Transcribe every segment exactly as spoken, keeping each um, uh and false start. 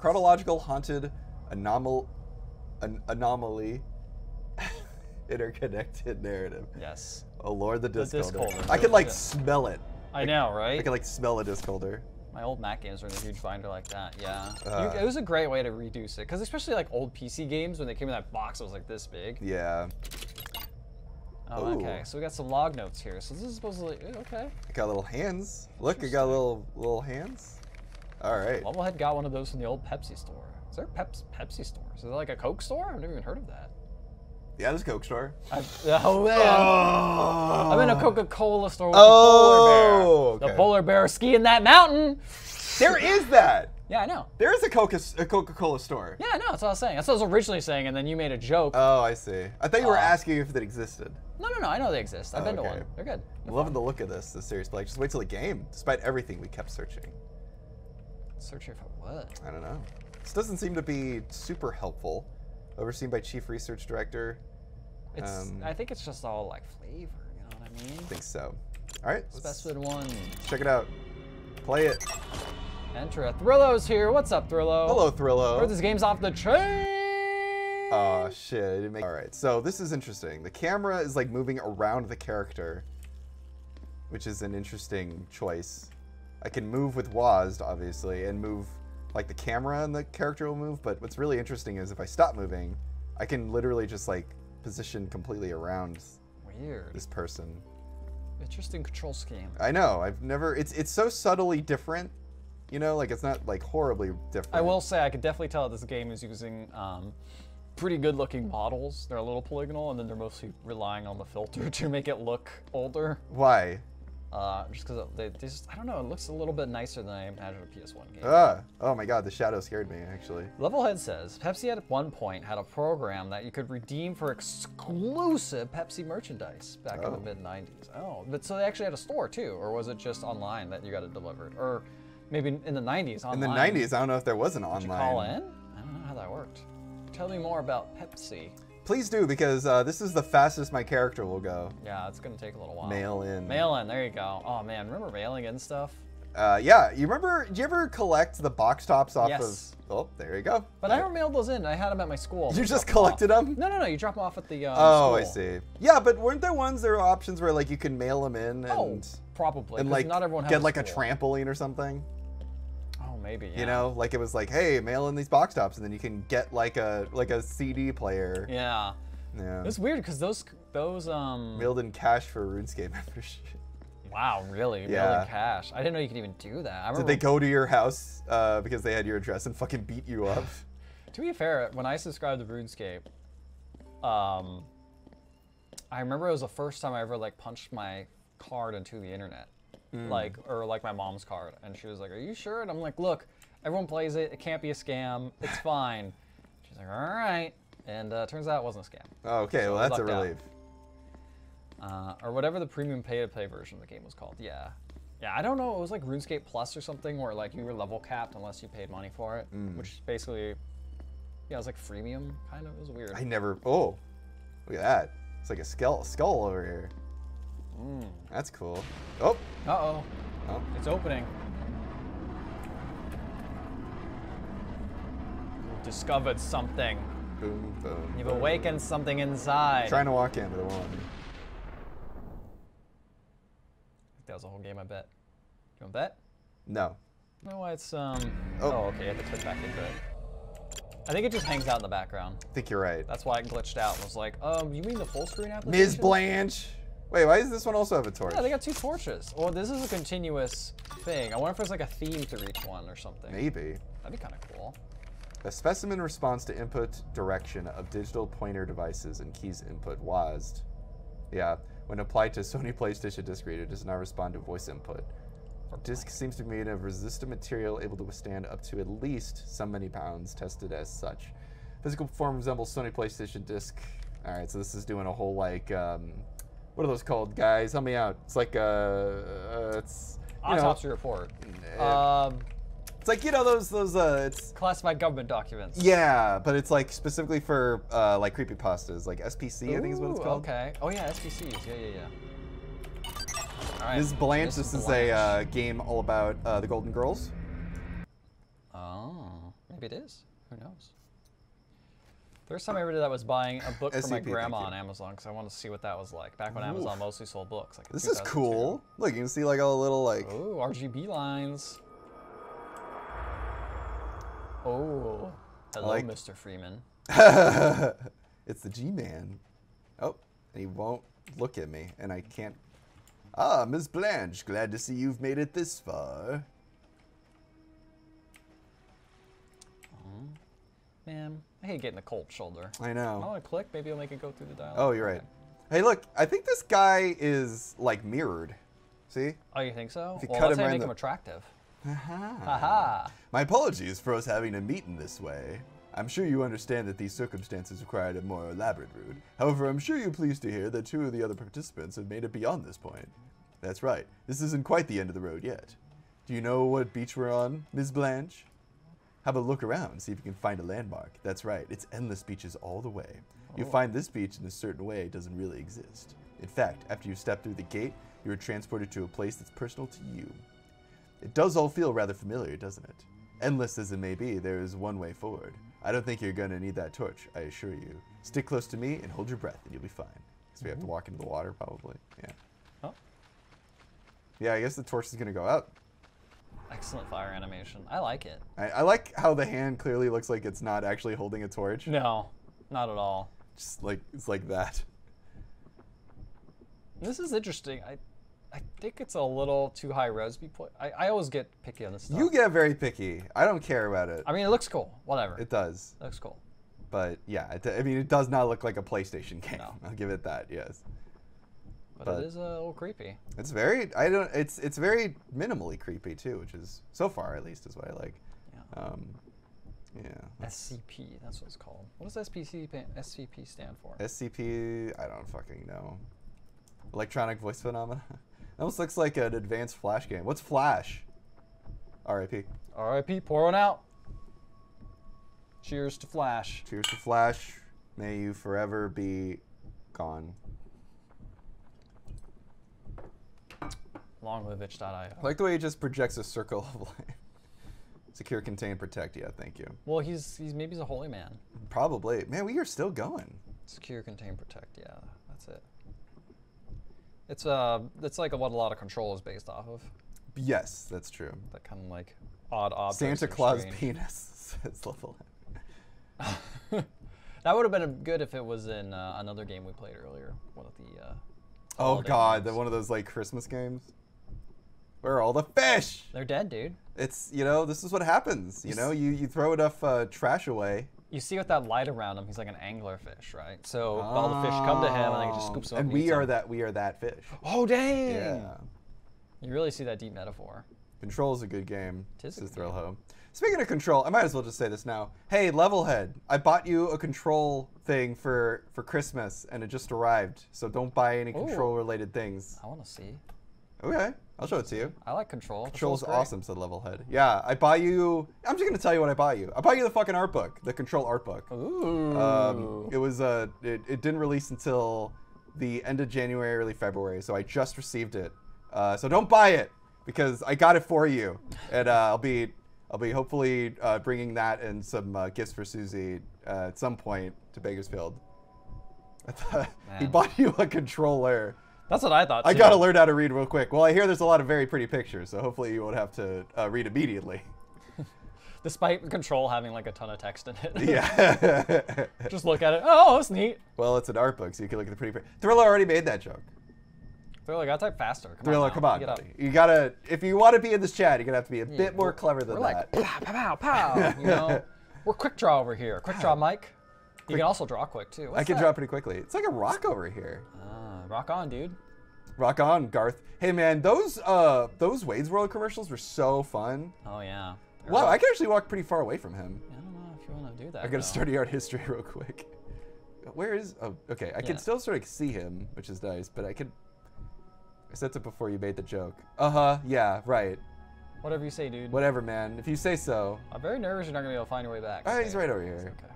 Chronological Haunted Anomal an Anomaly Interconnected Narrative. Yes. Oh lord, the disc, the disc holder. holder. I can like yeah. smell it. I, I know, right? I can like smell a disc holder. My old Mac games were in a huge binder like that, yeah. Uh, you, it was a great way to reduce it, because especially like old P C games, when they came in that box, it was like this big. Yeah. Oh, ooh. Okay, so we got some log notes here. So this is supposedly, okay. I got little hands. Look, I got little little hands. All right. Levelhead got one of those from the old Pepsi store. Is there a Peps, Pepsi store? Is there like a Coke store? I've never even heard of that. Yeah, there's a Coke store. I've, oh, man. Oh. I'm in a Coca-Cola store with oh, the polar bear. Okay. The polar bear skiing that mountain. There is that. Yeah, I know. There is a Coca a Coca-Cola store. Yeah, I know. That's what I was saying. That's what I was originally saying, and then you made a joke. Oh, I see. I thought you were uh, asking if it existed. No, no, no. I know they exist. I've oh, been okay. to one. They're good. They're loving fun. The look of this, this series. But like, just wait till the game. Despite everything, we kept searching. Searching for what? I don't know. This doesn't seem to be super helpful. Overseen by Chief Research Director. It's. Um, I think it's just all like flavor. You know what I mean? I think so. All right. Specified one. Check it out. Play it. Enter. Thrillo's here. What's up, Thrillo? Hello, Thrillo. Heard this game's off the chain. Oh shit! I didn't make... All right, so this is interesting. The camera is like moving around the character, which is an interesting choice. I can move with W A S D, obviously, and move like the camera and the character will move. But what's really interesting is if I stop moving, I can literally just like position completely around Weird. This person. Interesting control scheme. I know. I've never. It's it's so subtly different. You know, like it's not like horribly different. I will say I could definitely tell this game is using. Um, pretty good looking models. They're a little polygonal and then they're mostly relying on the filter to make it look older. Why? Uh, just because they, they just, I don't know, it looks a little bit nicer than I imagined a P S one game. Uh, oh my god, the shadow scared me actually. Levelhead says, Pepsi at one point had a program that you could redeem for exclusive Pepsi merchandise back oh. in the mid nineties. Oh, but so they actually had a store too, or was it just online that you got it delivered? Or maybe in the nineties, online. In the nineties, I don't know if there was an online. Did you call in? I don't know how that worked. Tell me more about Pepsi. Please do, because uh, this is the fastest my character will go. Yeah, it's gonna take a little while. Mail in. Mail in, there you go. Oh man, remember mailing in stuff? Uh, yeah, you remember, did you ever collect the box tops off yes. of, oh, there you go. But yeah. I never mailed those in, I had them at my school. You just collected them? them? No, no, no, you drop them off at the um, oh, school. I see. Yeah, but weren't there ones, there were options where like you can mail them in and- Oh, probably, and like not everyone had get like school. A trampoline or something? Maybe, yeah. You know, like it was like, hey, mail in these box tops, and then you can get like a like a C D player. Yeah. Yeah. It's weird because those those um. Mailed in cash for RuneScape membership. Wow, really? Yeah. Mailed in cash. I didn't know you could even do that. I remember Did they go to your house uh, because they had your address and fucking beat you up? To be fair, when I subscribed to RuneScape, um, I remember it was the first time I ever like punched my card into the internet. Mm. Like, or like my mom's card. And she was like, are you sure? And I'm like, look, everyone plays it. It can't be a scam. It's fine. She's like, all right. And uh, turns out it wasn't a scam. Oh, okay. So well, that's a relief. Uh, or whatever the premium pay to play version of the game was called. Yeah. Yeah, I don't know. It was like RuneScape Plus or something where like you were level capped unless you paid money for it, mm. which basically, yeah, it was like freemium kind of. It was weird. I never, oh, look at that. It's like a skull, skull over here. Mm. That's cool. Oh. Uh-oh. Oh. It's opening. You've discovered something. Boom, boom, You've boom. awakened something inside. I'm trying to walk in, but it won't. That was a whole game, I bet. You want to bet? No. No, it's, um... Oh, oh okay, I have to click back into it. I think it just hangs out in the background. I think you're right. That's why it glitched out and was like, um, you mean the full screen application? Miz Blanche! Wait, why does this one also have a torch? Yeah, they got two torches. Well, this is a continuous thing. I wonder if there's like a theme to each one or something. Maybe. That'd be kind of cool. A specimen responds to input direction of digital pointer devices and keys input W A S D. Yeah, when applied to Sony PlayStation disc reader, it does not respond to voice input. Disc seems to be made of resistant material able to withstand up to at least so many pounds tested as such. Physical form resembles Sony PlayStation disc. All right, so this is doing a whole like, um, what are those called, guys? Help me out. It's like a, uh, it's you autopsy know, report. It, um, it's like you know those those uh, it's classified government documents. Yeah, but it's like specifically for uh, like creepypastas, like S P C. Ooh, I think is what it's called. Okay. Oh yeah, S P Cs. Yeah, yeah, yeah. All right. Miz Blanche. This is Blanche. a uh, game all about uh, the Golden Girls. Oh. Maybe it is. Who knows? First time I ever did that was buying a book for my grandma on Amazon because I wanted to see what that was like. Back when Oof. Amazon mostly sold books. Like this is cool. Look, you can see like all the little like... Oh, R G B lines. Oh. Hello, like... Mister Freeman. It's the G-Man. Oh, and he won't look at me, and I can't... Ah, Miz Blanche, glad to see you've made it this far. Mm. Man, I hate getting the cold shoulder. I know. I want to click, maybe I'll make it go through the dialogue. Oh, you're right. Okay. Hey, look, I think this guy is, like, mirrored. See? Oh, you think so? If you well, cut him how you make the... him attractive. Aha. Aha. My apologies for us having to meet in this way. I'm sure you understand that these circumstances required a more elaborate route. However, I'm sure you're pleased to hear that two of the other participants have made it beyond this point. That's right. This isn't quite the end of the road yet. Do you know what beach we're on, Miz Blanche? Have a look around, see if you can find a landmark. That's right. It's endless beaches all the way. Oh. You'll find this beach in a certain way doesn't really exist. In fact, after you step through the gate, you are transported to a place that's personal to you. It does all feel rather familiar, doesn't it? Endless as it may be, there is one way forward. I don't think you're going to need that torch, I assure you. Stick close to me and hold your breath and you'll be fine. Because we have to walk into the water, probably. Yeah. Oh. Yeah, I guess the torch is going to go up. Excellent fire animation. I like it. I, I like how the hand clearly looks like it's not actually holding a torch. No, not at all. Just like, it's like that. This is interesting. I, I think it's a little too high res. I, I always get picky on this stuff. You get very picky. I don't care about it. I mean, it looks cool. Whatever. It does. It looks cool. But yeah, it, I mean, it does not look like a PlayStation game. No. I'll give it that, yes. But, but it is a little creepy. It's very, I don't, it's it's very minimally creepy too, which is, so far at least, is what I like. Yeah. Um, yeah. S C P, that's what it's called. What does S C P stand for? S C P, I don't fucking know. Electronic voice phenomena. It almost looks like an advanced Flash game. What's Flash? R I P. R I P, pour one out. Cheers to Flash. Cheers to Flash. May you forever be gone. Long live itch dot i o. I like the way he just projects a circle of life. Secure, contain, protect. Yeah, thank you. Well, he's he's maybe he's a holy man. Probably. Man, we are still going. Secure, contain, protect. Yeah, that's it. It's uh, it's like what a lot of Control is based off of. Yes, that's true. That kind of like odd objects. Santa Claus penis says level. That would have been good if it was in uh, another game we played earlier. One of the. Uh, oh God, the, one of those like Christmas games. Where are all the fish? They're dead, dude. It's you know this is what happens. You know you you throw enough uh, trash away. You see with that light around him, he's like an angler fish, right? So oh. all the fish come to him, and they just scoops them up. And we are him. that we are that fish. Oh dang! Yeah. You really see that deep metaphor. Control is a good game. Tis this is Thrill Ho. Speaking of Control, I might as well just say this now. Hey, Levelhead, I bought you a Control thing for for Christmas, and it just arrived. So don't buy any Control-related things. I want to see. Okay, I'll show it to you. I like Control. Control's awesome, said Levelhead. Yeah, I buy you... I'm just going to tell you what I buy you. I buy you the fucking art book, the Control art book. Ooh. Um, it was uh, it, it didn't release until the end of January, early February, so I just received it. Uh, so don't buy it, because I got it for you. And uh, I'll be I'll be hopefully uh, bringing that and some uh, gifts for Susie uh, at some point to Bakersfield. I thought he bought you a controller. That's what I thought, too. I gotta learn how to read real quick. Well, I hear there's a lot of very pretty pictures, so hopefully you won't have to uh, read immediately. Despite Control having, like, a ton of text in it. Yeah. Just look at it. Oh, that's neat. Well, it's an art book, so you can look at the pretty pictures. Thrillo already made that joke. Thrillo, gotta type faster. Come Thrillo, on come on. You gotta, if you want to be in this chat, you're gonna have to be a yeah, bit more clever than we're that. We're like, pow, pow, pow, you know? We're quick draw over here. Quick wow. draw, Mike. You quick. can also draw quick, too. What's I can that? draw pretty quickly. It's like a rock over here. Uh, rock on, dude. Rock on, Garth. Hey, man, those uh, those Wade's World commercials were so fun. Oh, yeah. They're wow, right. I can actually walk pretty far away from him. I don't know if you want to do that. I got to study art history real quick. Where is... Oh, okay. I yeah. can still sort of see him, which is nice, but I could... I said it before you made the joke. Uh-huh. Yeah, right. Whatever you say, dude. Whatever, man. If you say so. I'm very nervous you're not going to be able to find your way back. Oh, okay. He's right over here. Okay.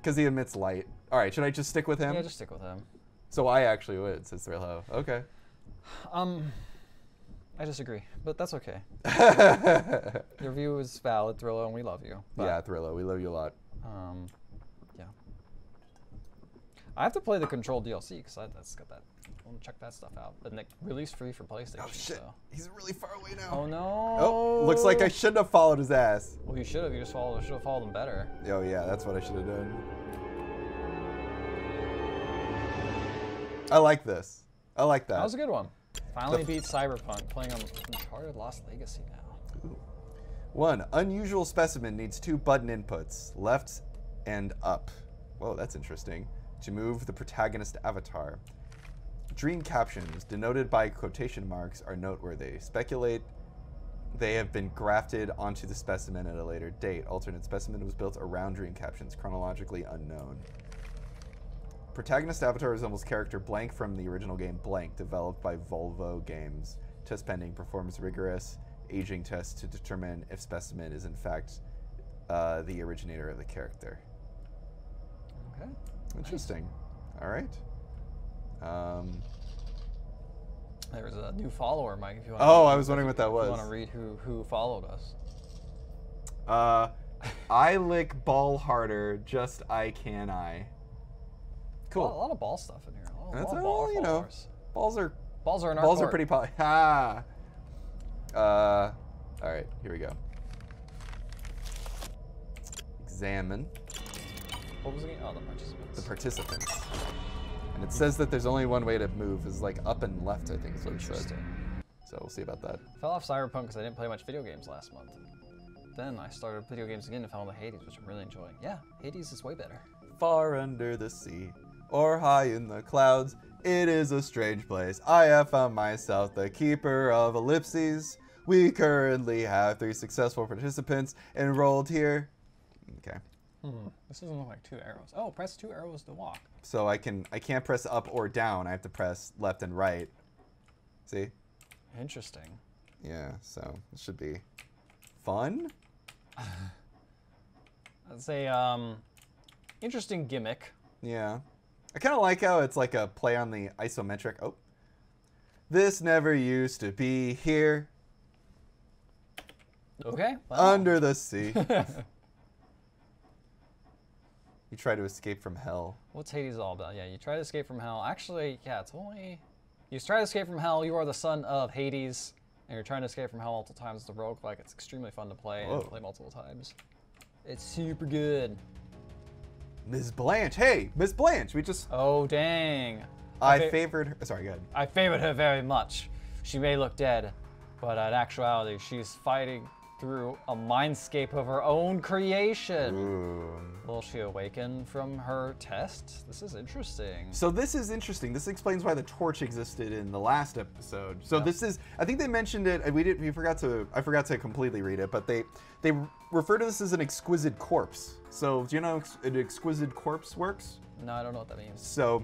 Because he emits light. All right, should I just stick with him? Yeah, just stick with him. So I actually would, says Thrillo. Okay. Um, I disagree, but that's okay. Your view is valid, Thrillo, and we love you. Yeah, Thrillo, we love you a lot. Um, yeah. I have to play the Control D L C because that's got that. I want to check that stuff out. But Nick, release free for PlayStation. Oh shit! So. He's really far away now. Oh no! Oh, looks like I shouldn't have followed his ass. Well, you should have. You just followed. Should have followed him better. Oh yeah, that's what I should have done. I like this. I like that. That was a good one. Finally beat Cyberpunk, playing on Uncharted Lost Legacy now. Ooh. One, unusual specimen needs two button inputs, left and up. Whoa, that's interesting. To move the protagonist avatar. Dream captions, denoted by quotation marks, are noteworthy. Speculate they have been grafted onto the specimen at a later date. Alternate specimen was built around dream captions, chronologically unknown. Protagonist avatar resembles character Blank from the original game Blank, developed by Volvo Games. Test pending, performs rigorous aging tests to determine if specimen is in fact uh, the originator of the character. Okay. Interesting. Nice. All right. Um, There's a new follower, Mike. If you want. Oh, to I was wondering what that was. You want to read who who followed us? Uh, I lick ball harder. Just I can I. Cool. A lot, a lot of ball stuff in here. A lot, That's a lot of ball all, you know, balls are balls are in our balls court. are pretty poly. Ha. Uh, all right, here we go. Examine. What was the game? Oh, the participants. The participants. And it says that there's only one way to move is like up and left, I think is what it said. So we'll see about that. I fell off Cyberpunk because I didn't play much video games last month. Then I started video games again and found the Hades, which I'm really enjoying. Yeah, Hades is way better. Far under the sea or high in the clouds, it is a strange place. I have found myself the keeper of ellipses. We currently have three successful participants enrolled here. Okay. Hmm. This doesn't look like two arrows. Oh, press two arrows to walk. So I can I can't press up or down. I have to press left and right. See? Interesting. Yeah. So it should be fun. That's a um, interesting gimmick. Yeah. I kind of like how it's like a play on the isometric. Oh. This never used to be here. Okay. Wow. Under the sea. You try to escape from hell. What's Hades all about? Yeah, you try to escape from hell. Actually, yeah, it's only... You try to escape from hell, you are the son of Hades, and you're trying to escape from hell multiple times. It's a roguelike. It's extremely fun to play Whoa. and play multiple times. It's super good. Miz Blanche. Hey, Miz Blanche, we just... Oh, dang. I, I fa favored her... Sorry, go ahead. I favored her very much. She may look dead, but in actuality, she's fighting through a mindscape of her own creation. Ooh. Will she awaken from her test? This is interesting. So this is interesting. This explains why the torch existed in the last episode. So yep. this is, I think they mentioned it, we didn't, we forgot to, I forgot to completely read it, but they, they refer to this as an exquisite corpse. So do you know how an exquisite corpse works? No, I don't know what that means. So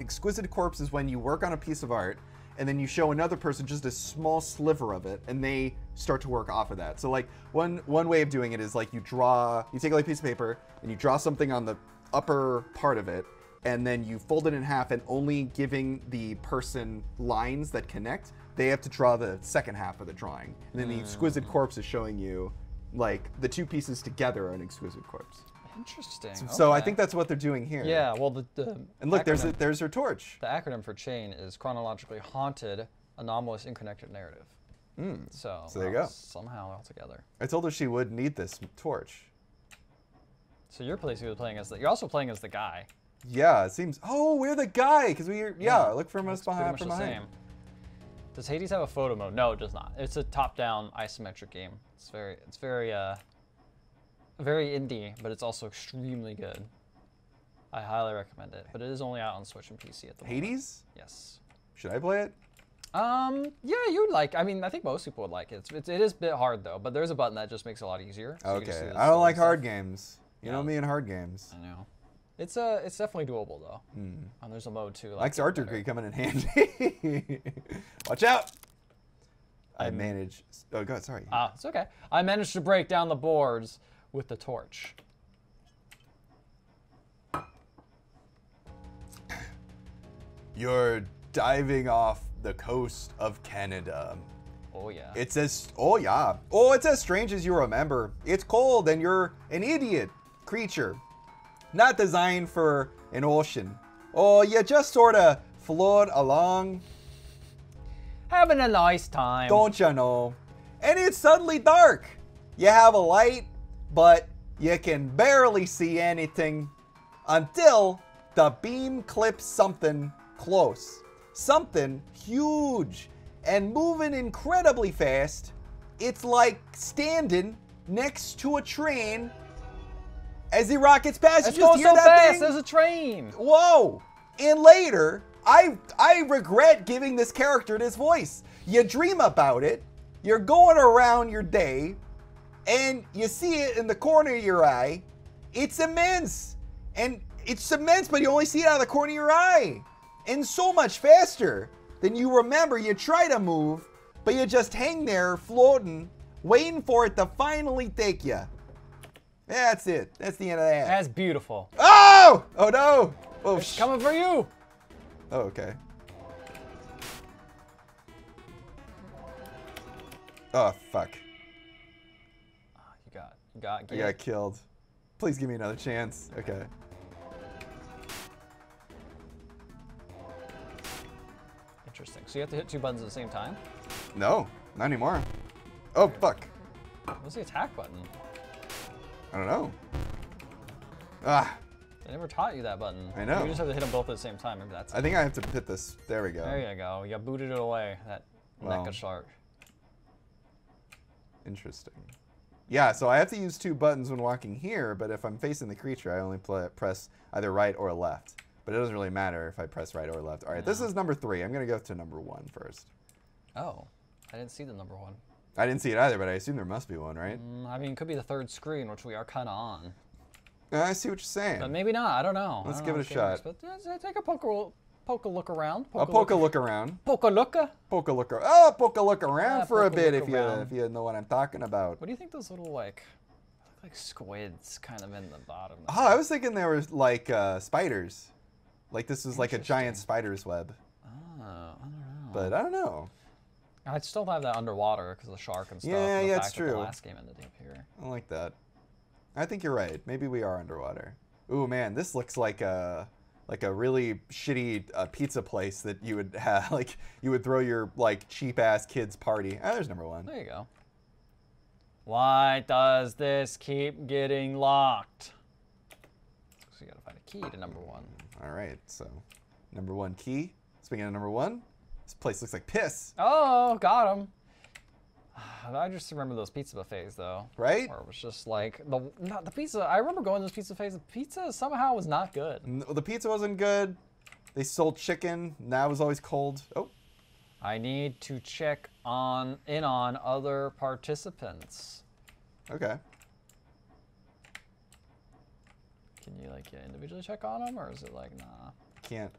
exquisite corpse is when you work on a piece of art and then you show another person just a small sliver of it, and they start to work off of that. So like one one way of doing it is like you draw, you take like a piece of paper, and you draw something on the upper part of it, and then you fold it in half, and only giving the person lines that connect, they have to draw the second half of the drawing. And then mm. the exquisite corpse is showing you like the two pieces together are an exquisite corpse. Interesting. So, okay. so I think that's what they're doing here. Yeah. Well, the, the and look, acronym, there's a, there's her torch. The acronym for chain is Chronologically Haunted Anomalous Unconnected Narrative. Mm. So, so there you go. Somehow all together. I told her she would need this torch. So you're basically playing as the. You're also playing as the guy. Yeah. It seems. Oh, we're the guy because we. Are, yeah, yeah. Look from us behind. From behind. Does Hades have a photo mode? No, it does not. It's a top-down isometric game. It's very. It's very. Uh, Very indie, but it's also extremely good. I highly recommend it, but it is only out on Switch and P C at the moment. Hades? Yes. Should I play it? Um, yeah, you'd like. I mean, I think most people would like it. It's, it's, it is a bit hard though, but there's a button that just makes it a lot easier. So okay. Do I don't like stuff. hard games. You yeah. know me and hard games. I know. It's a. Uh, it's definitely doable though. Mm. And there's a mode too. Like Mike's art degree coming in handy. Watch out. I managed. Oh God, sorry. Ah, it's okay. I managed to break down the boards with the torch. You're diving off the coast of Canada. Oh yeah. It's as, oh yeah. Oh, it's as strange as you remember. It's cold and you're an idiot creature, not designed for an ocean. Oh, you just sort of float along. Having a nice time. Don't you know? And it's suddenly dark. You have a light, but you can barely see anything until the beam clips something close. Something huge and moving incredibly fast. It's like standing next to a train as the rockets past. It's you just hear so that fast, thing. There's a train. Whoa. And later, I, I regret giving this character this voice. You dream about it, you're going around your day, and you see it in the corner of your eye. It's immense. And it's immense, but you only see it out of the corner of your eye. And so much faster than you remember. You try to move, but you just hang there floating, waiting for it to finally take you. That's it. That's the end of that. That's beautiful. Oh! Oh no! Oh, it's coming for you. Oh, okay. Oh, fuck. Oh, you got, you got, you I got killed. Please give me another chance. Okay. Interesting. So you have to hit two buttons at the same time? No, not anymore. Oh, fuck. What's the attack button? I don't know. Ah. I never taught you that button. I know. You just have to hit them both at the same time. Maybe that's I think I have to hit this. There we go. There you go. You booted it away. That well, neck of shark. Interesting. Yeah, so I have to use two buttons when walking here, but if I'm facing the creature, I only play, press either right or left. But it doesn't really matter if I press right or left. All right, yeah. This is number three. I'm going to go to number one first. Oh, I didn't see the number one. I didn't see it either, but I assume there must be one, right? Mm, I mean, it could be the third screen, which we are kind of on. I see what you're saying. But maybe not. I don't know. Let's give it a shot. Take a poke a, poke a look around. A poke a look around. Poke a look. Poke a look. Oh, poke a look around for a bit if you if you know what I'm talking about. What do you think those little like like squids kind of in the bottom? Oh, I was thinking they were like uh, spiders. Like this was like a giant spider's web. Oh, I don't know. But I don't know. I'd still have that underwater because the shark and stuff. Yeah, yeah, it's true. The last game ended up here. I like that. I think you're right. Maybe we are underwater. Ooh, man, this looks like a like a really shitty uh, pizza place that you would have, like you would throw your like cheap ass kids party. Ah, there's number one. There you go. Why does this keep getting locked? So you gotta find a key to number one. All right, so number one key. Speaking of number one, this place looks like piss. Oh, got him. I just remember those pizza buffets, though. Right? Where it was just like, the not the pizza. I remember going to those pizza buffets. The pizza somehow was not good. No, the pizza wasn't good. They sold chicken. Now it was always cold. Oh. I need to check on in on other participants. Okay. Can you, like, individually check on them, or is it like, nah? Can't.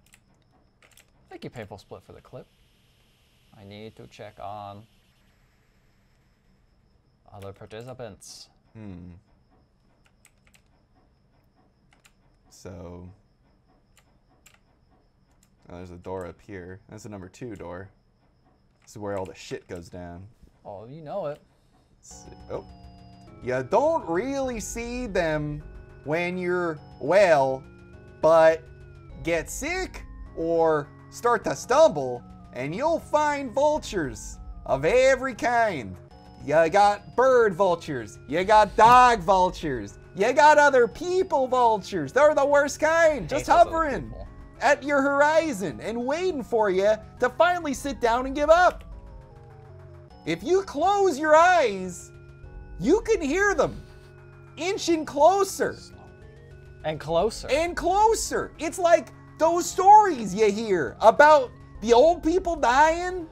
Thank you, Painful Split, for the clip. I need to check on other participants. Hmm. So, oh, there's a door up here. That's the number two door. This is where all the shit goes down. Oh, you know it. Let's see. Oh, you don't really see them when you're well, but get sick or start to stumble, and you'll find vultures of every kind. You got bird vultures, you got dog vultures, you got other people vultures. They're the worst kind, just hovering at your horizon and waiting for you to finally sit down and give up. If you close your eyes, you can hear them inching closer. And closer. And closer. It's like those stories you hear about the old people dying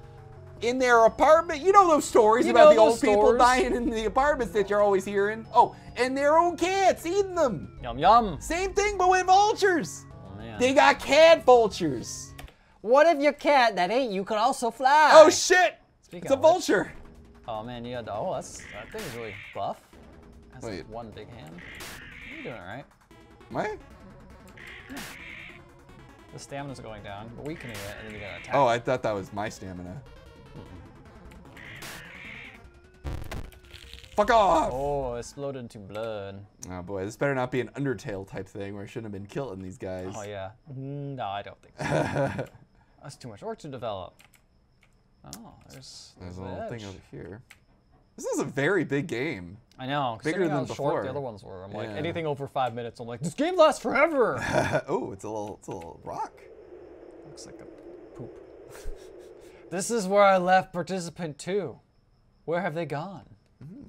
in their apartment. You know those stories you about the old stores. people dying in the apartments that you're always hearing. Oh, and their own cats eating them. Yum, yum. Same thing, but with vultures. Oh, man. They got cat vultures. What if your cat that ate you could also fly? Oh, shit. Speaking it's a vulture. Which, oh, man, yeah. Oh, that's, that thing's really buff. That's like one big hand. You're doing all right. Am I? Yeah. The stamina's going down, but we can eat it, and then we got an attack. Oh, I thought that was my stamina. Fuck off! Oh, exploded into blood. Oh boy, this better not be an Undertale type thing where I shouldn't have been killing these guys. Oh yeah. No, I don't think so. That's too much work to develop. Oh, there's, there's, there's a little thing over here. This is a very big game. I know. Bigger than before. The other ones were. I'm like, yeah. Anything over five minutes, I'm like, this game lasts forever. Oh, it's a little, it's a little rock. Looks like a poop. This is where I left participant two. Where have they gone? Mm.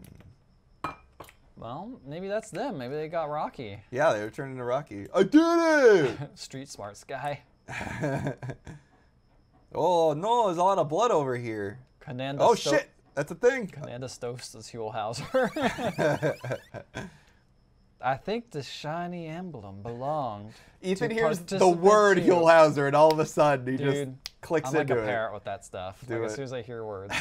Well, maybe that's them. Maybe they got Rocky. Yeah, they were turned into Rocky. I did it. Street smarts guy. Oh no, there's a lot of blood over here. Cananda oh Sto shit, that's a thing. Cananda Stokes is Huelhauser. I think the shiny emblem belonged. Ethan hears the word Huelhauser, and all of a sudden he Dude, just clicks I'm into like a it. Parrot with that stuff. Like, as soon as I hear words.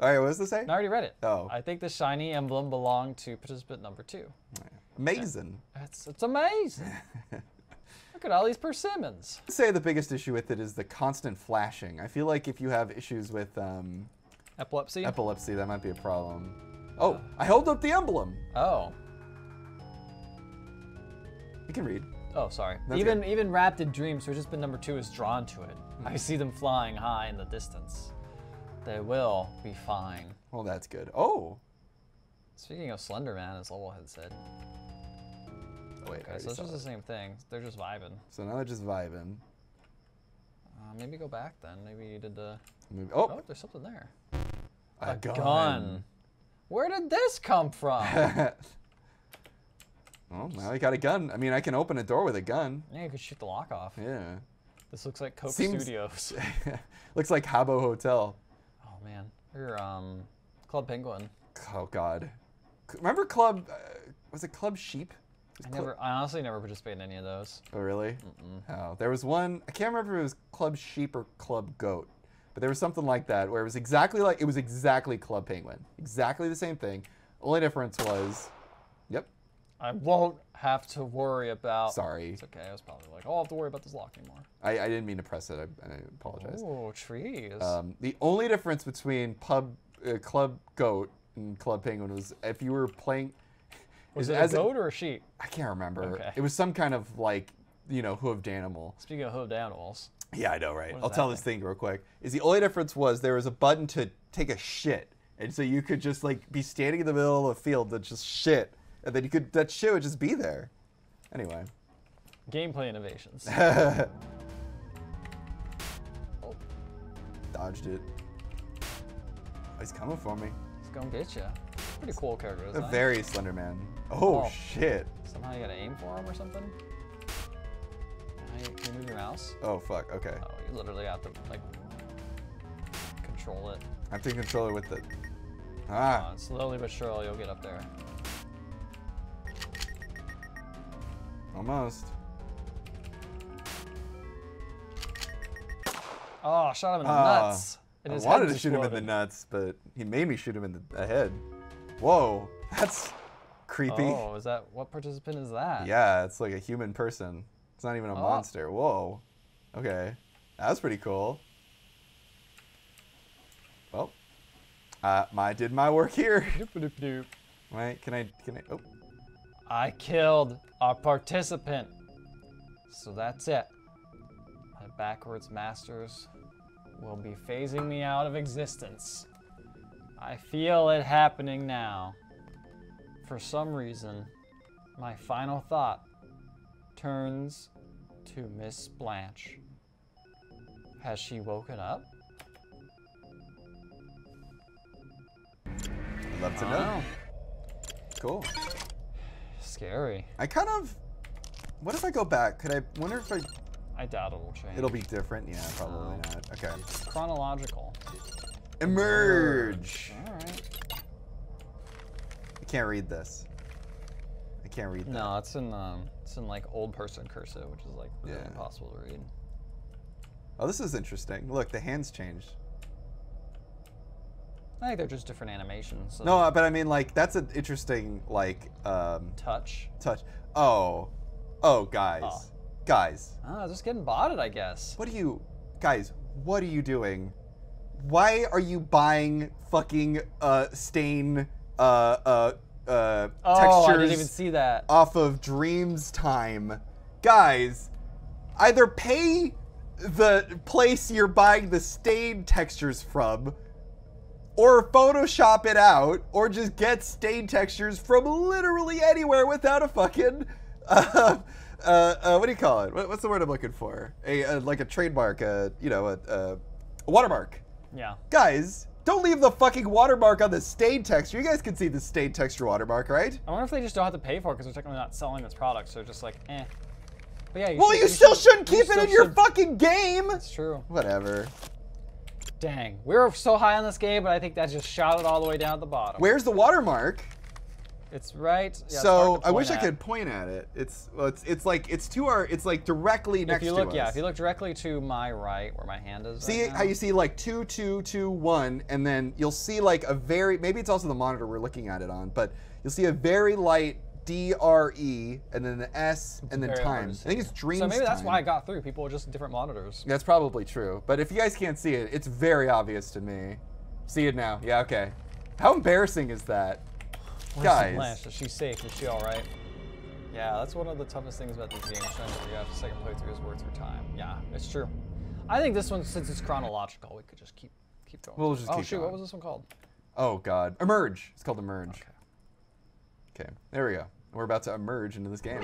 All right, what does it say? I already read it. Oh. I think the shiny emblem belonged to participant number two. Right. Amazing. That's it's amazing. Look at all these persimmons. I'd say the biggest issue with it is the constant flashing. I feel like if you have issues with um, epilepsy, epilepsy, that might be a problem. Oh, uh, I held up the emblem. Oh. You can read. Oh, sorry. That's even good. Even wrapped in dreams, participant number two is drawn to it. Mm-hmm. I see them flying high in the distance. They will be fine. Well, that's good. Oh! Speaking of Slenderman, as Levelhead said. Oh, wait, okay, so it's just the same thing. They're just vibing. So now they're just vibing. Uh, maybe go back then. Maybe you did the... Maybe, oh. oh! There's something there. A, a gun. gun! Where did this come from? Well, now I got a gun. I mean, I can open a door with a gun. Yeah, you could shoot the lock off. Yeah. This looks like Coke Seems... Studios. Looks like Habbo Hotel. Man, or um, Club Penguin. Oh God, remember Club? Uh, was it Club Sheep? It I Club never. I honestly never participated in any of those. Oh really? Mm-mm. Oh, there was one. I can't remember if it was Club Sheep or Club Goat, but there was something like that where it was exactly like it was exactly Club Penguin, exactly the same thing. Only difference was, yep. I won't have to worry about. Sorry. It's okay. I was probably like, oh, I don't have to worry about this lock anymore. I, I didn't mean to press it. I, I apologize. Oh, trees. Um, the only difference between pub, uh, Club Goat and Club Penguin was if you were playing. Was it as a goat a, or a sheep? I can't remember. Okay. It was some kind of like, you know, hooved animal. Speaking of hooved animals. Yeah, I know, right? I'll tell mean? this thing real quick. Is the only difference was there was a button to take a shit, and so you could just like be standing in the middle of a field that just shit. And then you could, that shit would just be there. Anyway. Gameplay innovations. Oh. Dodged it. Oh, he's coming for me. He's gonna get you. Pretty cool character design. A very slender man. Oh, oh shit. Somehow you gotta aim for him or something? Can you move your mouse? Oh fuck, okay. Oh, you literally have to like, control it. I have to control it with the, ah. Oh, slowly but surely you'll get up there. Almost. Oh, I shot him in the uh, nuts. And his I wanted to shoot him in the nuts, but he made me shoot him in the, the head. Whoa, that's creepy. Oh, is that, what participant is that? Yeah, it's like a human person. It's not even a oh. monster. Whoa. Okay, that was pretty cool. Well, uh, I did my work here. Wait, can I, can I, oh. I killed our participant. So that's it. My backwards masters will be phasing me out of existence. I feel it happening now. For some reason, my final thought turns to Miss Blanche. Has she woken up? I'd love to know. know. Cool. Scary. I kind of. What if I go back? Could I? Wonder if I. I doubt it will change. It'll be different. Yeah, probably um, not. Okay. Chronological. Emerge. Emerge. All right. I can't read this. I can't read that. No, it's in um, it's in like old person cursive, which is like really yeah. impossible to read. Oh, this is interesting. Look, the hands changed. I think they're just different animations. So no, but I mean, like, that's an interesting, like... Um, touch. Touch. Oh. Oh, guys. Oh. Guys. Oh, just getting botted, I guess. What are you... Guys, what are you doing? Why are you buying fucking uh, stain uh, uh, uh, oh, textures I didn't even see that. Off of Dreams Time. Guys, either pay the place you're buying the stained textures from, or Photoshop it out, or just get stained textures from literally anywhere without a fucking, uh, uh, uh, what do you call it? What, what's the word I'm looking for? A, a like a trademark, a, you know, a, a watermark. Yeah. Guys, don't leave the fucking watermark on the stained texture. You guys can see the stained texture watermark, right? I wonder if they just don't have to pay for it because they're technically not selling this product, so just like, eh. But yeah, you well, should, you, you still should, shouldn't keep it still in should. your fucking game. It's true. Whatever. Dang, we were so high on this game, but I think that just shot it all the way down at the bottom. Where's the watermark? It's right. Yeah, so it's I wish at. I could point at it. It's well, it's it's like it's to our it's like directly if next you look, to us. Yeah, if you look directly to my right, where my hand is. See right now. How you see like two, two, two, one, and then you'll see like a very maybe it's also the monitor we're looking at it on, but you'll see a very light D R E and then the S and then time. I think it's Dreams. So maybe that's time. Why I got through. People were just different monitors. That's probably true. But if you guys can't see it, it's very obvious to me. See it now? Yeah. Okay. How embarrassing is that? Where's guys, Blanche? Is she safe? Is she all right? Yeah, that's one of the toughest things about these games. Trying to figure out if the second playthrough is worth your time. Yeah, it's true. I think this one, since it's chronological, we could just keep keep going. We'll just oh keep shoot, going. What was this one called? Oh God, Emerge. It's called Emerge. Okay. Okay, there we go. We're about to emerge into this game.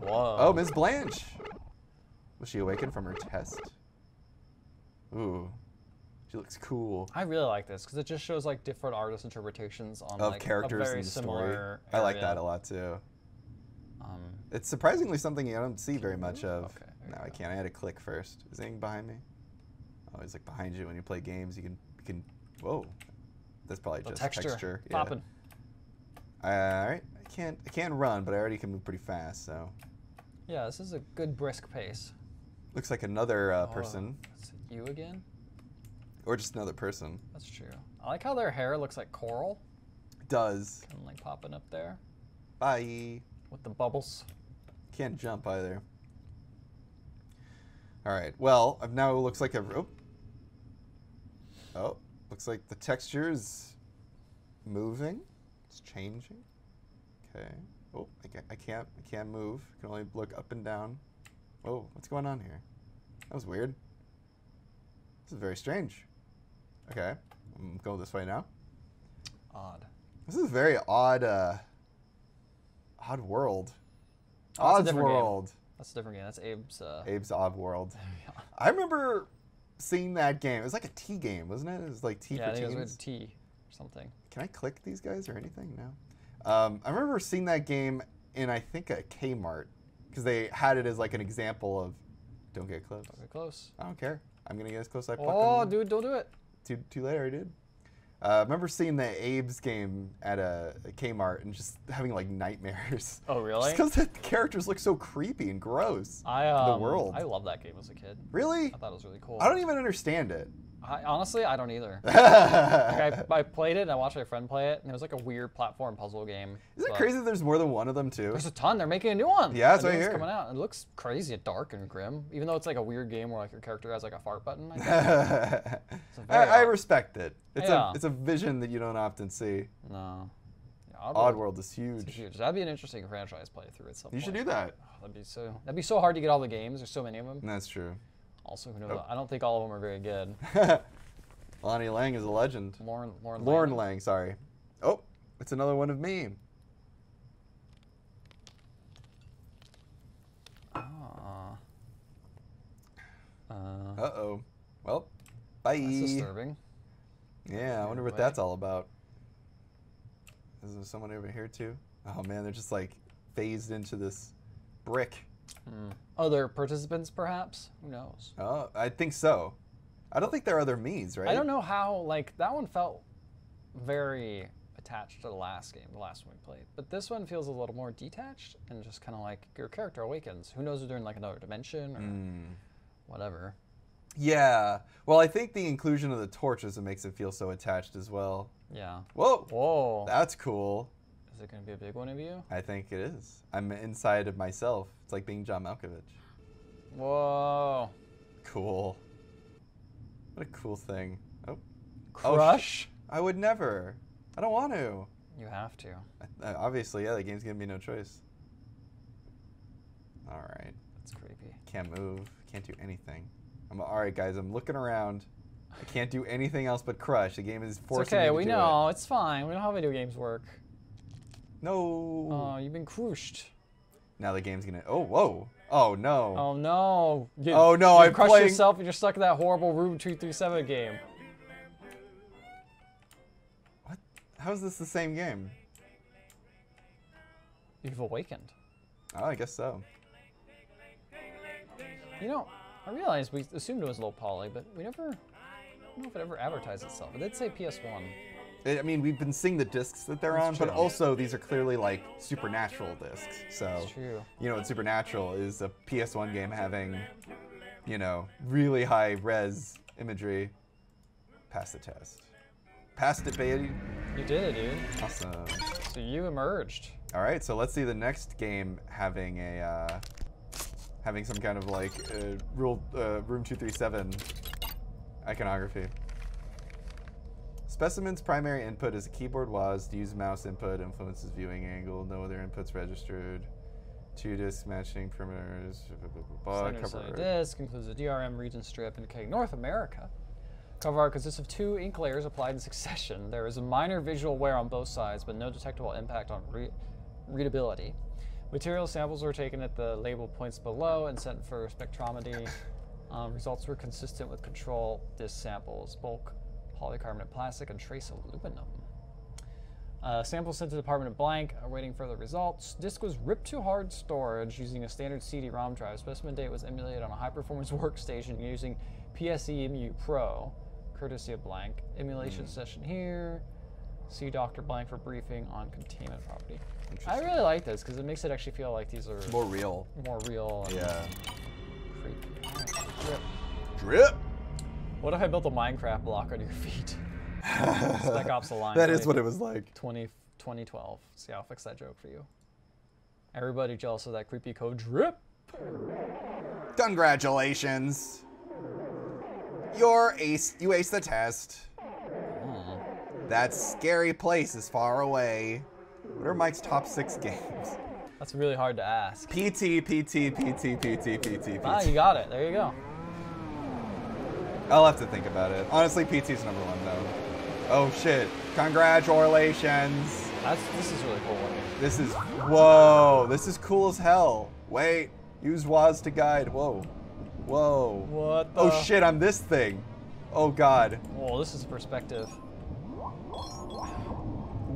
Whoa. Oh, Miz Blanche. Was she awakened from her test? Ooh. She looks cool. I really like this because it just shows like different artist interpretations on of like, characters a very in the similar story. Area. I like that a lot too. Um, it's surprisingly something you don't see very much of. Okay, no, I can't. I had to click first. Is anything behind me? Oh, he's like behind you when you play games. You can, you can. Whoa, that's probably the just texture. texture. Yeah. Poppin'. All right, I can't. I can run, but I already can move pretty fast. So. Yeah, this is a good brisk pace. Looks like another uh, oh, person. That's you again. Or just another person. That's true. I like how their hair looks like coral. It does. Kind of like popping up there. Bye. With the bubbles. Can't jump either. All right. Well, I've now looks like a. Oh. Oh, looks like the texture is moving. It's changing. Okay. Oh, I can't, I can't. I can't move. I can only look up and down. Oh, what's going on here? That was weird. This is very strange. Okay. I'm going this way now. Odd. This is a very odd. Uh, odd world. Oh, Odd's world. Game. That's a different game. That's Abe's. Uh... Abe's Odd World. Yeah. I remember seeing that game. It was like a tea game, wasn't it? It was like tea yeah, for I think teens. It was with tea or something. Can I click these guys or anything? No. Um, I remember seeing that game in, I think, a Kmart, because they had it as like an example of, don't get close. Don't get close. I don't care. I'm gonna get as close as I fucking. Oh, dude, don't do it. Too too late, I did. Uh, I remember seeing the Abe's game at a, a Kmart and just having like nightmares. Oh, really? Just because the characters look so creepy and gross. I um, in the world. I loved that game as a kid. Really? I thought it was really cool. I don't even understand it. I, honestly, I don't either. Like I, I played it and I watched my friend play it, and it was like a weird platform puzzle game. Isn't it crazy that there's more than one of them too? There's a ton. They're making a new one. Yeah, that's what I hear. It's coming out. It looks crazy, dark and grim, even though it's like a weird game where like your character has like a fart button. I guess. I, I respect it. It's yeah. a it's a vision that you don't often see. No. Yeah, Oddworld is huge. It's huge. That'd be an interesting franchise playthrough at some point. You should do that. Oh, that'd be so. That'd be so hard to get all the games. There's so many of them. That's true. Also, who knows? Oh. I don't think all of them are very good. Lonnie Lang is a legend. Lauren, Lauren, Lauren Lang. Lang, sorry. Oh, it's another one of me. Ah. Uh oh. Well, bye. That's disturbing. Yeah, I wonder what that's all about. Is there someone over here too? Oh man, they're just like phased into this brick. Hmm. Other participants, perhaps? Who knows? Oh, I think so. I don't think there are other me's, right? I don't know how, like, that one felt very attached to the last game, the last one we played. But this one feels a little more detached and just kind of like your character awakens. Who knows if they're in, like, another dimension or mm. whatever. Yeah. Well, I think the inclusion of the torch is what makes it feel so attached as well. Yeah. Whoa. Whoa. That's cool. Is it going to be a big one of you? I think it is. I'm inside of myself. It's like being John Malkovich. Whoa. Cool. What a cool thing. Oh. Crush? Oh, I would never. I don't want to. You have to. Uh, obviously, yeah, the game's gonna be no choice. All right. That's creepy. Can't move. Can't do anything. I'm all right, guys. I'm looking around. I can't do anything else but crush. The game is forcing it's okay, me to we do know. It. Okay, we know. It's fine. We know how video games work. No. Oh, you've been crushed. Now the game's gonna. Oh, whoa. Oh no. Oh no. You, oh no. I crushed playing... yourself, and you're stuck in that horrible Room two three seven game. What? How is this the same game? You've awakened. Oh, I guess so. You know, I realized we assumed it was low poly, but we never. I don't know if it ever advertised itself. It did say P S one. I mean, we've been seeing the discs that they're That's on, true. But also these are clearly like Supernatural discs. So, true. You know, what Supernatural is a P S one game having, you know, really high res imagery. Pass the test. Passed it, baby. You did it, dude. Awesome. So you emerged. All right, so let's see the next game having a uh, having some kind of like uh, rule uh, Room two three seven iconography. Specimen's primary input is a keyboard W A S D. Use mouse input influences viewing angle. No other inputs registered. Two disc matching perimeters. Blah, blah, blah, cover disc includes a D R M region strip indicating North America. Cover art consists of two ink layers applied in succession. There is a minor visual wear on both sides, but no detectable impact on re readability. Material samples were taken at the label points below and sent for spectrometry. Um, results were consistent with control disc samples. Bulk polycarbonate plastic and trace aluminum. Uh, sample sent to the Department of Blank, awaiting further results. Disc was ripped to hard storage using a standard C D ROM drive. Specimen date was emulated on a high-performance workstation using P S E M U Pro, courtesy of Blank. Emulation mm. session here. See Doctor Blank for briefing on containment property. I really like this because it makes it actually feel like these are more real. More real. And yeah. Creepy. Drip. Drip. What if I built a Minecraft block on your feet? Spec Ops the line. That is what it was like. twenty, twenty twelve. See, I'll fix that joke for you. Everybody jealous of that creepy code drip. Congratulations. You're ace. You aced the test. Mm. That scary place is far away. What are Mike's top six games? That's really hard to ask. P T, P T, PT, PT, PT, PT. Ah, you got it. There you go. I'll have to think about it. Honestly, P T's number one, though. Oh, shit. Congratulations. That's, this is really cool looking. This is, whoa. This is cool as hell. Wait. Use W A S to guide. Whoa. Whoa. What the? Oh, shit. I'm this thing. Oh, God. Whoa, this is perspective.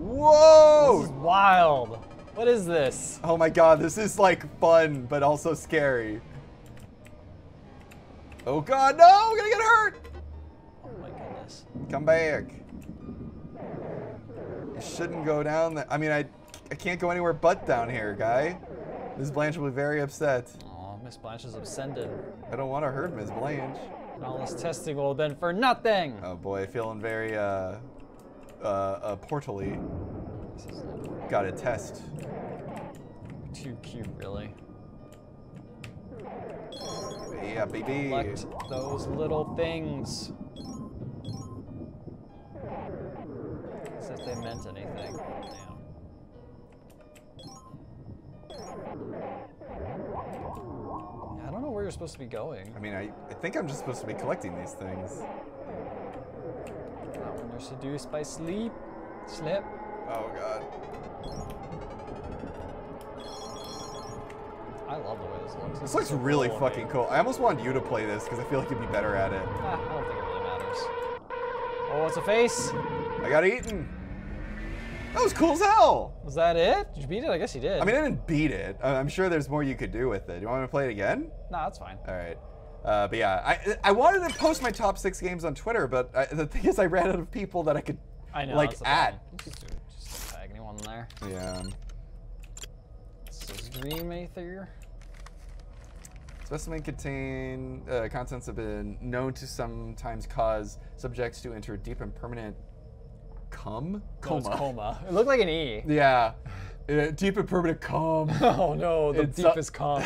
Whoa. This is wild. What is this? Oh, my God. This is, like, fun, but also scary. Oh God, no, we're gonna get hurt! Oh my goodness. Come back. You shouldn't go down there. I mean, I I can't go anywhere but down here, guy. Miz Blanche will be very upset. Oh, Miz Blanche is offended. I don't want to hurt Miz Blanche. And all this testing will have been for nothing! Oh boy, feeling very, uh, uh, uh portally. Gotta test. Too cute, really. Yeah, baby. Collect those little things. As if they meant anything. Damn. I don't know where you're supposed to be going. I mean, I, I think I'm just supposed to be collecting these things. Not when you're seduced by sleep. Slip. Oh, God. I love the way this looks. This, this looks so really cool fucking cool. I almost wanted you to play this because I feel like you'd be better at it. Ah, I don't think it really matters. Oh, it's a face. I got eaten. That was cool as hell. Was that it? Did you beat it? I guess you did. I mean, I didn't beat it. I'm sure there's more you could do with it. Do you want me to play it again? No, that's fine. All right. Uh, but yeah, I I wanted to post my top six games on Twitter, but I, the thing is I ran out of people that I could I know, like add. Just, just tag anyone there. Yeah. Dream Aether. Specimen contain uh, contents have been known to sometimes cause subjects to enter deep and permanent cum? Coma. No, it's coma. It looked like an E. Yeah. Uh, deep and permanent cum. Oh no, the it's deepest cum.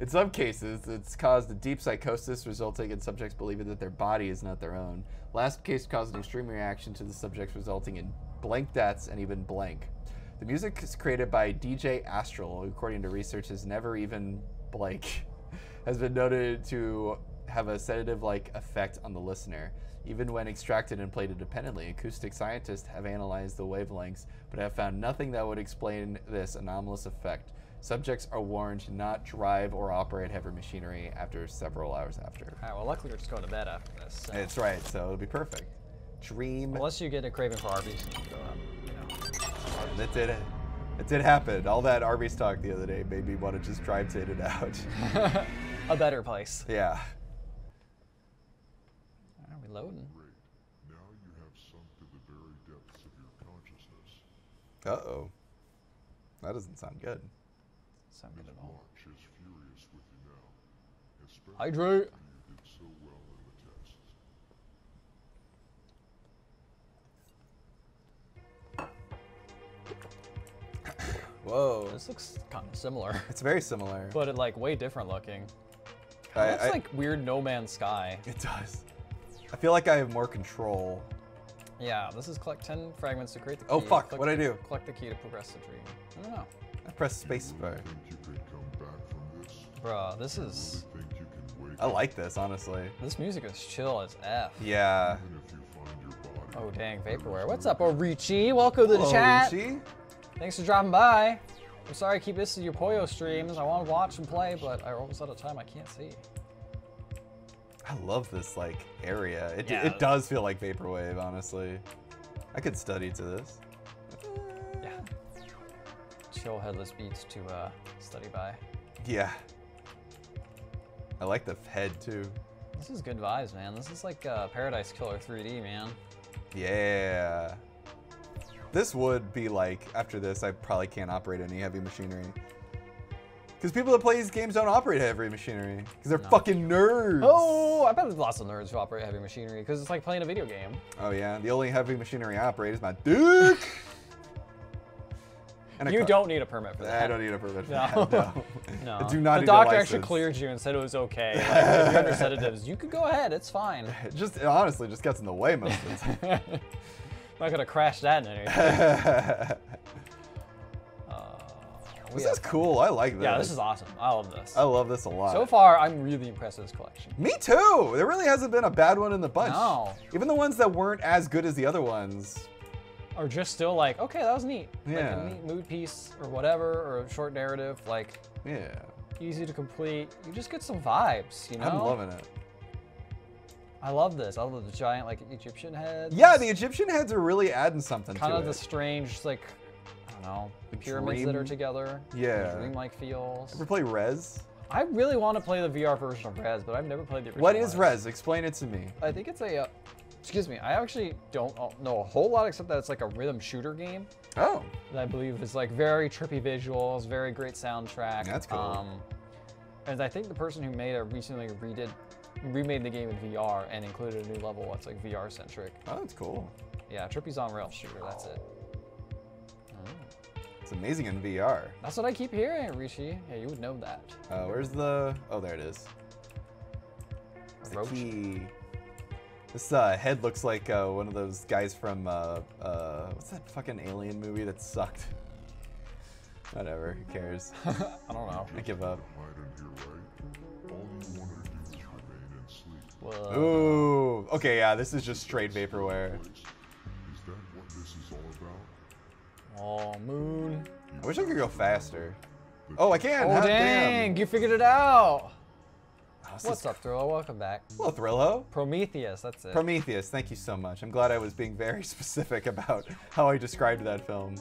In some cases, it's caused a deep psychosis resulting in subjects believing that their body is not their own. Last case caused an extreme reaction to the subjects resulting in Blank Deaths, and even Blank. The music is created by D J Astral, who, according to research, is never even Blank. Has been noted to have a sedative-like effect on the listener. Even when extracted and played independently, acoustic scientists have analyzed the wavelengths, but have found nothing that would explain this anomalous effect. Subjects are warned to not drive or operate heavy machinery after several hours after. All right, well, luckily we're just going to bed after this. So. That's right, so it'll be perfect. Dream. Unless you get a craving for Arby's. So, um, you know. That did, it did happen. All that Arby's talk the other day made me want to just drive to In-N-Out. A better place. Yeah. Are we loading? Great. Now you have sunk to the very depths of your consciousness. Uh-oh. That doesn't sound good. Sound good at all. Miz Blanche is furious with you now, especially I drew. You did so well in the test. Whoa. This looks kind of similar. It's very similar. But it like way different looking. I, it looks I, like weird No Man's Sky. It does. I feel like I have more control. Yeah, this is collect ten fragments to create the key. Oh fuck, collect what'd the, I do? Collect the key to progress the dream. I don't know. I press space bar. Bruh, this is... I like this, honestly. This music is chill as F. Yeah. Oh dang, vaporware. What's up, Orichi? Welcome to the chat. Orichi? Thanks for dropping by. I'm sorry I keep missing your Poyo streams. I want to watch and play, but I almost out of time. I can't see. I love this like area. It, yeah. It does feel like vaporwave, honestly. I could study to this. Yeah. Chill headless beats to uh, study by. Yeah. I like the head too. This is good vibes, man. This is like uh, Paradise Killer three D, man. Yeah. This would be like, after this, I probably can't operate any heavy machinery. Because people that play these games don't operate heavy machinery. Because they're no. fucking nerds. Oh, I bet there's lots of nerds who operate heavy machinery. Because it's like playing a video game. Oh, yeah. The only heavy machinery I operate is my dick. And you don't need a permit for that. I don't need a permit for no. that. No. no. I do not the need doctor a actually cleared you and said it was okay. Like, you're under sedatives. You could go ahead. It's fine. It just it honestly just gets in the way most of the time. I'm not going to crash that in anything. This is cool. I like this. Yeah, this is awesome. I love this. I love this a lot. So far, I'm really impressed with this collection. Me too. There really hasn't been a bad one in the bunch. No. Even the ones that weren't as good as the other ones are just still like, okay, that was neat. Yeah. Like a neat mood piece or whatever, or a short narrative. Like, yeah. Easy to complete. You just get some vibes, you know? I'm loving it. I love this. I love the giant, like, Egyptian heads. Yeah, the Egyptian heads are really adding something to it. Kind of the strange, like, know, the pyramids dream. That are together. Yeah. Dreamlike feels. Ever play Rez? I really want to play the V R version of Rez, but I've never played the original. What is Rez? Rez? Explain it to me. I think it's a, uh, excuse me, I actually don't know a whole lot except that it's like a rhythm shooter game. Oh. That I believe is like very trippy visuals, very great soundtrack. That's cool. Um, and I think the person who made it recently redid, remade the game in V R and included a new level that's like V R centric. Oh, that's cool. Yeah, trippy's on rail shooter, that's it. It's amazing in V R. That's what I keep hearing, Rishi. Yeah, you would know that. Uh, where's the... Oh, there it is. The key. This uh, head looks like uh, one of those guys from... Uh, uh, what's that fucking alien movie that sucked? Whatever, who cares? I don't know. I give up. Whoa. Ooh. Okay, yeah, this is just straight vaporware. Oh, moon. I wish I could go faster. Oh, I can. Oh, dang. Damn. You figured it out. Oh, what's up, Thrillo? Welcome back. Hello, Thrillo. Prometheus, that's it. Prometheus, thank you so much. I'm glad I was being very specific about how I described that film.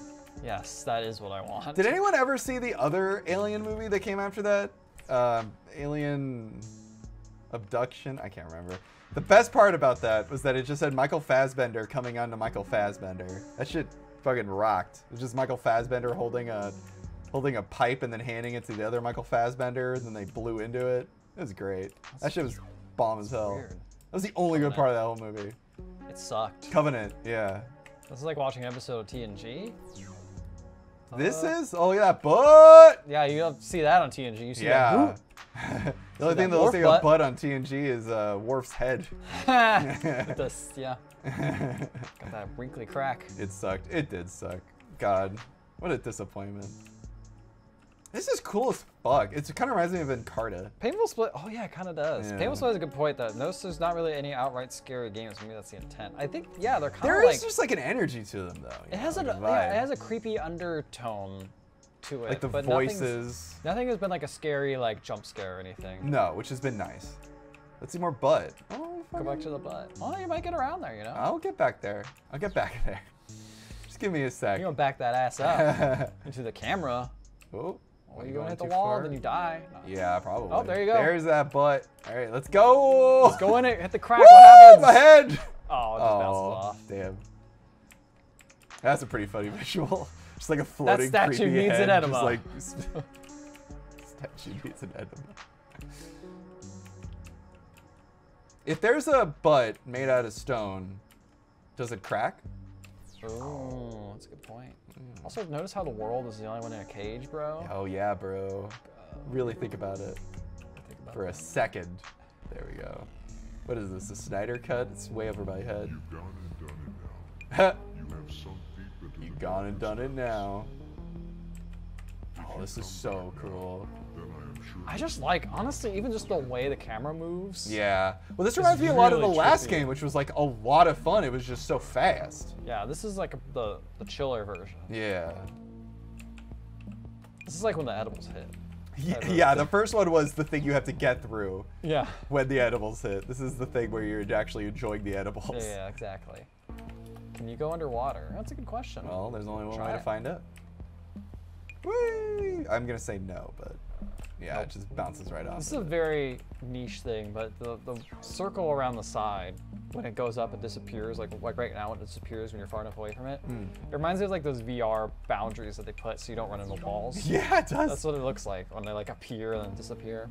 Yes, that is what I want. Did anyone ever see the other Alien movie that came after that? Uh, Alien Abduction? I can't remember. The best part about that was that it just said Michael Fassbender coming on to Michael Fassbender. That shit... fucking rocked. It was just Michael Fassbender holding a holding a pipe and then handing it to the other Michael Fassbender, and then they blew into it. It was great. That's that shit was bomb as hell. Weird. That was the only Covenant. Good part of that whole movie. It sucked. Covenant, yeah. This is like watching an episode of T N G. This uh, is? Oh, look at that butt! Yeah, you don't see that on T N G. You see yeah. that The so only thing that looks like butt. a butt on T N G is uh, Worf's head. This, yeah. Got that wrinkly crack. It sucked. It did suck. God, what a disappointment. This is cool as fuck. It's, it kind of reminds me of Encarta. Painful Split. Oh yeah, it kind of does. Yeah. Painful Split is a good point though. Notice there's not really any outright scary games. Maybe that's the intent. I think yeah, they're kind of like. There is just like an energy to them though. It know, has like a yeah, it has a creepy undertone. To it, like the but voices. Nothing has been like a scary like jump scare or anything. No, which has been nice. Let's see more butt. Oh, go back to the butt. Oh, you might get around there, you know. I'll get back there. I'll get back there. Just give me a sec. You're gonna back that ass up into the camera. Oh, well, you're gonna hit the wall, then you die. No. Yeah, probably. Oh, there you go. There's that butt. All right, let's go. Let's go in it. Hit the crack. Woo! What happens? My head. Oh, it just oh, bounced off. Damn. That's a pretty funny visual. Just like a floating that statue creepy needs head. An enema. Like, statue needs an enema. If there's a butt made out of stone, does it crack? Oh, that's a good point. Mm. Also, notice how the world is the only one in a cage, bro. Oh yeah, bro. Really think about it think about for that. a second. There we go. What is this? A Snyder cut? It's way over my head. You've gone and done it now. You have something. You've gone and done it now. Oh, this is so cool. I just like, honestly, even just the way the camera moves. Yeah. Well, this reminds me a lot of the last game, which was like a lot of fun. It was just so fast. Yeah, this is like a, the, the chiller version. Yeah. This is like when the edibles hit. Yeah, yeah, the first one was the thing you have to get through. Yeah. When the edibles hit. This is the thing where you're actually enjoying the edibles. Yeah, exactly. Can you go underwater? That's a good question. Well, there's only one Try way it. to find out. Whee! I'm gonna say no, but yeah, nope. It just bounces right off. This is a it. very niche thing, but the, the circle around the side, when it goes up, it disappears. Like, like right now, it disappears when you're far enough away from it. Mm. It reminds me of like those V R boundaries that they put so you don't run into walls. Yeah, it does. That's what it looks like when they like appear and then disappear.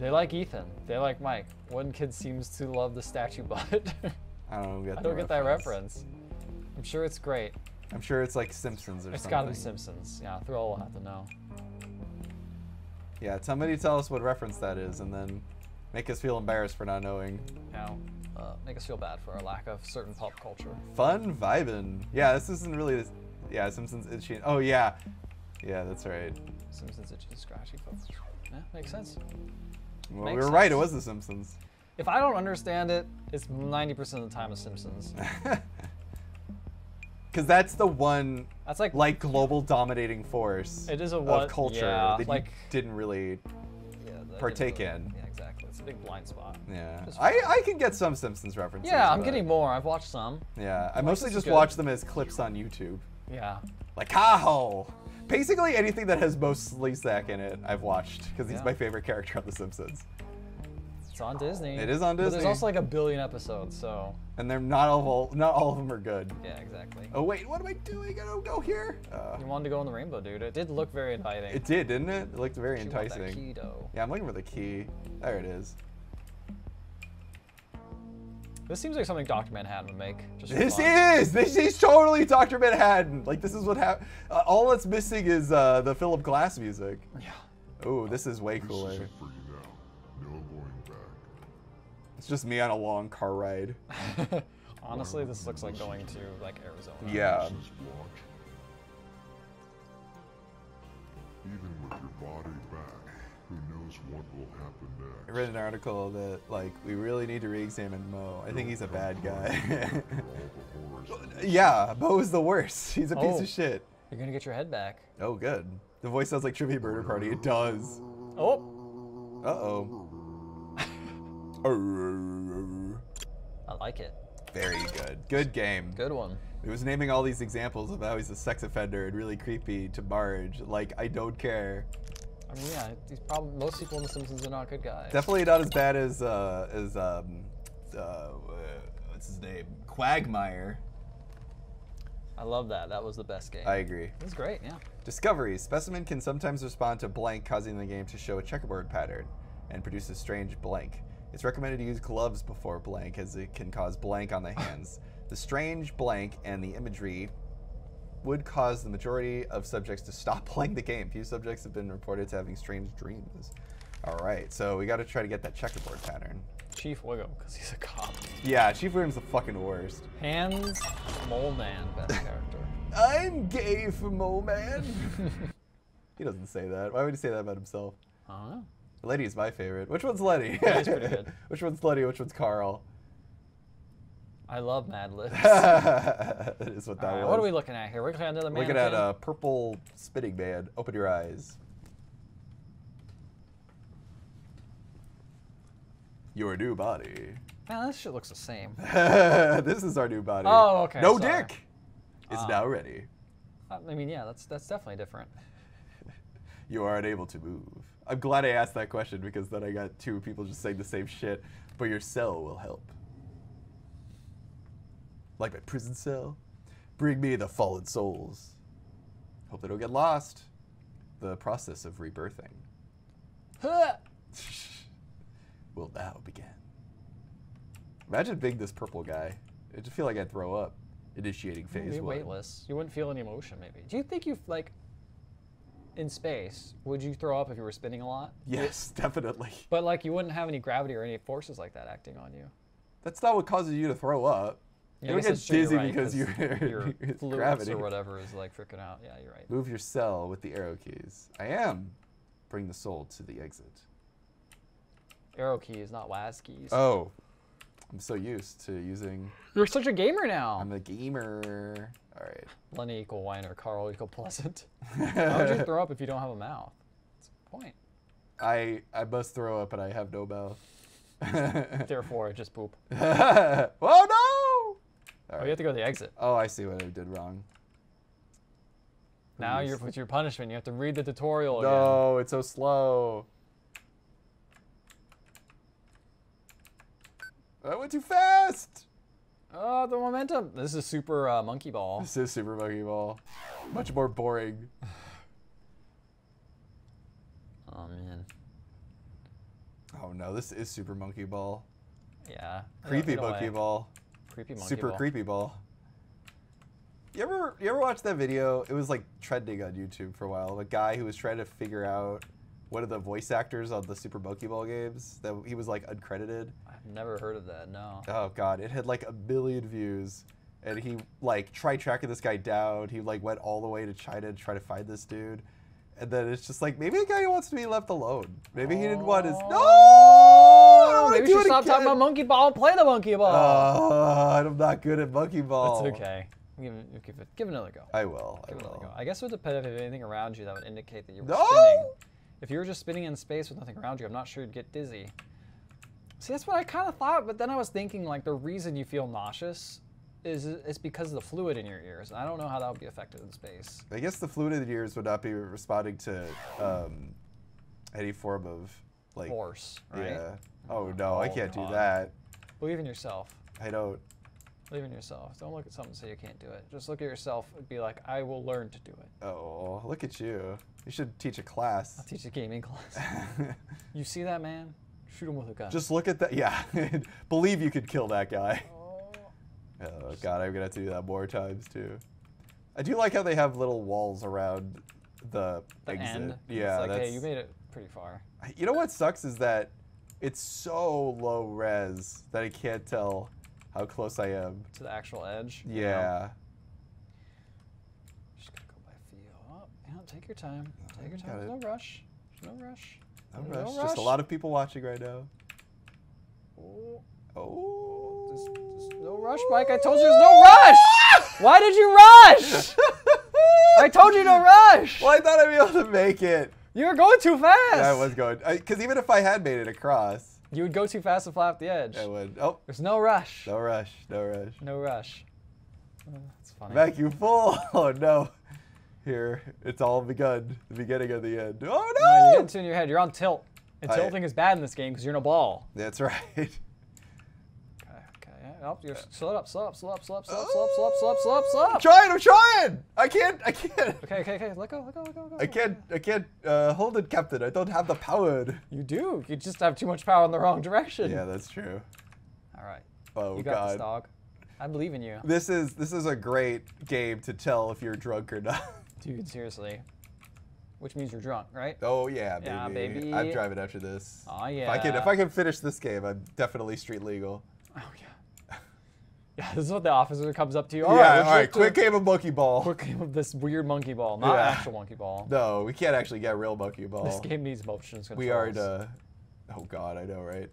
They like Ethan. They like Mike. One kid seems to love the statue butt. I don't get, I don't get that reference. I'm sure it's great. I'm sure it's like Simpsons or it's something. It's gotta be Simpsons. Yeah, Thrill will have to know. Yeah, somebody tell us what reference that is and then make us feel embarrassed for not knowing. Yeah, uh, make us feel bad for our lack of certain pop culture. Fun vibin'. Yeah, this isn't really this. Yeah, Simpsons itchy. Oh, yeah. Yeah, that's right. Simpsons itchy and scratchy. Yeah, makes sense. Well, makes we were sense. right. It was The Simpsons. If I don't understand it, it's ninety percent of the time of Simpsons. Because that's the one, that's like, like global dominating force it is a one, of culture yeah, that like, you didn't really yeah, partake didn't really, in. Yeah, exactly. It's a big blind spot. Yeah, I, I can get some Simpsons references. Yeah, I'm getting more. I've watched some. Yeah, I, I mostly just good. watch them as clips on YouTube. Yeah. Like, how? Basically anything that has most Sleazak in it, I've watched. Because he's yeah. my favorite character on The Simpsons. It's on Disney. It is on Disney. But there's also like a billion episodes, so. And they're not all not all of them are good. Yeah, exactly. Oh wait, what am I doing? I don't go here. Uh, you wanted to go on the rainbow, dude. It did look very inviting. It did, didn't it? It looked very enticing. You want that key, though. Yeah, I'm looking for the key. There it is. This seems like something Doctor Manhattan would make. Just this fun. is this is totally Doctor Manhattan. Like this is what happened. Uh, all that's missing is uh, the Philip Glass music. Yeah. Oh, this is way cooler. It's just me on a long car ride. Honestly, this looks like going to like Arizona. Yeah. Even with your body back, who knows what will happen next. I read an article that like we really need to re-examine Mo. I think he's a bad guy. Yeah, Mo is the worst. He's a piece oh, of shit. You're gonna get your head back. Oh, good. The voice sounds like Trivia Murder Party. It does. Oh. Uh oh. I like it. Very good. Good game. Good one. It was naming all these examples of how he's a sex offender and really creepy to Marge. Like, I don't care. I mean, yeah, he's probably, most people in The Simpsons are not good guys. Definitely not as bad as, uh, as, um, uh, what's his name? Quagmire. I love that. That was the best game. I agree. It was great, yeah. Discovery. Specimen can sometimes respond to blank, causing the game to show a checkerboard pattern and produce a strange blank. It's recommended to use gloves before blank as it can cause blank on the hands. The strange blank and the imagery would cause the majority of subjects to stop playing the game. Few subjects have been reported to having strange dreams. All right, so we got to try to get that checkerboard pattern. Chief Wiggum, because he's a cop. Yeah, Chief Wiggum's the fucking worst. Hans Mole Man, best character. I'm gay for Mole Man. He doesn't say that. Why would he say that about himself? I don't know. Letty's my favorite. Which one's Letty? Letty's pretty good. Which one's Letty? Which one's Carl? I love Mad Libs. That is what that right, was. What are we looking at here? We're looking at another mannequin. Looking at a purple spitting man. Open your eyes. Your new body. Man, this shit looks the same. This is our new body. Oh, okay. No sorry. Dick. It's um, now ready. I mean, yeah, that's that's definitely different. You are unable to move. I'm glad I asked that question because then I got two people just saying the same shit. But your cell will help. Like my prison cell. Bring me the fallen souls. Hope they don't get lost. The process of rebirthing. Huh. Will now begin. Imagine being this purple guy. I just feel like I'd throw up. Initiating phase one. Weightless. You wouldn't feel any emotion, maybe. Do you think you like in space? Would you throw up if you were spinning a lot? Yes, you, definitely. But like, you wouldn't have any gravity or any forces like that acting on you. That's not what causes you to throw up. Yeah, you don't get dizzy right, because you your gravity or whatever is like freaking out. Yeah, you're right. Move your cell with the arrow keys. I am. Bring the soul to the exit. Arrow keys, not W A S keys. Oh, I'm so used to using. You're such a gamer now. I'm a gamer. All right. Lenny equal Weiner, Carl equal Pleasant. How would you throw up if you don't have a mouth? That's a point. I I must throw up, and I have no mouth. Therefore, I just poop. Oh no! All right. Oh, you have to go to the exit. Oh, I see what I did wrong. Now you're with your punishment. You have to read the tutorial. No, again. It's so slow. That went too fast! Oh, the momentum. This is Super uh, Monkey Ball. This is Super Monkey Ball. Much more boring. Oh, man. Oh, no. This is Super Monkey Ball. Yeah. Creepy Monkey Ball. Creepy Monkey Super Ball. Super Creepy Ball. You ever, you ever watch that video? It was, like, trending on YouTube for a while. A guy who was trying to figure out one of the voice actors on the Super Monkey Ball games that he was like uncredited. I've never heard of that, no. Oh god, it had like a billion views and he like tried tracking this guy down. He like went all the way to China to try to find this dude. And then it's just like, maybe the guy wants to be left alone. Maybe oh. he didn't want his, no! Oh, maybe we should stop again. talking about Monkey Ball and play the Monkey Ball. Uh, I'm not good at Monkey Ball. That's okay. Give it, give it, give it another go. I will, give I will. Another go. I guess it would depend if there's anything around you that would indicate that you were no! spinning. If you were just spinning in space with nothing around you, I'm not sure you'd get dizzy. See, that's what I kind of thought, but then I was thinking, like, the reason you feel nauseous is it's because of the fluid in your ears, and I don't know how that would be affected in space. I guess the fluid in the ears would not be responding to um, any form of, like... force, right? Yeah. Oh, no, oh, I can't God. do that. Believe in yourself. I don't. Believe in yourself. Don't look at something and say you can't do it. Just look at yourself and be like, I will learn to do it. Oh, look at you. You should teach a class. I'll teach a gaming class. You see that man? Shoot him with a gun. Just look at that. Yeah. Believe you could kill that guy. Oh, oh God, I'm going to have to do that more times, too. I do like how they have little walls around the, the exit. End. Yeah. It's like, hey, you made it pretty far. You know what sucks is that it's so low res that I can't tell how close I am. To the actual edge? Yeah. You know? Just gonna go by feel. Oh, yeah, take your time. Take your time. There's no rush. There's no rush. No, There's rush. no rush. Just a lot of people watching right now. Oh. Oh. There's, there's no rush, Mike. I told you there's no rush! Why did you rush? I told you no rush! Well, I thought I'd be able to make it. You were going too fast. Yeah, I was going. Because even if I had made it across, you would go too fast to fly off the edge. I would. Oh. There's no rush. No rush. No rush. No rush. Oh, that's funny. Mac, you fool. Oh, no. Here. It's all begun. The beginning of the end. Oh, no. No, you're getting two in your head. You're on tilt. And I, tilting is bad in this game because you're in a ball. That's right. Okay. Okay. Oh, you're slow up, slow up, slow up, slow up, slow up, slow up, slow up, slow up, slow up, slow up. I'm trying. I'm trying. I can't. I can't. Okay, okay, okay. Let go, let go, let go, let go. I can't. I can't. Uh, hold it, Captain. I don't have the power. You do. You just have too much power in the wrong direction. Yeah, that's true. All right. Oh, God. You got this, dog. I believe in you. This is this is a great game to tell if you're drunk or not. Dude, seriously. Which means you're drunk, right? Oh yeah, baby. Yeah, baby. I'm driving after this. Oh yeah. If I can if I can finish this game, I'm definitely street legal. Oh yeah. Yeah, this is what the officer comes up to you. All yeah, right, all right. Quick game of monkey ball. Quick game of this weird monkey ball, not yeah. actual monkey ball. No, we can't actually get real monkey ball. This game needs motions controls. We are. Uh, oh god, I know, right?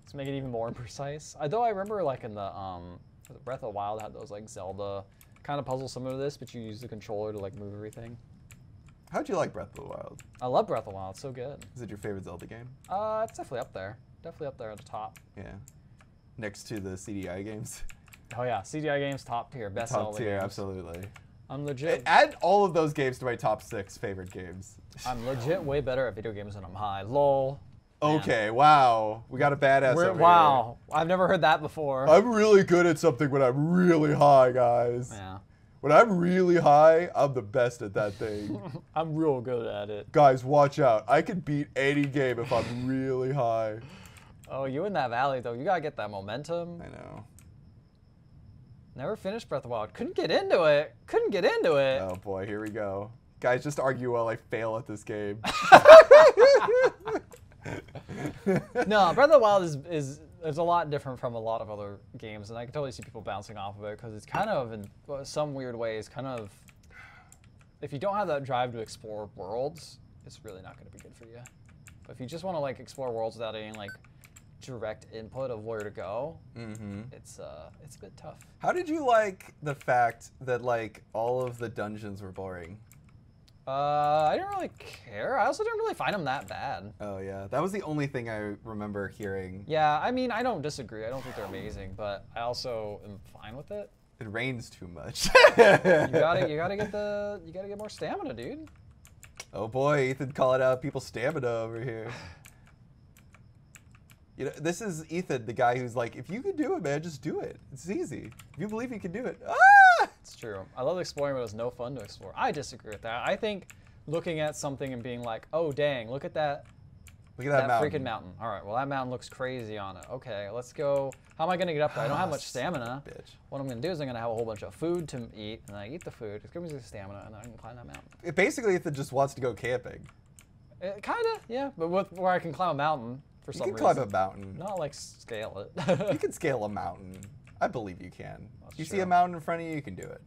Let's make it even more precise. Although I remember, like in the um, Breath of the Wild had those like Zelda kind of puzzles similar to this, but you use the controller to like move everything. How'd you like Breath of the Wild? I love Breath of the Wild, it's so good. Is it your favorite Zelda game? Uh, it's definitely up there. Definitely up there at the top. Yeah. Next to the C D I games. Oh yeah, C D I games top tier, best Zelda games. Top tier, absolutely. I'm legit. Add all of those games to my top six favorite games. I'm legit way better at video games when I'm high, lol. Man. Okay, wow. We got a badass We're, over Wow, here. I've never heard that before. I'm really good at something when I'm really high, guys. Yeah. When I'm really high, I'm the best at that thing. I'm real good at it. Guys, watch out. I could beat any game if I'm really high. Oh, you in that valley, though. You gotta get that momentum. I know. Never finished Breath of the Wild. Couldn't get into it. Couldn't get into it. Oh, boy. Here we go. Guys, just argue while I fail at this game. No, Breath of the Wild is... is It's a lot different from a lot of other games, and I can totally see people bouncing off of it because it's kind of, in some weird ways, kind of, if you don't have that drive to explore worlds, it's really not going to be good for you. But if you just want to like explore worlds without any like direct input of where to go, mm-hmm. it's uh, it's a bit tough. How did you like the fact that like all of the dungeons were boring? Uh, I didn't really care. I also didn't really find them that bad. Oh, yeah. That was the only thing I remember hearing. Yeah, I mean, I don't disagree. I don't think they're amazing, but I also am fine with it. It rains too much. you gotta, you gotta get the, you gotta get more stamina, dude. Oh, boy. Ethan calling out people's stamina over here. You know, this is Ethan, the guy who's like, if you can do it, man, just do it. It's easy. If you believe you can do it. Ah! It's true. I love exploring, but it's no fun to explore. I disagree with that. I think looking at something and being like, oh, dang, look at that. Look at that, that mountain. freaking mountain. All right, well, that mountain looks crazy on it. Okay, let's go. How am I going to get up there? I don't have much stamina. Bitch. What I'm going to do is I'm going to have a whole bunch of food to eat, and I eat the food. It's going to be stamina, and then I can climb that mountain. It basically, Ethan just wants to go camping. Kind of, yeah, but with, where I can climb a mountain. For some you can reason. Climb a mountain. Not like scale it. You can scale a mountain. I believe you can. That's you true. See a mountain in front of you, you can do it.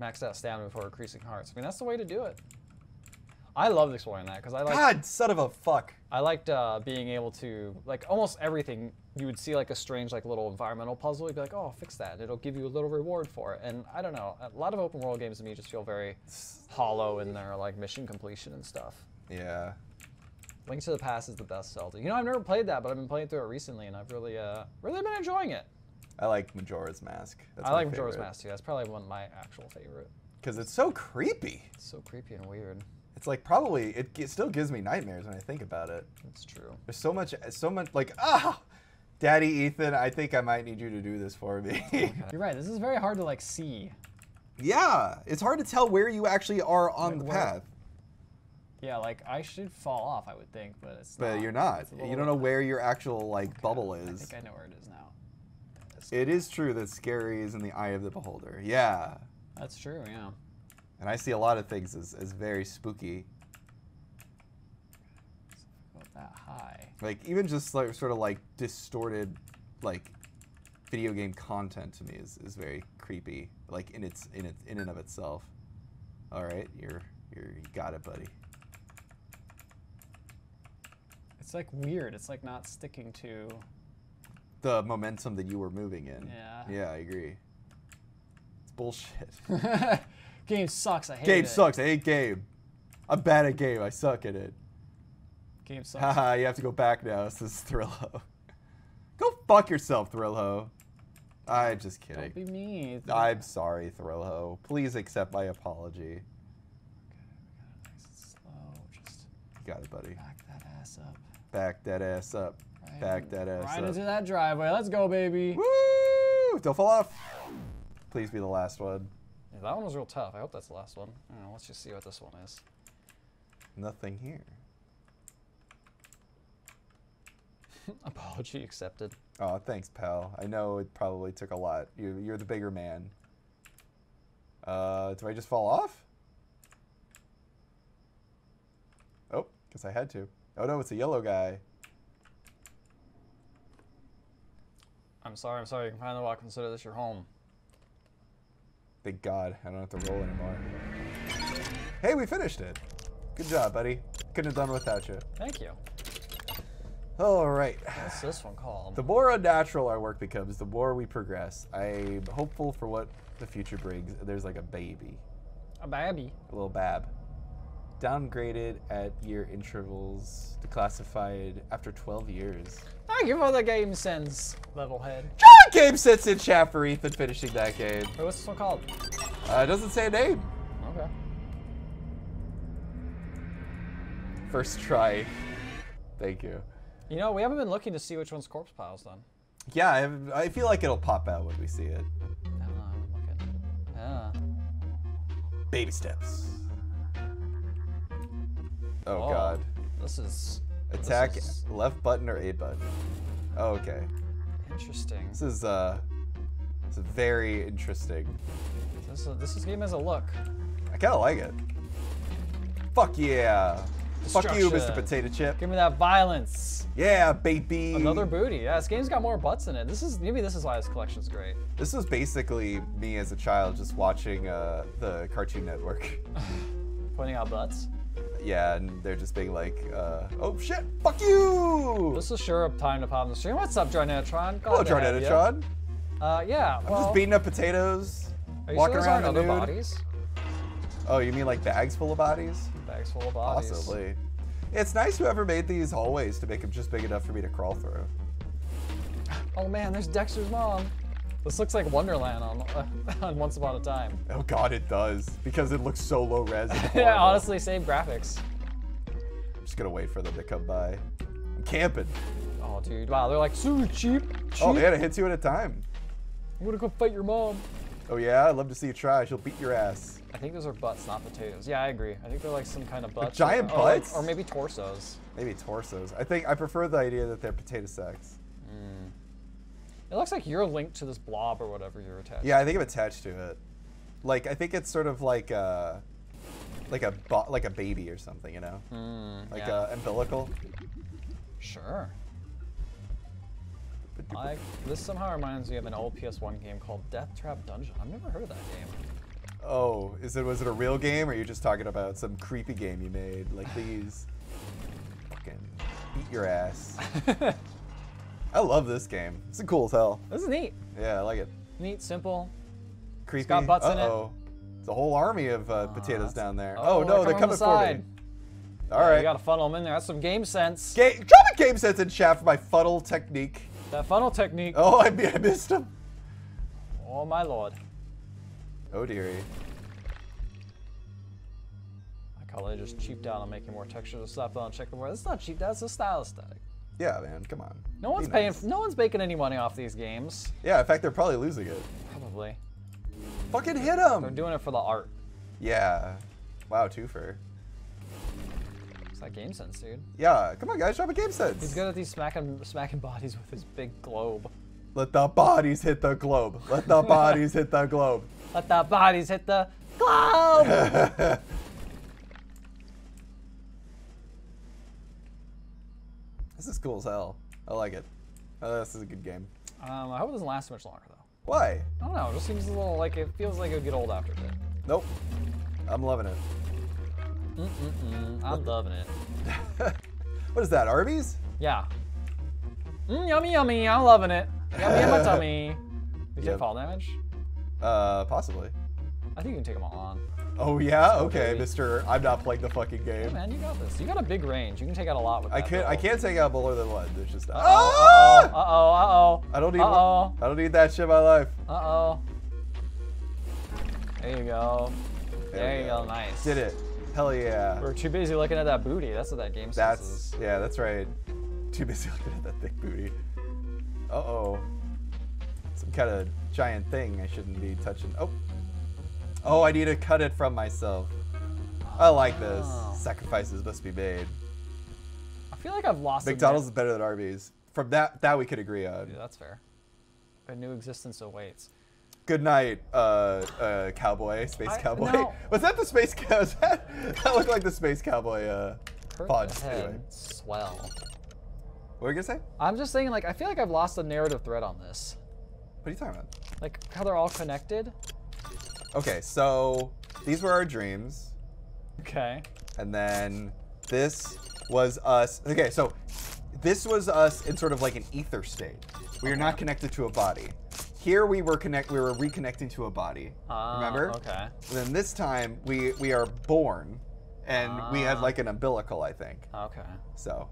Max out stamina before increasing hearts. I mean, that's the way to do it. I loved exploring that because I like. God, son of a fuck. I liked uh, being able to like almost everything. You would see like a strange like little environmental puzzle. You'd be like, oh, fix that. And it'll give you a little reward for it. And I don't know. A lot of open world games to me just feel very hollow in their like mission completion and stuff. Yeah. Link to the Past is the best Zelda. You know, I've never played that, but I've been playing through it recently, and I've really, uh, really been enjoying it. I like Majora's Mask. That's I like favorite. Majora's Mask, too. That's probably one of my actual favorite. Because it's so creepy. It's so creepy and weird. It's like probably, it, it still gives me nightmares when I think about it. That's true. There's so much, so much, like, ah! Daddy Ethan, I think I might need you to do this for me. Okay. You're right. This is very hard to, like, see. Yeah. It's hard to tell where you actually are on like, the path. Yeah, like I should fall off, I would think, but it's but not. But you're not. You don't know where your actual like okay, bubble is. I think I know where it is now. It's it is true that scary is in the eye of the beholder. Yeah. That's true, yeah. And I see a lot of things as, as very spooky. It's about that high. Like even just like sort of like distorted like video game content to me is, is very creepy. Like in its in its in and of itself. Alright, you're you're you got it, buddy. It's like weird. It's like not sticking to the momentum that you were moving in. Yeah. Yeah, I agree. It's bullshit. Game sucks. I hate game it. Game sucks. I hate game. I'm bad at game. I suck at it. Game sucks. Haha, you have to go back now. This is Thrillo. Go fuck yourself, Thrillo. I'm just kidding. Don't be mean. I'm sorry, Thrillo. Please accept my apology. Okay, we got it nice and slow. Just you got it, buddy. Back that ass up. Back that ass up. Right Back in, that ass right up. Right into that driveway. Let's go, baby. Woo! Don't fall off. Please be the last one. Yeah, that one was real tough. I hope that's the last one. I don't know, let's just see what this one is. Nothing here. Apology accepted. Oh, thanks, pal. I know it probably took a lot. You, you're the bigger man. Uh, do I just fall off? Oh, guess I had to. Oh no, it's a yellow guy. I'm sorry, I'm sorry. You can finally walk. Consider this your home. Thank God, I don't have to roll anymore. Hey, we finished it. Good job, buddy. Couldn't have done it without you. Thank you. All right. What's this one called? The more unnatural our work becomes, the more we progress. I'm hopeful for what the future brings. There's like a baby. A babby. A little bab. Downgraded at year intervals, declassified after twelve years. I give all the game sense, Levelhead. John Game Sense in chat for Ethan finishing that game. Wait, what's this one called? Uh, it doesn't say a name. Okay. First try. Thank you. You know, we haven't been looking to see which one's corpse pile's done. Yeah, I, I feel like it'll pop out when we see it. I don't know, I haven't looked at it. I don't know. Baby steps. Oh, oh God. This is... Attack this is... left button or A button. Oh, okay. Interesting. This is, uh... This is very interesting. This, is, this is game has a look. I kind of like it. Fuck yeah! Fuck you, Mister Potato Chip. Give me that violence. Yeah, baby. Another booty. Yeah, this game's got more butts in it. This is maybe this is why this collection's great. This was basically me as a child just watching uh, the Cartoon Network. Pointing out butts? Yeah, and they're just being like, uh, oh shit, fuck you! This is sure a time to pop in the stream. What's up, Jarnettatron? Hello, Jarnettatron. Uh, yeah, I'm well, just beating up potatoes, are you walking sure around other bodies? Oh, you mean like bags full of bodies? Bags full of bodies. Possibly. It's nice whoever made these hallways to make them just big enough for me to crawl through. Oh man, there's Dexter's mom. This looks like Wonderland on, uh, on Once Upon a Time. Oh god, it does. Because it looks so low res. Yeah, honestly, same graphics. I'm just gonna wait for them to come by. I'm camping. Oh dude, wow, they're like super cheap, cheap. Oh man, it hits you at a time. I'm gonna go fight your mom. Oh yeah, I'd love to see you try. She'll beat your ass. I think those are butts, not potatoes. Yeah, I agree. I think they're like some kind of butts. Like giant or, butts? Or, like, or maybe torsos. Maybe torsos. I think I prefer the idea that they're potato sacks. Mm. It looks like you're linked to this blob or whatever you're attached to. Yeah, I think I'm attached to it. Like, I think it's sort of like a, like a, like a baby or something, you know? Mm, like yeah. a umbilical. Sure. I, this somehow reminds me of an old P S one game called Death Trap Dungeon. I've never heard of that game. Oh, is it? Was it a real game, or are you just talking about some creepy game you made like these? Fucking beat your ass. I love this game. It's cool as hell. This is neat. Yeah, I like it. Neat, simple. Creepy. It's got butts uh -oh. in it. It's a whole army of uh, uh, potatoes down there. Oh, oh no, they're, they're coming the for me. All yeah, right. You gotta funnel them in there. That's some game sense. Game, drop a game sense in chat for my funnel technique. That funnel technique. Oh, I, I missed him. Oh, my lord. Oh, dearie. I call it just cheaped out on making more textures and stuff. Don't check the word. It's not cheap. That's a style aesthetic. Yeah, man. Come on. No one's paying. No one's making any money off these games. Yeah, in fact, they're probably losing it. Probably. Fucking hit them. They're doing it for the art. Yeah. Wow, twofer. That game sense, dude. Yeah, come on, guys, drop a game sense. He's good at these smacking, smacking bodies with his big globe. Let the bodies hit the globe. Let the bodies hit the globe. Let the bodies hit the globe. This is cool as hell. I like it. Uh, this is a good game. Um, I hope it doesn't last much longer, though. Why? I don't know. It just seems a little like it feels like it'll get old after a bit. Nope. I'm loving it. Mm-mm-mm. I'm loving it. What is that, Arby's? Yeah. Mm, yummy, yummy. I'm loving it. Yummy in my tummy. Did you take fall damage? Uh, possibly. I think you can take them all on. Oh, yeah? So okay, baby. Mister I'm not playing the fucking game. Hey, man, you got this. You got a big range. You can take out a lot with that. I can't, I can't take out more than one. There's just... Uh-oh, ah! uh-oh, uh-oh, uh-oh. I don't need, uh-oh. I don't need that shit in my life. Uh-oh. There you go. There, there you go. go. Nice. Did it. Hell yeah. We're too busy looking at that booty. That's what that game that's, says. Yeah, that's right. Too busy looking at that thick booty. Uh-oh. Some kind of giant thing I shouldn't be touching. Oh. Oh, I need to cut it from myself. I like this. Sacrifices must be made. I feel like I've lost McDonald's a bit. is better than Arby's. From that, that we could agree on. Yeah, that's fair. A new existence awaits. Good night, uh, uh, cowboy, space I, cowboy. No. Was that the space cow? That, that looked like the space cowboy uh, pod. Anyway. Swell. What were you gonna say? I'm just saying, like, I feel like I've lost the narrative thread on this. What are you talking about? Like how they're all connected. Okay, so these were our dreams. Okay. And then this was us. Okay, so this was us in sort of like an ether state. We are not connected to a body. Here we were connect. We were reconnecting to a body. Uh, remember? Okay. And then this time we we are born, and uh, we had like an umbilical, I think. Okay. So,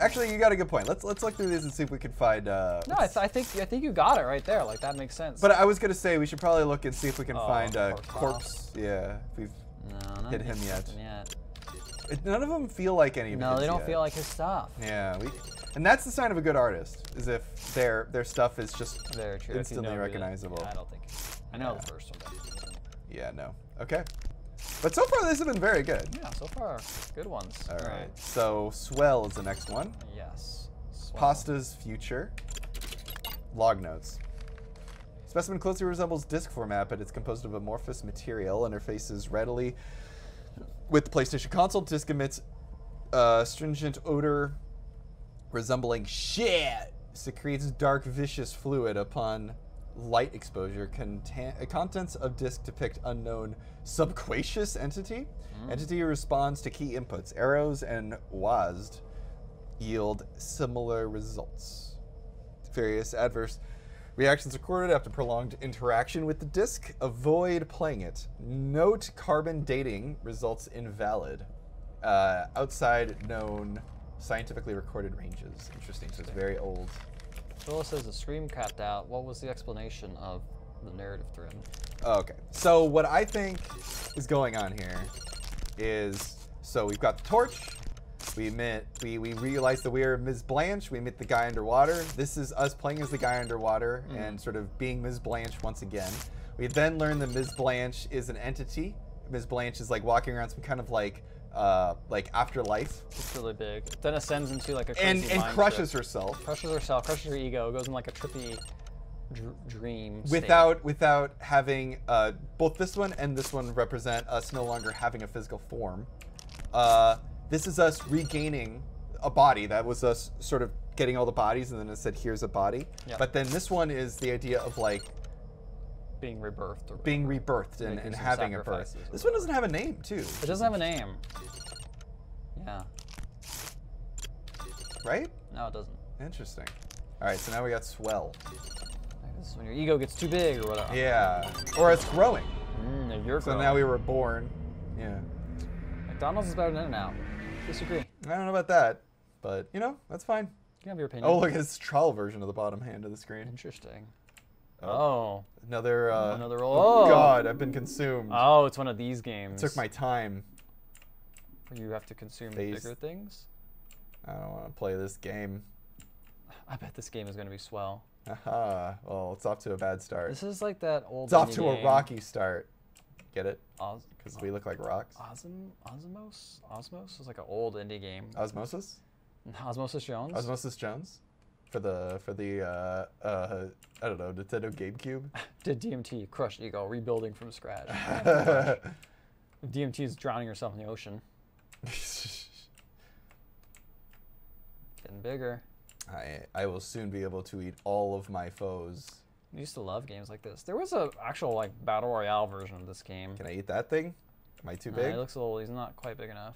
actually, you got a good point. Let's let's look through these and see if we can find. Uh, no, I, th I think I think you got it right there. Like that makes sense. But I was gonna say we should probably look and see if we can oh, find a corpse. Yeah, if we've no, hit him yet. yet. None of them feel like any of No, they don't yet. feel like his stuff. Yeah, we, and that's the sign of a good artist, is if their their stuff is just Very true. instantly you know recognizable. Yeah, I don't think. I know yeah. the first one. Yeah, no. Okay. But so far, these have been very good. Yeah, so far, good ones. All right. right. So, Swell is the next one. Yes. Swell. Pasta's Future. Log notes. Specimen closely resembles disc format, but it's composed of amorphous material, interfaces readily with the PlayStation console. Disc emits uh, stringent odor resembling shit. Secretes dark, vicious fluid upon light exposure. Content, contents of disc depict unknown subquacious entity. Mm. Entity responds to key inputs. Arrows and W A S D yield similar results. Various adverse reactions recorded after prolonged interaction with the disc. Avoid playing it. Note carbon dating results invalid. Uh, outside known scientifically recorded ranges. Interesting, so it's very old. Thrillo says the scream capped out. What was the explanation of the narrative thread? Okay, so what I think is going on here is, so we've got the torch. We met, we, we realized that we are Miz Blanche. We met the guy underwater. This is us playing as the guy underwater mm. and sort of being Miz Blanche once again. We then learned that Miz Blanche is an entity. Miz Blanche is like walking around some kind of like uh, like afterlife. It's really big. Then ascends into like a crazy and, and crushes trip. herself. Crushes herself, crushes her ego, goes in like a trippy dr dream Without state. Without having uh, both this one and this one represent us no longer having a physical form. Uh, This is us regaining a body. That was us sort of getting all the bodies, and then it said, here's a body. Yep. But then this one is the idea of like being rebirthed. Or being rebirthed and, and having a birth. This one doesn't have a name, too. It doesn't have a name. Yeah. Right? No, it doesn't. Interesting. All right, so now we got Swell. This is when your ego gets too big or whatever. Yeah. Or it's growing. Mm, you're so growing. Now we were born. Yeah. McDonald's is better than In-N-Out. Disagree. I don't know about that, but you know, that's fine. You can have your opinion. Oh, look, it's trial version of the bottom hand of the screen. Interesting. Oh. oh. Another, uh, another roll. Oh, God, I've been consumed. Oh, it's one of these games. It took my time. You have to consume These. bigger things? I don't want to play this game. I bet this game is going to be swell. Aha. Well, it's off to a bad start. This is like that old It's off to game. a rocky start. Get it? Because we look like rocks. Osm Osmos? Osmos is like an old indie game. Osmosis? Osmosis Jones? Osmosis Jones? For the, for the uh, uh, I don't know, Nintendo GameCube? Did D M T crush ego, rebuilding from scratch. D M T is drowning herself in the ocean. Getting bigger. I, I will soon be able to eat all of my foes. I used to love games like this. There was an actual like battle royale version of this game. Can I eat that thing? Am I too big? Uh, he looks a little. He's not quite big enough.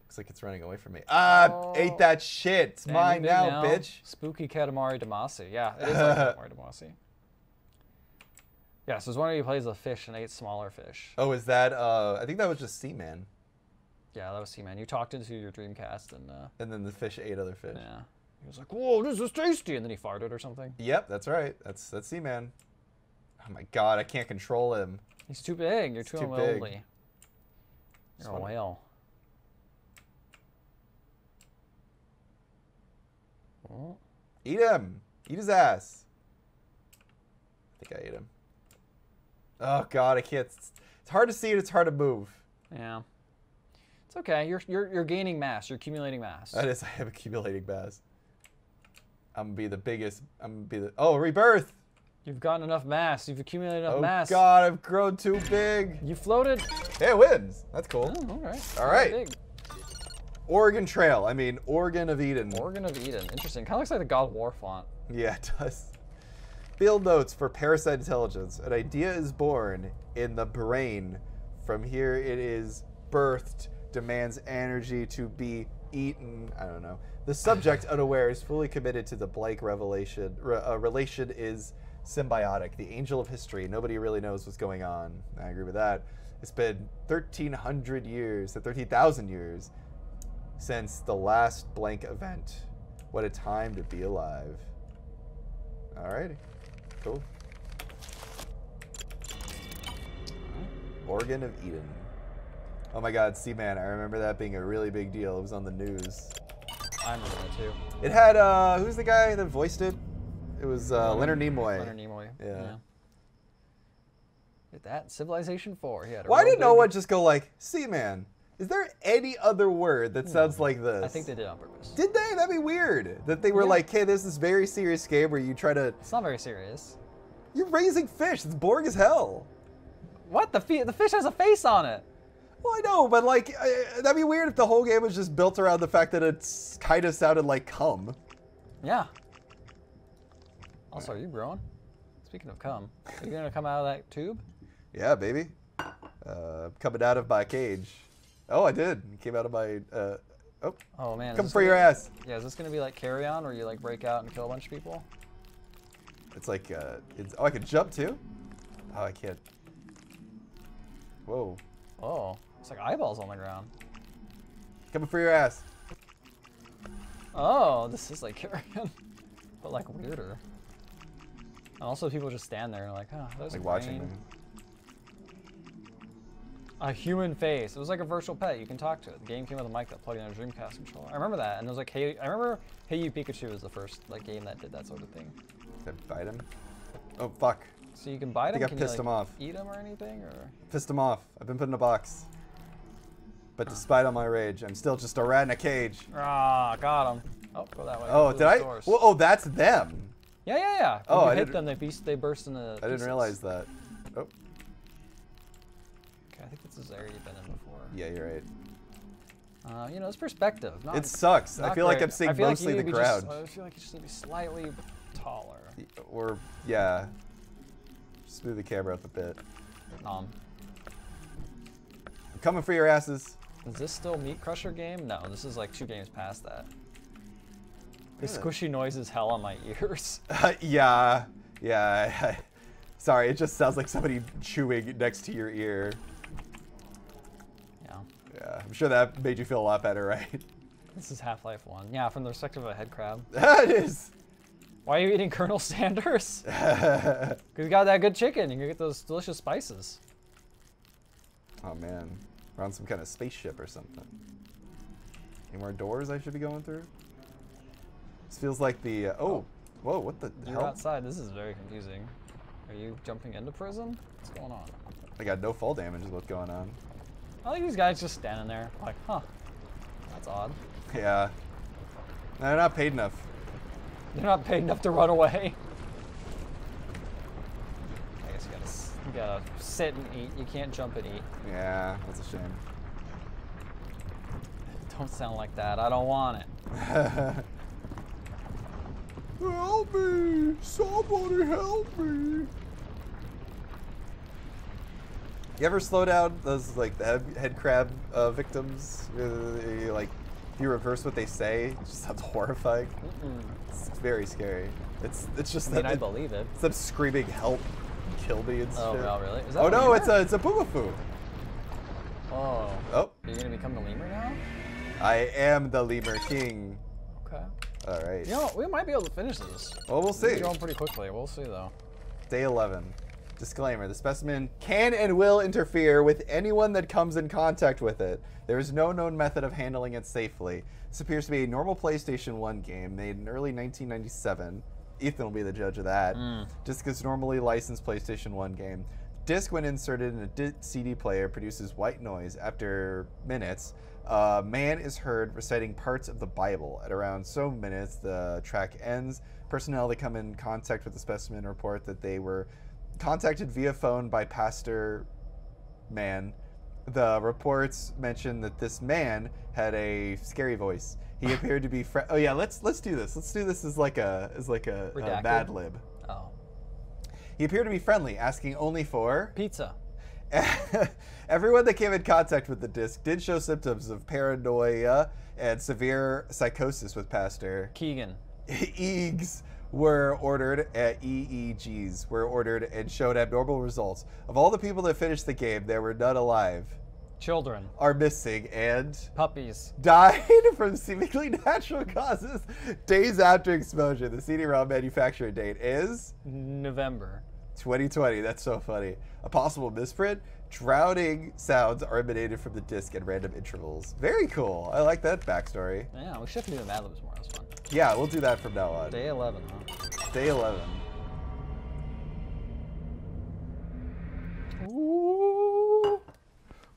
Looks like it's running away from me. Ah! Oh. Ate that shit. It's and mine now, now, bitch. Spooky Katamari Damacy. Yeah, it is like Katamari Damacy. Yeah, so there's one where he plays a fish and ate smaller fish. Oh, is that? Uh, I think that was just Sea Man. Yeah, that was Sea Man. You talked into your Dreamcast and. Uh, and then the fish ate other fish. Yeah. He was like, whoa, this is tasty, and then he farted or something. Yep, that's right. That's that's Sea Man. Oh my God, I can't control him. He's too big. You're too, too unwieldy. You're a whale. Oh. Eat him. Eat his ass. I think I ate him. Oh God, I can't. It's hard to see it. It's hard to move. Yeah. It's okay. You're you're you're gaining mass. You're accumulating mass. That is. I am accumulating mass. I'm gonna be the biggest. I'm gonna be the. Oh, rebirth! You've gotten enough mass. You've accumulated enough oh mass. Oh God, I've grown too big. You floated. Hey, it wins. That's cool. Oh, all right. All right. Big. Oregon Trail. I mean, Oregon of Eden. Oregon of Eden. Interesting. Kind of looks like the God of War font. Yeah, it does. Field notes for Parasite Intelligence. An idea is born in the brain. From here, it is birthed. Demands energy to be eaten. I don't know. The subject, unaware, is fully committed to the Blake revelation. Re uh, relation is symbiotic. The angel of history. Nobody really knows what's going on. I agree with that. It's been thirteen hundred years, to thirteen thousand years, since the last blank event. What a time to be alive. Alrighty. Cool. Oregon of Eden. Oh my God, Sea Man. I remember that being a really big deal. It was on the news. I remember that too. It had, uh, who's the guy that voiced it? It was uh, Leonard, Leonard Nimoy. Leonard Nimoy. Yeah. yeah. At that, Civilization four. He had a Why did no one just go like, Sea Man? Is there any other word that no. sounds like this? I think they did on purpose. Did they? That'd be weird. That they were yeah. like, hey, there's this very serious game where you try to... It's not very serious. You're raising fish. It's boring as hell. What? The, fi the fish has a face on it. Well, I know, but like, uh, that'd be weird if the whole game was just built around the fact that it's kind of sounded like cum. Yeah. Also, are you growing? Speaking of cum, are you gonna come out of that tube? Yeah, baby. Uh, coming out of my cage. Oh, I did. Came out of my. Uh, oh. Oh man. Come for your ass. Yeah, is this gonna be like Carry On, where you like break out and kill a bunch of people? It's like. Uh, it's, oh, I can jump too. Oh, I can't. Whoa. Oh, it's like eyeballs on the ground. Coming for your ass. Oh, this is like Carry On, but like weirder. And also, people just stand there and like, oh, that's like watching them. A human face. It was like a virtual pet. You can talk to it. The game came with a mic that plugged in a Dreamcast controller. I remember that. And it was like, hey, I remember Hey You Pikachu was the first like game that did that sort of thing. Did I bite him? Oh fuck. So you can bite him. I think I pissed him off. Eat him or anything, or pissed him off. I've been put in a box. But despite all my rage, I'm still just a rat in a cage. Ah, got him. Oh, go that way. Oh, did I? Well, oh, that's them. Yeah, yeah, yeah. When oh, you I hit them, they, beast, they burst into pieces. I didn't realize that. Oh. Okay, I think this is the area you've been in before. Yeah, you're right. Uh, you know, it's perspective. Not, it sucks. I feel great. like I'm seeing mostly like the crowd. Just, I feel like you just need to be slightly taller. Or, yeah. Smooth the camera up a bit. Um. I'm coming for your asses. Is this still Meat Crusher game? No, this is like two games past that. The squishy noise is hell on my ears. Uh, yeah, yeah. Sorry, it just sounds like somebody chewing next to your ear. Yeah. Yeah, I'm sure that made you feel a lot better, right? This is Half-Life one. Yeah, from the perspective of a head crab. It is. Why are you eating Colonel Sanders? Because you got that good chicken. You can get those delicious spices. Oh man, we're on some kind of spaceship or something. Any more doors I should be going through? This feels like the, uh, oh, whoa, what the You're hell? Outside, this is very confusing. Are you jumping into prison? What's going on? I got no fall damage is what's going on. I like these guys just standing there, like, huh, that's odd. Yeah, they're not paid enough. They're not paid enough to run away. I guess you gotta, you gotta sit and eat, you can't jump and eat. Yeah, that's a shame. Don't sound like that, I don't want it. Help me! Somebody help me! You ever slow down those like the head, head crab uh, victims? Uh, like, if you reverse what they say, it just sounds horrifying. Mm-mm. It's very scary. It's it's just. I mean, them, I believe it. It's them screaming "help, kill me" and stuff. Oh no, really? Is that oh no, lemur? it's a it's a poofoo. Oh. Oh. You're gonna become the lemur now? I am the lemur king. Okay. All right. You know, we might be able to finish this. Well, we'll see. It's going pretty quickly. We'll see, though. Day eleven. Disclaimer. The specimen can and will interfere with anyone that comes in contact with it. There is no known method of handling it safely. This appears to be a normal PlayStation one game made in early nineteen ninety-seven. Ethan will be the judge of that. Mm. Disc is normally licensed PlayStation one game. Disc, when inserted in a D C D player, produces white noise after minutes, A man is heard reciting parts of the Bible. At around so minutes, the track ends. Personnel that come in contact with the specimen report that they were contacted via phone by Pastor Man. The reports mention that this man had a scary voice. He appeared to be. Fr oh yeah, let's let's do this. Let's do this as like a as like a, a Mad Lib. Oh. He appeared to be friendly, asking only for pizza. Everyone that came in contact with the disc did show symptoms of paranoia and severe psychosis with Pastor. Keegan. Eegs were ordered at E E Gs were ordered and showed abnormal results. Of all the people that finished the game, there were none alive. Children are missing and puppies died from seemingly natural causes days after exposure. The C D ROM manufacturer date is November twenty twenty. That's so funny. A possible misprint: drowning sounds are emanated from the disc at random intervals. Very cool. I like that backstory. Yeah, we should do the Mad Libs more. That's fun. Yeah, we'll do that from now on. Day eleven, huh? Day eleven. Ooh.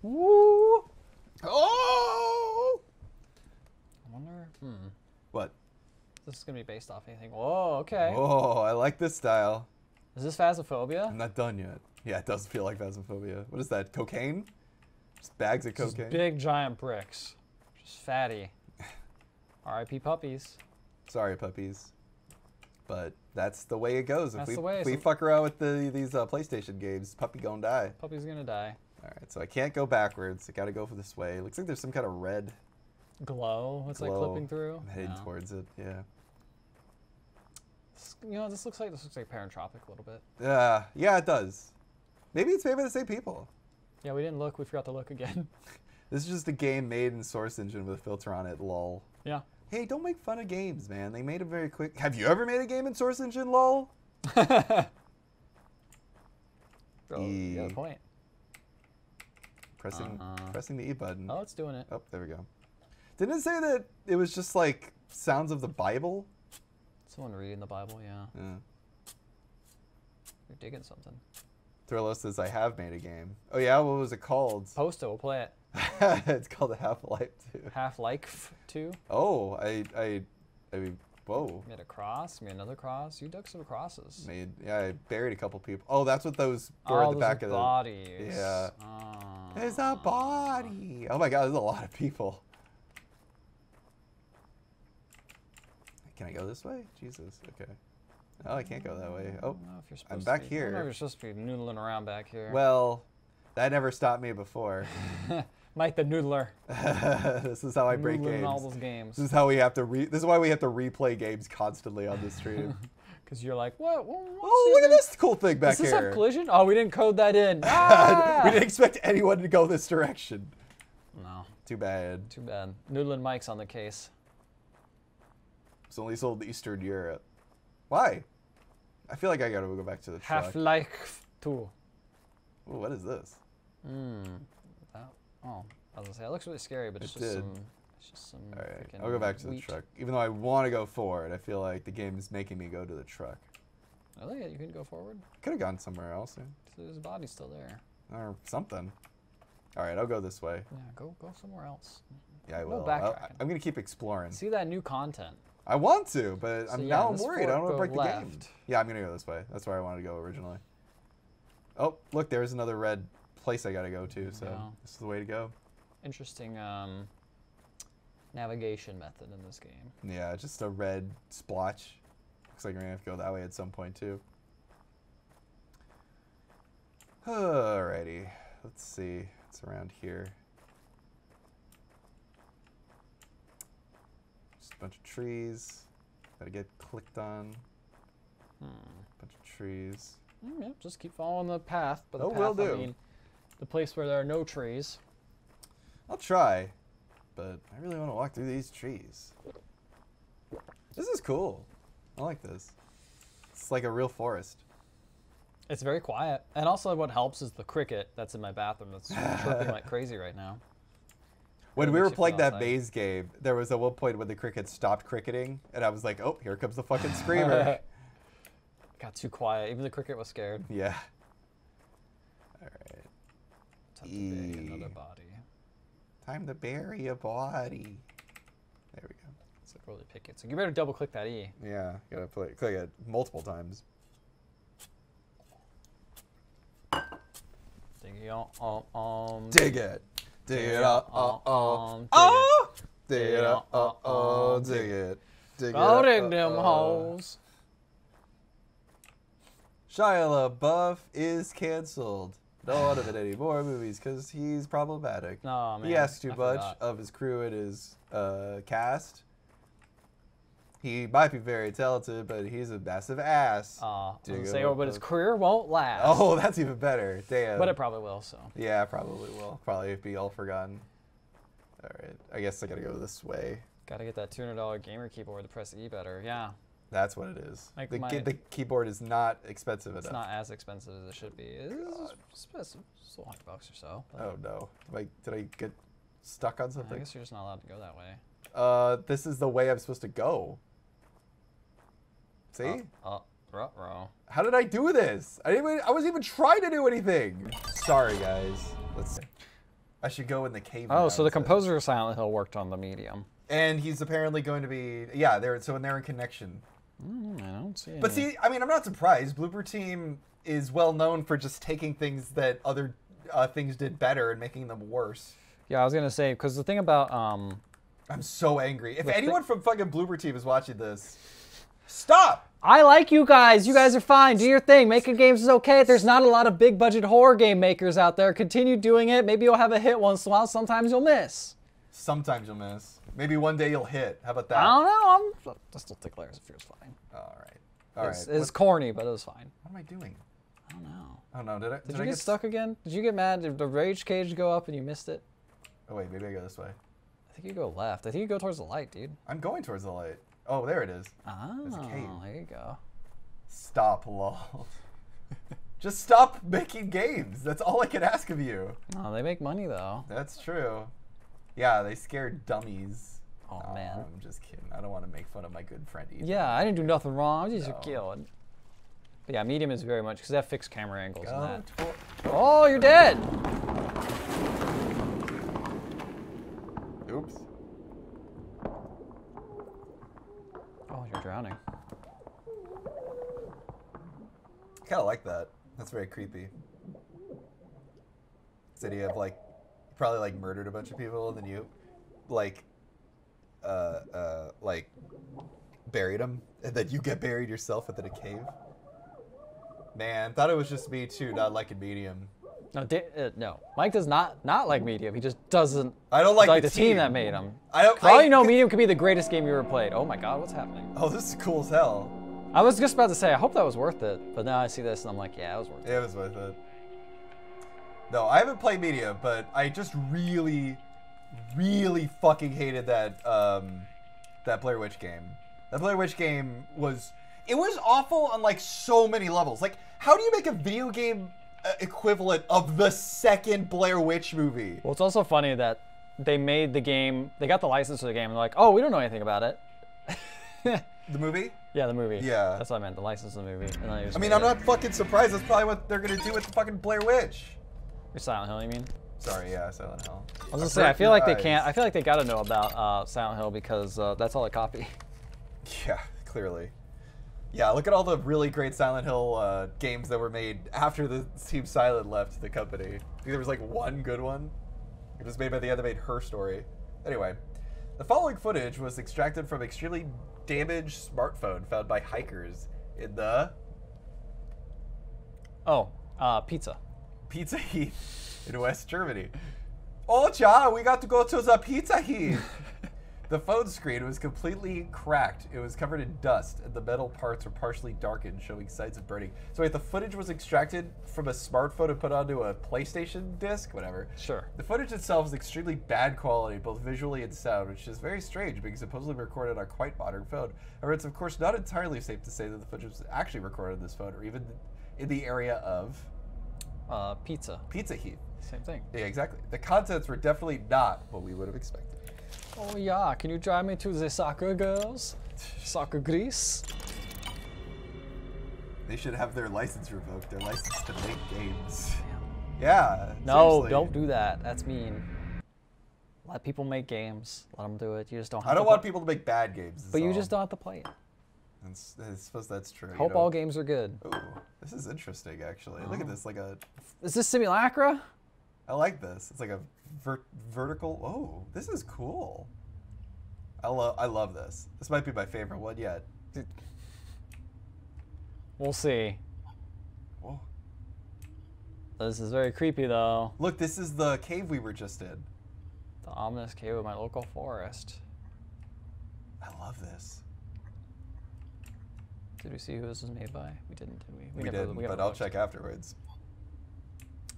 Ooh. Oh! I wonder. Hmm. What? This is going to be based off anything. Whoa, okay. Oh, I like this style. Is this Phasmophobia? I'm not done yet. Yeah, it does feel like Phasmophobia. What is that? Cocaine? Just bags of just cocaine. Big giant bricks. Just fatty. R I P puppies. Sorry, puppies. But that's the way it goes. If that's we, the way. If we fuck around with the, these uh, PlayStation games, puppy gonna die. Puppy's gonna die. All right, so I can't go backwards. I gotta go for this way. Looks like there's some kind of red glow. What's glow. Like clipping through? I'm heading no. towards it. Yeah. You know, this looks like this looks like Parantropic a little bit. Yeah, uh, yeah, it does. Maybe it's made by the same people. Yeah, we didn't look. We forgot to look again. This is just a game made in Source Engine with a filter on it. Lol. Yeah. Hey, don't make fun of games, man. They made it very quick. Have you ever made a game in Source Engine? Lol. Oh, e. Good point. Pressing, uh-huh. pressing the E button. Oh, it's doing it. Oh, there we go. Didn't it say that it was just like sounds of the Bible? Someone reading the Bible, yeah. Yeah. You're digging something. Thrillo says, I have made a game. Oh, yeah? What was it called? Posta, we'll play it. It's called Half-Life two. Half-Life two? Oh, I, I, I mean, whoa. Made a cross, made another cross. You dug some crosses. Made, yeah, I buried a couple people. Oh, that's what those were oh, at the back of the... bodies. Yeah. Oh. There's a body. Oh, my God, there's a lot of people. Can I go this way? Jesus, okay. Oh, I can't go that way. Oh, if you're I'm back to be, here. I don't know if you're supposed to be noodling around back here. Well, that never stopped me before. Mike the Noodler. This is how I Noodling break games. All those games. This is how we have to re This is why we have to replay games constantly on this stream. Because you're like, what? what oh, look at this cool thing back here. Does this have collision? Oh, we didn't code that in. Ah! We didn't expect anyone to go this direction. No. Too bad. Too bad. Noodling Mike's on the case. It's only sold in Eastern Europe. Why? I feel like I gotta go back to the truck. Half-Life two. Ooh, what is this? Mm. That, oh, I was gonna say, it looks really scary, but it's it just did. some... It's just some all right, I'll go back to wheat. the truck. Even though I want to go forward, I feel like the game is making me go to the truck. Really? You couldn't go forward? Could have gone somewhere else. Yeah. So there's a body still there. Or something. All right, I'll go this way. Yeah, go, go somewhere else. Yeah, I no will. I, I'm gonna keep exploring. See that new content. I want to, but so I'm, yeah, now I'm worried. I don't want to break the left. game. Yeah, I'm going to go this way. That's where I wanted to go originally. Oh, look, there's another red place I got to go to, so no. this is the way to go. Interesting um, navigation method in this game. Yeah, just a red splotch. Looks like we're going to have to go that way at some point, too. Alrighty. Let's see. It's around here. Bunch of trees. Gotta get clicked on. Hmm. Bunch of trees. Mm, yeah, just keep following the path. But the oh, path, will do. I mean, the place where there are no trees. I'll try, but I really want to walk through these trees. This is cool. I like this. It's like a real forest. It's very quiet. And also what helps is the cricket that's in my bathroom that's chirping like crazy right now. When we were playing that maze game, there was at one point when the cricket stopped cricketing, and I was like, oh, here comes the fucking screamer. Got too quiet. Even the cricket was scared. Yeah. All right. Time to make another body. Time to bury a body. There we go. So really pick it. So you better double click that E. Yeah, you gotta play, click it multiple times. Dig it, um, um. Dig it. Dig it, uh, uh, um. Oh! Dig it, uh, uh, dig it. Dig it. Out in them holes. Shia LaBeouf is canceled. Don't want him in any more movies because he's problematic. No, man. He asks too much of his crew and his uh, cast. He might be very talented, but he's a massive ass. Uh, I'll say, oh, but his career won't last. Oh, that's even better. Damn. But it probably will, so. Yeah, it probably will. Probably be all forgotten. All right. I guess I got to go this way. Got to get that two hundred dollar gamer keyboard to press E better. Yeah. That's what it is. Like the, my, the keyboard is not expensive enough. It's not as expensive as it should be. It's expensive. It's one hundred bucks or so. But. Oh, no. Like, did I get stuck on something? I guess you're just not allowed to go that way. Uh, this is the way I'm supposed to go. See? Uh, uh, ruh, ruh. How did I do this? I didn't even, I wasn't even trying to do anything. Sorry, guys. Let's. I should go in the cave. Oh, so the composer of Silent Hill worked on the medium. And he's apparently going to be, yeah, they're, so they're in connection. Mm, I don't see. But any. see, I mean, I'm not surprised. Blooper Team is well known for just taking things that other uh, things did better and making them worse. Yeah, I was gonna say because the thing about um, I'm so angry. If anyone from fucking Blooper Team is watching this, stop. I like you guys. You guys are fine. Do your thing. Making games is okay. There's not a lot of big budget horror game makers out there. Continue doing it. Maybe you'll have a hit once in a while. Sometimes you'll miss. Sometimes you'll miss. Maybe one day you'll hit. How about that? I don't know. I'm I still think Layers of Fear is fine. All right. All it's, right. It's corny, but it was fine. What am I doing? I don't know. I don't know. Did I? Did, did you I get, get stuck again? Did you get mad? Did the rage cage go up and you missed it? Oh wait, maybe I go this way. I think you go left. I think you go towards the light, dude. I'm going towards the light. Oh, there it is. Oh, a cave. There you go. Stop, lol. Just stop making games. That's all I can ask of you. Oh, they make money though. That's true. Yeah, they scared dummies. Oh, no, man. I'm just kidding. I don't want to make fun of my good friend either. Yeah, I didn't do nothing wrong. I was just no. killed. But yeah, medium is very much, because that fixed camera angles God. and that. Oh, you're dead! Oops. Oh, you're drowning. I kind of like that. That's very creepy. This idea of, like, probably like murdered a bunch of people and then you like uh uh like buried them and then you get buried yourself within a cave. Man, thought it was just me too not liking medium. No, uh, no. Mike does not not like medium. He just doesn't I don't like, like the, the team. team that made him. I don't For I, all you know medium could be the greatest game you ever played. Oh my god, what's happening? Oh, this is cool as hell. I was just about to say I hope that was worth it, but now I see this and I'm like, yeah, it was worth it. It was worth it. No, I haven't played Media, but I just really, really fucking hated that um, that Blair Witch game. That Blair Witch game was, it was awful on like so many levels. Like, how do you make a video game equivalent of the second Blair Witch movie? Well, it's also funny that they made the game, they got the license for the game, and they're like, oh, we don't know anything about it. The movie? Yeah, the movie. Yeah. That's what I meant, the license of the movie. And I, I mean, I'm it. not fucking surprised. That's probably what they're gonna do with the fucking Blair Witch. Silent Hill, you mean? Sorry, yeah, Silent Hill. I was gonna say, I feel like they can't. I feel like they gotta know about uh, Silent Hill because uh, that's all they copy. Yeah, clearly. Yeah, look at all the really great Silent Hill uh, games that were made after the Team Silent left the company. I think there was like one good one. It was made by the other made Her Story. Anyway, the following footage was extracted from extremely damaged smartphone found by hikers in the. Oh, uh, pizza. Pizza Heat in West Germany. Oh, ja, we got to go to the Pizza Heat. The phone screen was completely cracked. It was covered in dust, and the metal parts were partially darkened, showing signs of burning. So wait, the footage was extracted from a smartphone and put onto a PlayStation disc, whatever. Sure. The footage itself is extremely bad quality, both visually and sound, which is very strange, being supposedly recorded on a quite modern phone. However, it's of course not entirely safe to say that the footage was actually recorded on this phone, or even in the area of... Uh, pizza. Pizza Heat. Same thing. Yeah, exactly. The contents were definitely not what we would have expected. Oh yeah, can you drive me to the soccer girls? Soccer Greece? They should have their license revoked, their license to make games. Damn. Yeah. No, seriously. Don't do that. That's mean. Let people make games. Let them do it. You just don't have to. I don't to want play. people to make bad games. But all. you just don't have to play it. It's, I suppose that's true. Hope all games are good. Ooh, this is interesting, actually. Oh. Look at this, like a... Is this Simulacra? I like this. It's like a ver vertical... Oh, this is cool. I, lo I love this. This might be my favorite one yet. We'll see. Whoa. This is very creepy, though. Look, this is the cave we were just in. The ominous cave of my local forest. I love this. Did we see who this was made by? We didn't, did we? We, we never, didn't, we but I'll looked. check afterwards.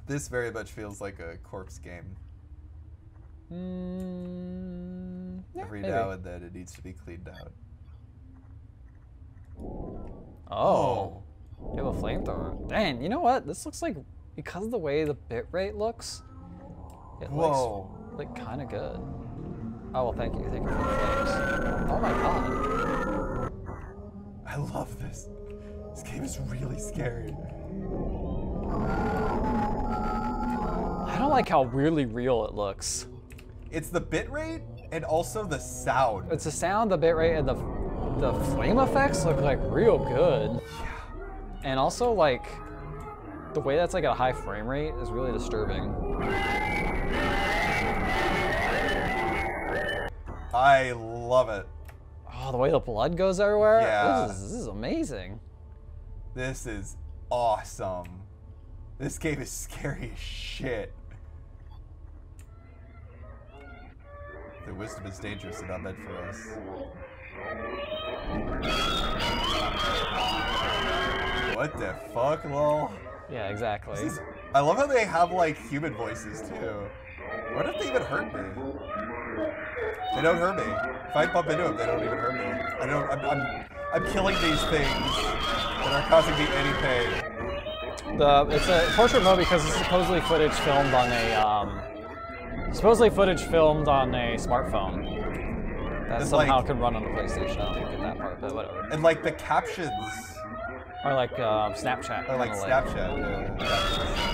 This very much feels like a corpse game. Mm, yeah, Every maybe. now and then it needs to be cleaned out. Oh. oh. You have a flamethrower. Dang, you know what? This looks like, because of the way the bitrate looks, it Whoa. looks like kind of good. Oh, well, thank you. Thank you for the flames. Oh my god. I love this. This game is really scary. I don't like how weirdly real it looks. It's the bitrate and also the sound. It's the sound, the bitrate, and the the flame effects look like real good. Yeah. And also like the way that's like at a high frame rate is really disturbing. I love it. Oh, the way the blood goes everywhere? Yeah. This is, this is amazing. This is awesome. This game is scary as shit. Their wisdom is dangerous and not meant for us. What the fuck, lol? Yeah, exactly. This is, I love how they have, like, human voices, too. What if they even hurt me? They don't hurt me. If I bump into them, they don't even hurt me. I don't. I'm. I'm, I'm killing these things that aren't causing me any pain. The it's a portrait mode because it's supposedly footage filmed on a um, supposedly footage filmed on a smartphone that and somehow like, can run on a PlayStation. I don't think I get that part, but whatever. And like the captions are like uh, Snapchat. Or like Snapchat. Like. Yeah.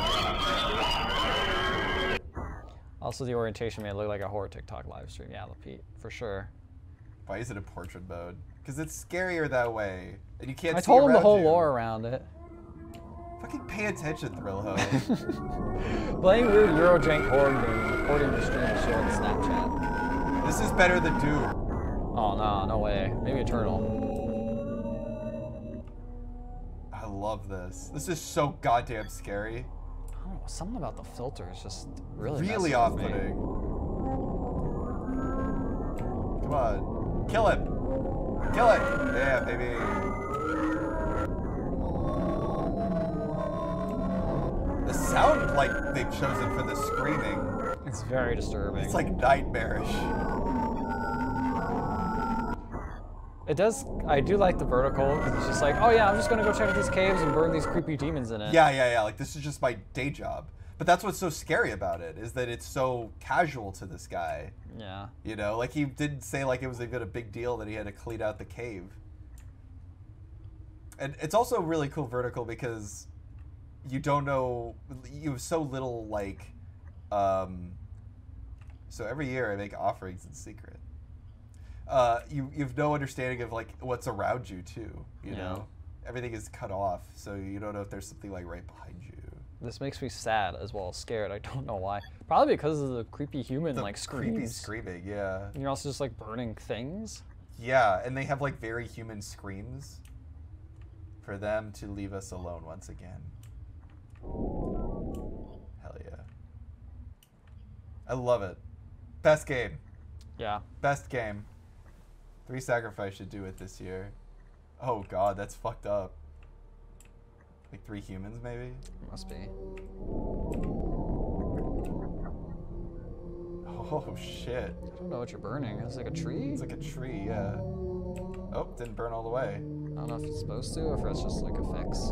Also, the orientation made it look like a horror TikTok live stream. Yeah, Pete, for sure. Why is it a portrait mode? Because it's scarier that way, and you can't. I see told him the whole you. lore around it. Fucking pay attention, Thrillo. Playing weird Eurojank horror movie, recording the stream to share on Snapchat. This is better than Doom. Oh no, no way. Maybe Eternal. I love this. This is so goddamn scary. I don't know. Something about the filter is just really really off-putting. Come on. Kill him! Kill it! Yeah, baby! The sound, like, they've chosen for the screaming. It's very disturbing. It's, like, nightmarish. It does, I do like the vertical, because it's just like, oh yeah, I'm just gonna go check out these caves and burn these creepy demons in it. Yeah, yeah, yeah, like, this is just my day job. But that's what's so scary about it, is that it's so casual to this guy. Yeah. You know, like he didn't say like it was even a big deal that he had to clean out the cave. And it's also really cool vertical because you don't know, you have so little like, um, so every year I make offerings in secret. Uh, you, you have no understanding of like what's around you too, you yeah. know? Everything is cut off, so you don't know if there's something like right behind you. This makes me sad as well as scared. I don't know why. Probably because of the creepy human the like screams. Creepy screaming, yeah. And you're also just like burning things. Yeah, and they have like very human screams for them to leave us alone once again. Hell yeah. I love it. Best game. Yeah. Best game. Three Sacrifice should do it this year. Oh god, that's fucked up. Like three humans, maybe? Must be. Oh, shit. I don't know what you're burning. It's like a tree? It's like a tree, yeah. Oh, didn't burn all the way. I don't know if it's supposed to or if it's just like a fix.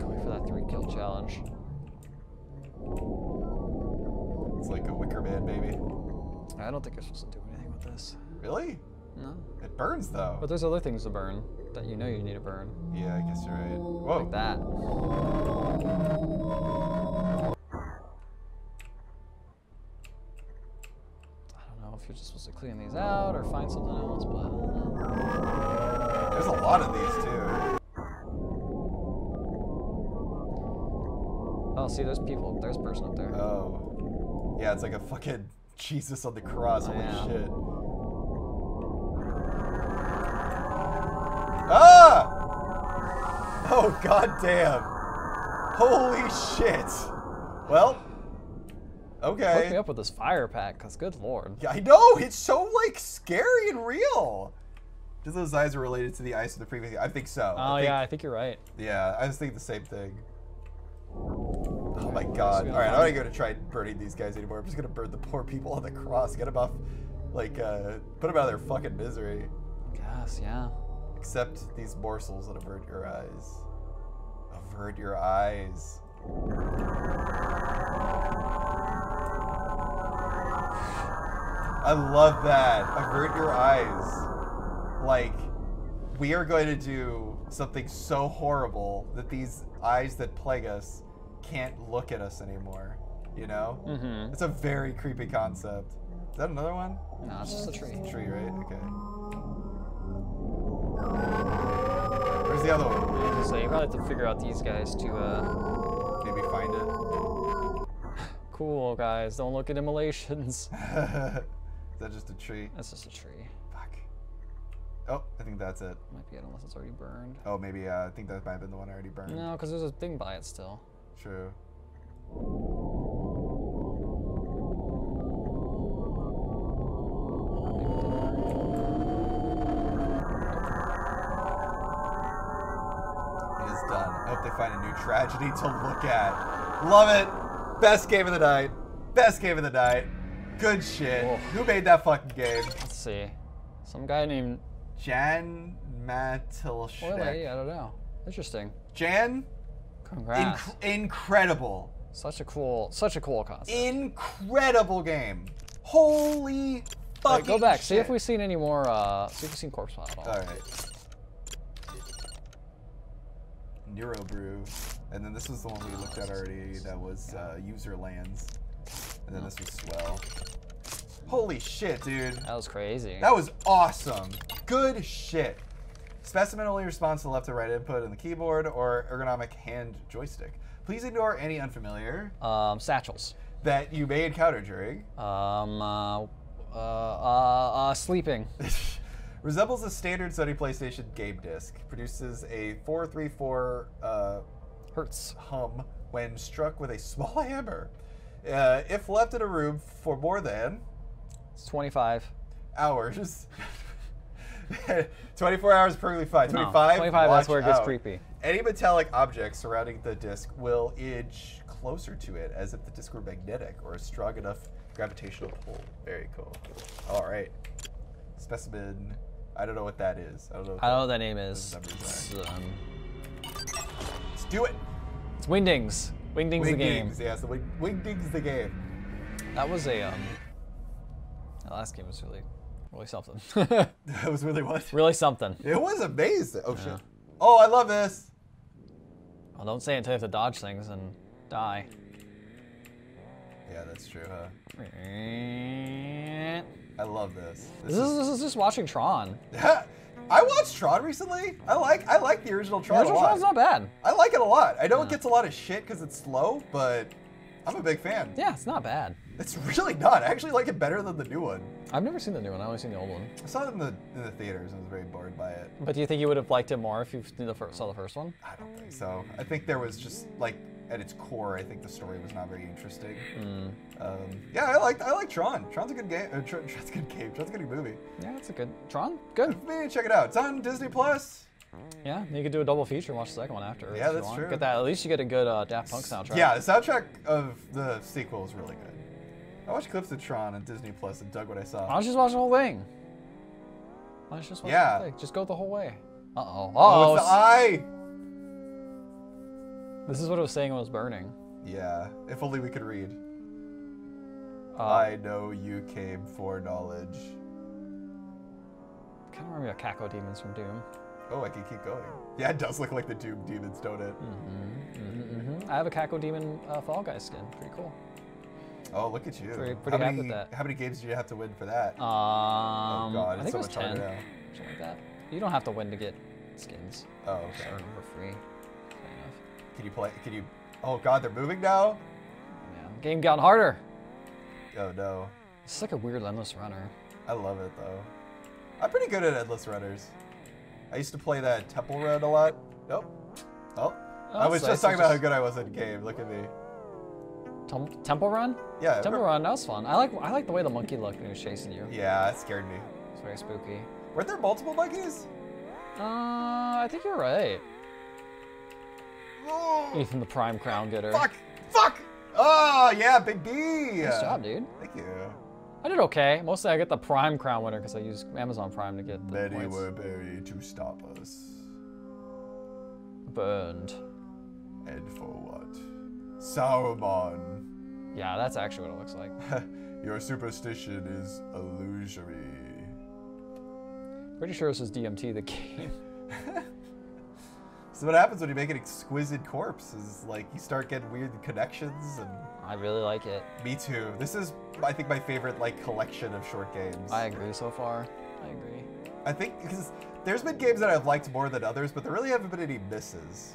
Going for that three kill challenge. It's like a Wicker Man, baby. I don't think you're supposed to do anything with this. Really? No. It burns, though. But there's other things to burn. that you know you need to burn. Yeah, I guess you're right. Whoa. Like that. I don't know if you're just supposed to clean these out or find something else, but... There's a lot of these, too. Oh, see, there's people. There's a person up there. Oh. Yeah, it's like a fucking Jesus on the cross. Holy oh, shit. Ah! Oh, goddamn. Holy shit. Well, okay. Hook me up with this fire pack, because good lord. Yeah, I know. It's so, like, scary and real. Just those eyes are related to the eyes of the previous. I think so. Oh, I think, yeah, I think you're right. Yeah, I was thinking the same thing. Oh my god. Alright, I'm not gonna try burning these guys anymore. I'm just gonna burn the poor people on the cross. Get them off, like, uh, put them out of their fucking misery. I guess, yeah. Except these morsels that avert your eyes. Avert your eyes. I love that. Avert your eyes. Like, we are going to do something so horrible that these eyes that plague us can't look at us anymore, you know? Mm-hmm. It's a very creepy concept. Is that another one? No, it's just a tree. It's a tree, right? Okay. Where's the other one? I was gonna say, you probably have to figure out these guys to, uh... maybe find it. Cool, guys. Don't look at immolations. Is that just a tree? That's just a tree. Fuck. Oh, I think that's it. Might be it, unless it's already burned. Oh, maybe, uh, I think that might have been the one already burned. No, because there's a thing by it still. True. It is done. I hope they find a new tragedy to look at. Love it. Best game of the night. Best game of the night. Good shit. Whoa. Who made that fucking game? Let's see. Some guy named Jan Matilschek. Or lady, I don't know. Interesting. Jan. Congrats. Inc incredible. Such a cool, such a cool concept. Incredible game. Holy fucking right, go back, shit. See if we've seen any more, uh, see if we've seen Corpse Pop at all. All right. Neurobrew. And then this was the one we looked at already that was uh, User Lands. And then this was Swell. Holy shit, dude. That was crazy. That was awesome. Good shit. Specimen only responds to left to right input on the keyboard or ergonomic hand joystick. Please ignore any unfamiliar um, satchels that you may encounter during um, uh, uh, uh, uh, sleeping. Resembles a standard Sony PlayStation game disc. Produces a four three four uh, hertz hum when struck with a small hammer. Uh, if left in a room for more than it's twenty-five hours. twenty-four hours perfectly fine. No, twenty-five? twenty-five, that's where it gets out. Creepy. Any metallic object surrounding the disc will inch closer to it as if the disc were magnetic or a strong enough gravitational pull. Very cool. All right. Specimen. I don't know what that is. I don't know what, I don't know what that name is. It's, um, let's do it. It's Wingdings. Wingdings, Wingdings the game. Wingdings, yeah. So Wing, Wingdings the game. That was a... Um, that last game was really... Really something. That was really what? Really something. It was amazing. Oh yeah. Shit. Oh, I love this. Well, don't say it until you have to dodge things and die. Yeah, that's true, huh? I love this. This, this, is, is, this is just watching Tron. I watched Tron recently. I like I like the original Tron. The original Tron's not bad. I like it a lot. I know yeah. It gets a lot of shit because it's slow, but I'm a big fan. Yeah, it's not bad. It's really not. I actually like it better than the new one. I've never seen the new one. I've only seen the old one. I saw it in the, in the theaters and was very bored by it. But do you think you would have liked it more if you the first, saw the first one? I don't think so. I think there was just, like, at its core, I think the story was not very interesting. Mm. Um, yeah, I like I like Tron. Tron's a good game. Uh, Tron's a good game. Tron's a good movie. Yeah, it's a good... Tron? Good. Maybe check it out. It's on Disney Plus. Yeah, you could do a double feature and watch the second one after. Yeah, that's true. Get that. At least you get a good uh, Daft Punk soundtrack. Yeah, the soundtrack of the sequel is really good. I watched clips of Tron on Disney Plus and dug what I saw. Why don't you just watch the whole thing? Why don't you just watch yeah. the whole thing? Just go the whole way. Uh-oh. Uh-oh. Oh, it's the eye! This is what it was saying when it was burning. Yeah, if only we could read. Um, I know you came for knowledge. I kind of remember the Caco demons from Doom. Oh, I can keep going. Yeah, it does look like the Doom demons, don't it? Mm-hmm. Mm-hmm, mm-hmm. I have a Cackle Demon uh, Fall Guy skin. Pretty cool. Oh, look at you. Pretty, pretty happy with that. How many games did you have to win for that? Um, oh, God. It's I think so it was much ten. Harder now. Something like that. You don't have to win to get skins. Oh, okay. Sure, for free. Fair enough. Can you play? Can you. Oh, God, they're moving now? Yeah. Game got harder. Oh, no. It's like a weird endless runner. I love it, though. I'm pretty good at endless runners. I used to play that Temple Run a lot. Nope. Oh. oh I was so just talking just... about how good I was at the game. Look at me. Tem Temple Run? Yeah. Temple Run, that was fun. I like I like the way the monkey looked when he was chasing you. Yeah, it scared me. It's very spooky. Weren't there multiple monkeys? Uh, I think you're right. Oh. Ethan the Prime Crown Getter. Fuck! Fuck! Oh, yeah, Big B! Nice job, dude. Thank you. I did okay. Mostly I get the Prime Crown winner because I use Amazon Prime to get the Many points. Were buried to stop us. Burned. And for what? Sauron. Yeah, that's actually what it looks like. Your superstition is illusory. Pretty sure this is D M T the game. So what happens when you make an exquisite corpse is like you start getting weird connections and I really like it. Me too. This is I think my favorite like collection of short games. I agree so far. I agree. I think because there's been games that I've liked more than others, but there really haven't been any misses.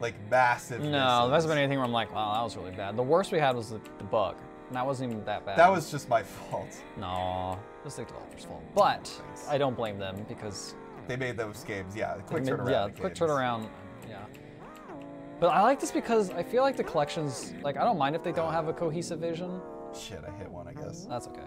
Like massive no, misses. No, there hasn't been anything where I'm like, wow, that was really bad. The worst we had was the, the bug. And that wasn't even that bad. That was just my fault. No, it was the developer's fault. But Thanks. I don't blame them because they made those games, yeah. Quick turnaround. Yeah, quick turnaround. Yeah. But I like this because I feel like the collections, like, I don't mind if they don't have a cohesive vision. Shit, I hit one, I guess. That's okay.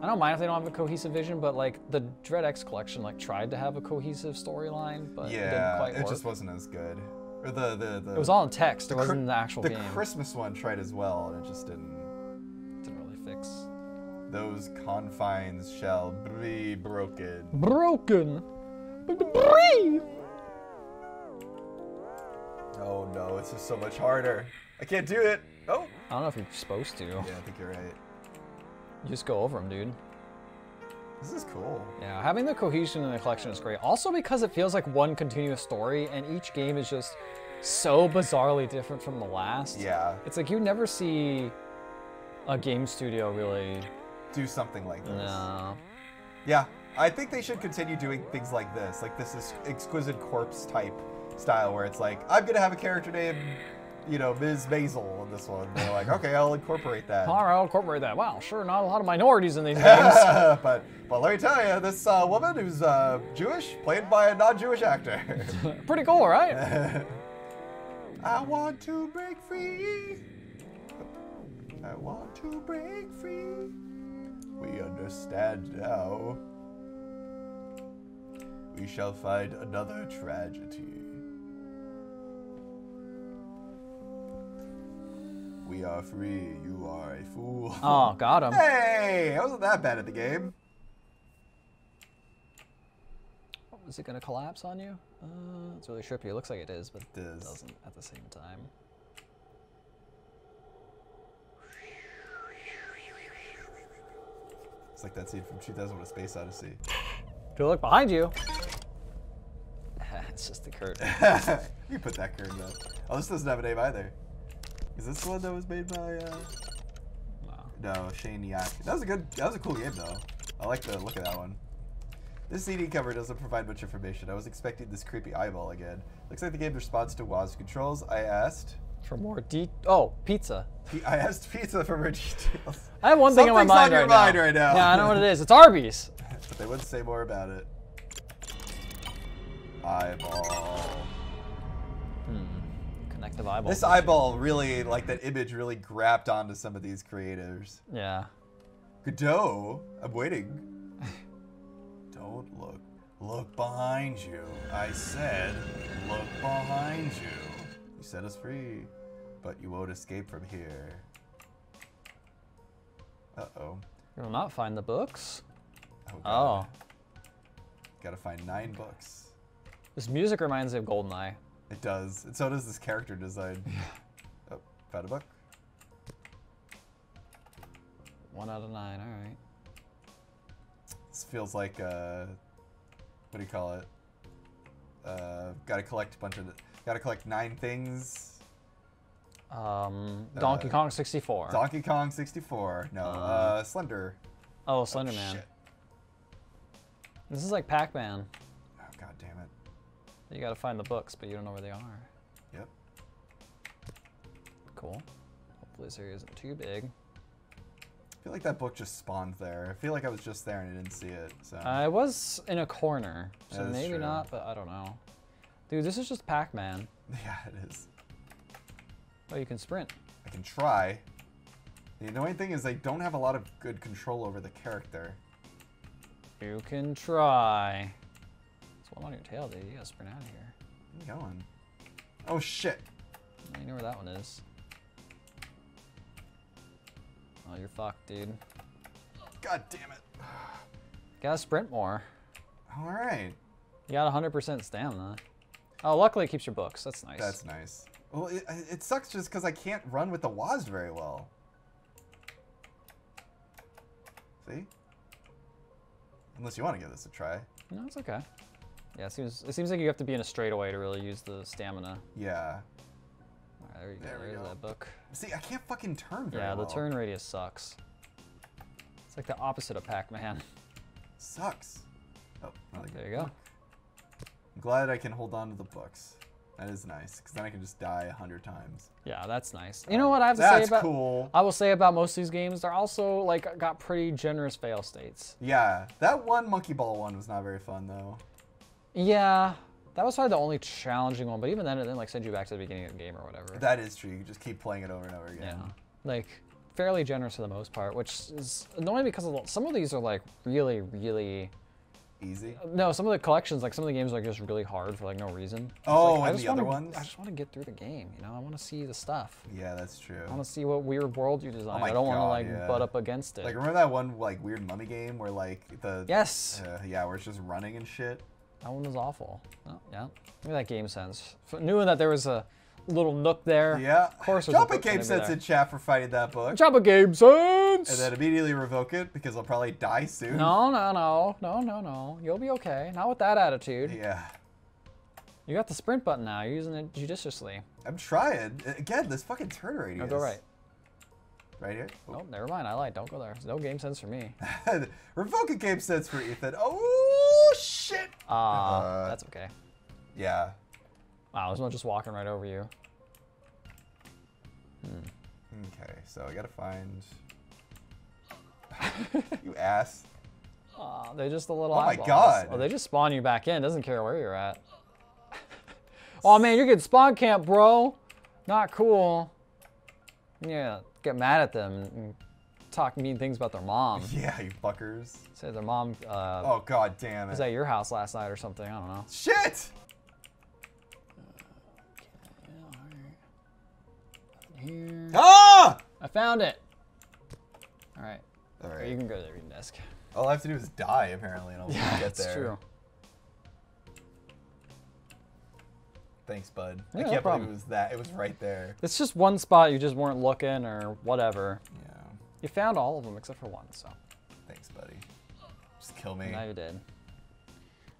I don't mind if they don't have a cohesive vision, but, like, the Dread X collection, like, tried to have a cohesive storyline, but yeah, it didn't quite work. It just wasn't as good. Or the, the, the. It was all in text, it wasn't in the actual game. The Christmas one tried as well, and it just didn't. Didn't really fix. Those confines shall be broken. Broken! Oh no, it's just so much harder. I can't do it. Oh. I don't know if you're supposed to. Yeah, I think you're right. You just go over them, dude. This is cool. Yeah, having the cohesion in the collection is great. Also because it feels like one continuous story and each game is just so bizarrely different from the last. Yeah. It's like you never see a game studio really do something like this. No. Yeah. I think they should continue doing things like this, like this is exquisite corpse type style where it's like, I'm going to have a character named, you know, Miz Maisel in this one. And they're like, okay, I'll incorporate that. All right, I'll incorporate that. Wow, sure, not a lot of minorities in these games. but, but let me tell you, this uh, woman who's uh, Jewish, played by a non-Jewish actor. Pretty cool, right? I want to break free. I want to break free. We understand now. We shall find another tragedy. We are free, you are a fool. Oh, got him. Hey, I wasn't that bad at the game. Is it gonna collapse on you? Uh, it's really trippy, it looks like it is, but it, is. It doesn't at the same time. It's like that scene from two thousand one A Space Odyssey. Do I look behind you? It's just the curtain. You put that curtain up. Oh, this doesn't have a name either. Is this the one that was made by? Uh... No. No, Shane Yak. That was a good. That was a cool game though. I like the look of that one. This C D cover doesn't provide much information. I was expecting this creepy eyeball again. Looks like the game responds to W A S D controls. I asked for more de. Oh, pizza. I asked pizza for more details. I have one thing Something's in my mind, on your right, mind now. right now. Yeah, I know what it is. It's Arby's. But they wouldn't say more about it. Eyeball. Hmm. Connective eyeball. This eyeball really, like that image really grabbed onto some of these creators. Yeah. Godot, I'm waiting. Don't look. Look behind you. I said, look behind you. You set us free, but you won't escape from here. Uh-oh. You will not find the books. Oh, oh. Gotta find nine books. This music reminds me of GoldenEye. It does. And so does this character design. Oh, found a book. One out of nine, alright. This feels like, uh, what do you call it? Uh, gotta collect a bunch of, the, gotta collect nine things. Um, Donkey uh, Kong sixty-four. Donkey Kong sixty-four. No, um, uh, Slender. Oh, Slenderman. Oh, this is like Pac-Man. Oh, god damn it. You gotta find the books, but you don't know where they are. Yep. Cool. Hopefully this area isn't too big. I feel like that book just spawned there. I feel like I was just there and I didn't see it. So. I was in a corner, so yeah, maybe true. not, but I don't know. Dude, this is just Pac-Man. Yeah, it is. Oh, you can sprint. I can try. The annoying thing is I don't have a lot of good control over the character. You can try. There's one on your tail, dude. You gotta sprint out of here. Where are you going? Oh, shit. I know where that one is. Oh, you're fucked, dude. God damn it. Gotta sprint more. Alright. You got one hundred percent stamina. Oh, luckily it keeps your books. That's nice. That's nice. Well, it, it sucks just because I can't run with the W A S D very well. See? Unless you want to give this a try. No, it's okay. Yeah, it seems, it seems like you have to be in a straightaway to really use the stamina. Yeah. Alright, there you there go. There's go. that book. See, I can't fucking turn very Yeah, well. the turn radius sucks. It's like the opposite of Pac-Man. Sucks. Oh, oh there you go. Book. I'm glad I can hold on to the books. That is nice, because then I can just die a hundred times. Yeah, that's nice. You know what I have to that's say about cool. I will say about most of these games, they're also like got pretty generous fail states. Yeah, that one monkey ball one was not very fun though. Yeah. That was probably the only challenging one, but even then it didn't like send you back to the beginning of the game or whatever. That is true. You can just keep playing it over and over again. Yeah, like fairly generous for the most part, which is annoying because of the, some of these are like really, really easy. No, some of the collections, like some of the games, are like, just really hard for like no reason. Oh, like, and I just the wanna, other ones. I just want to get through the game. You know, I want to see the stuff. Yeah, that's true. I want to see what weird world you designed. Oh I don't want to like yeah. butt up against it. Like remember that one like weird mummy game where like the yes, uh, yeah, where it's just running and shit. That one was awful. Oh, yeah. Look at that game sense. Knew that there was a little nook there. Yeah. Of course Drop a, a game sense there. in chat for fighting that book. Drop a game sense! And then immediately revoke it because I'll probably die soon. No, no, no. No, no, no. You'll be okay. Not with that attitude. Yeah. You got the sprint button now. You're using it judiciously. I'm trying. Again, this fucking turn radius. No, go right. Right here? Oh, nope, never mind. I lied. Don't go there. There's no game sense for me. Revoke a game sense for Ethan. Oh, shit! Ah, uh, uh, that's okay. Yeah. Wow, this one's just walking right over you. Hmm. Okay, so I gotta find... you ass. Aw, uh, they're just a little Oh eyeballs. my god. Oh, they just spawn you back in. Doesn't care where you're at. Oh man, you're getting spawn camp, bro. Not cool. Yeah. Get mad at them and talk mean things about their mom. Yeah, you fuckers. Say their mom. Uh, oh god damn it. Was at your house last night or something? I don't know. Shit. Okay, here. Ah! I found it. All right. All right. You can go to the reading desk. All I have to do is die apparently, and I'll yeah, get that's there. That's true. Thanks, bud. Yeah, I can't no believe it was that. It was right there. It's just one spot you just weren't looking or whatever. Yeah. You found all of them except for one, so. Thanks, buddy. Just kill me. Now you're dead.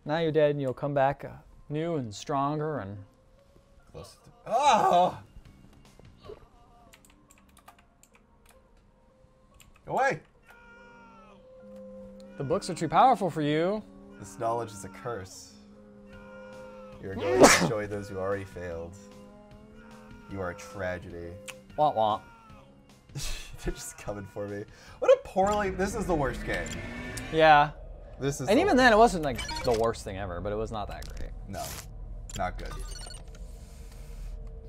Now you're dead and you'll come back uh, new and stronger and... Close to... Oh! Go away! The books are too powerful for you. This knowledge is a curse. You're going to enjoy those who already failed. You are a tragedy. Womp womp. They're just coming for me. What a poorly... This is the worst game. Yeah. This is. And even worst. then, it wasn't like the worst thing ever, but it was not that great. No. Not good.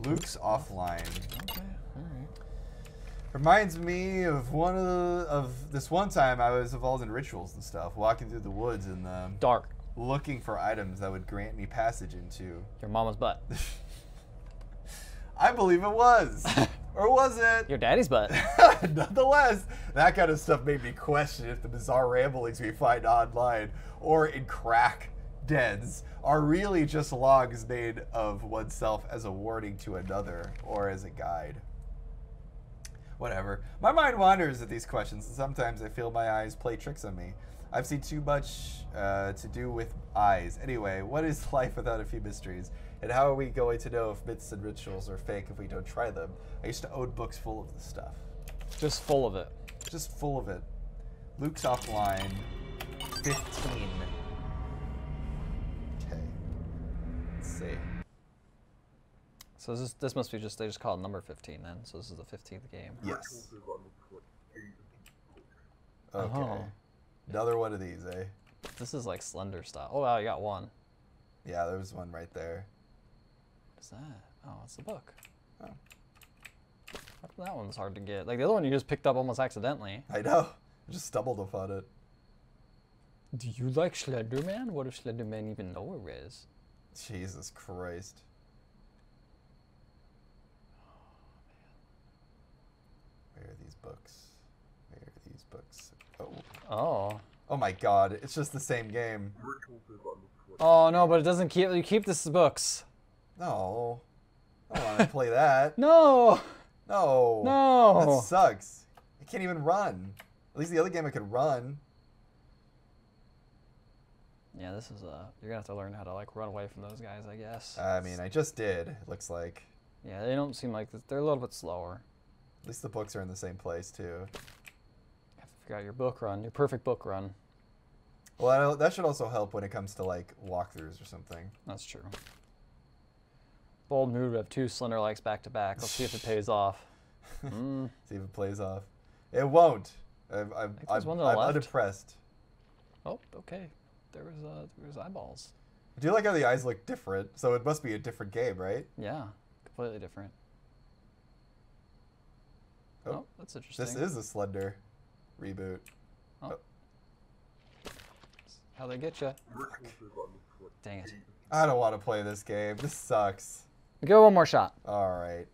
Luke's offline. Okay, alright. Reminds me of one of the, of this one time I was involved in rituals and stuff, walking through the woods in the... Dark. Looking for items that would grant me passage into... Your mama's butt. I believe it was. Or was it? Your daddy's butt. Nonetheless, that kind of stuff made me question if the bizarre ramblings we find online or in crack dens are really just logs made of oneself as a warning to another or as a guide. whatever. My mind wanders at these questions, and sometimes I feel my eyes play tricks on me. I've seen too much uh, to do with eyes. Anyway, what is life without a few mysteries? And how are we going to know if myths and rituals are fake if we don't try them? I used to own books full of this stuff. Just full of it. Just full of it. Luke's offline. fifteen. Okay. Let's see. So this, this must be just, they just call it number fifteen then. So this is the fifteenth game. Yes. Okay. Oh. Another one of these, eh? This is like Slender style. Oh, wow, you got one. Yeah, there was one right there. What's that? Oh, it's the book. Oh. How come that one's hard to get? Like the other one you just picked up almost accidentally. I know. I just stumbled upon it. Do you like Slenderman? What if Slenderman even know where it is? Jesus Christ. Oh, man. Where are these books? Where are these books? Oh. Oh. Oh my God! It's just the same game. Oh no, but it doesn't keep. You keep this as books. No. I don't want to play that. No. No. No. That sucks. It can't even run. At least the other game I could run. Yeah, this is uh you're gonna have to learn how to like run away from those guys, I guess. I mean, I just did. It looks like. Yeah, they don't seem like they're a little bit slower. At least the books are in the same place too. Got your book run, your perfect book run. Well, I know, that should also help when it comes to like walkthroughs or something. That's true. Bold move of two Slender likes back to back. Let's see if it pays off. Mm. See if it plays off. It won't. I'm, I'm, I'm, one I'm unimpressed. Oh, okay. There was uh, there was eyeballs. I do like how the eyes look different, so it must be a different game, right? Yeah, completely different. Oh, oh that's interesting. This is a Slender. Reboot. Oh. Oh. How they get you? Dang it! I don't want to play this game. This sucks. Give it one more shot. All right.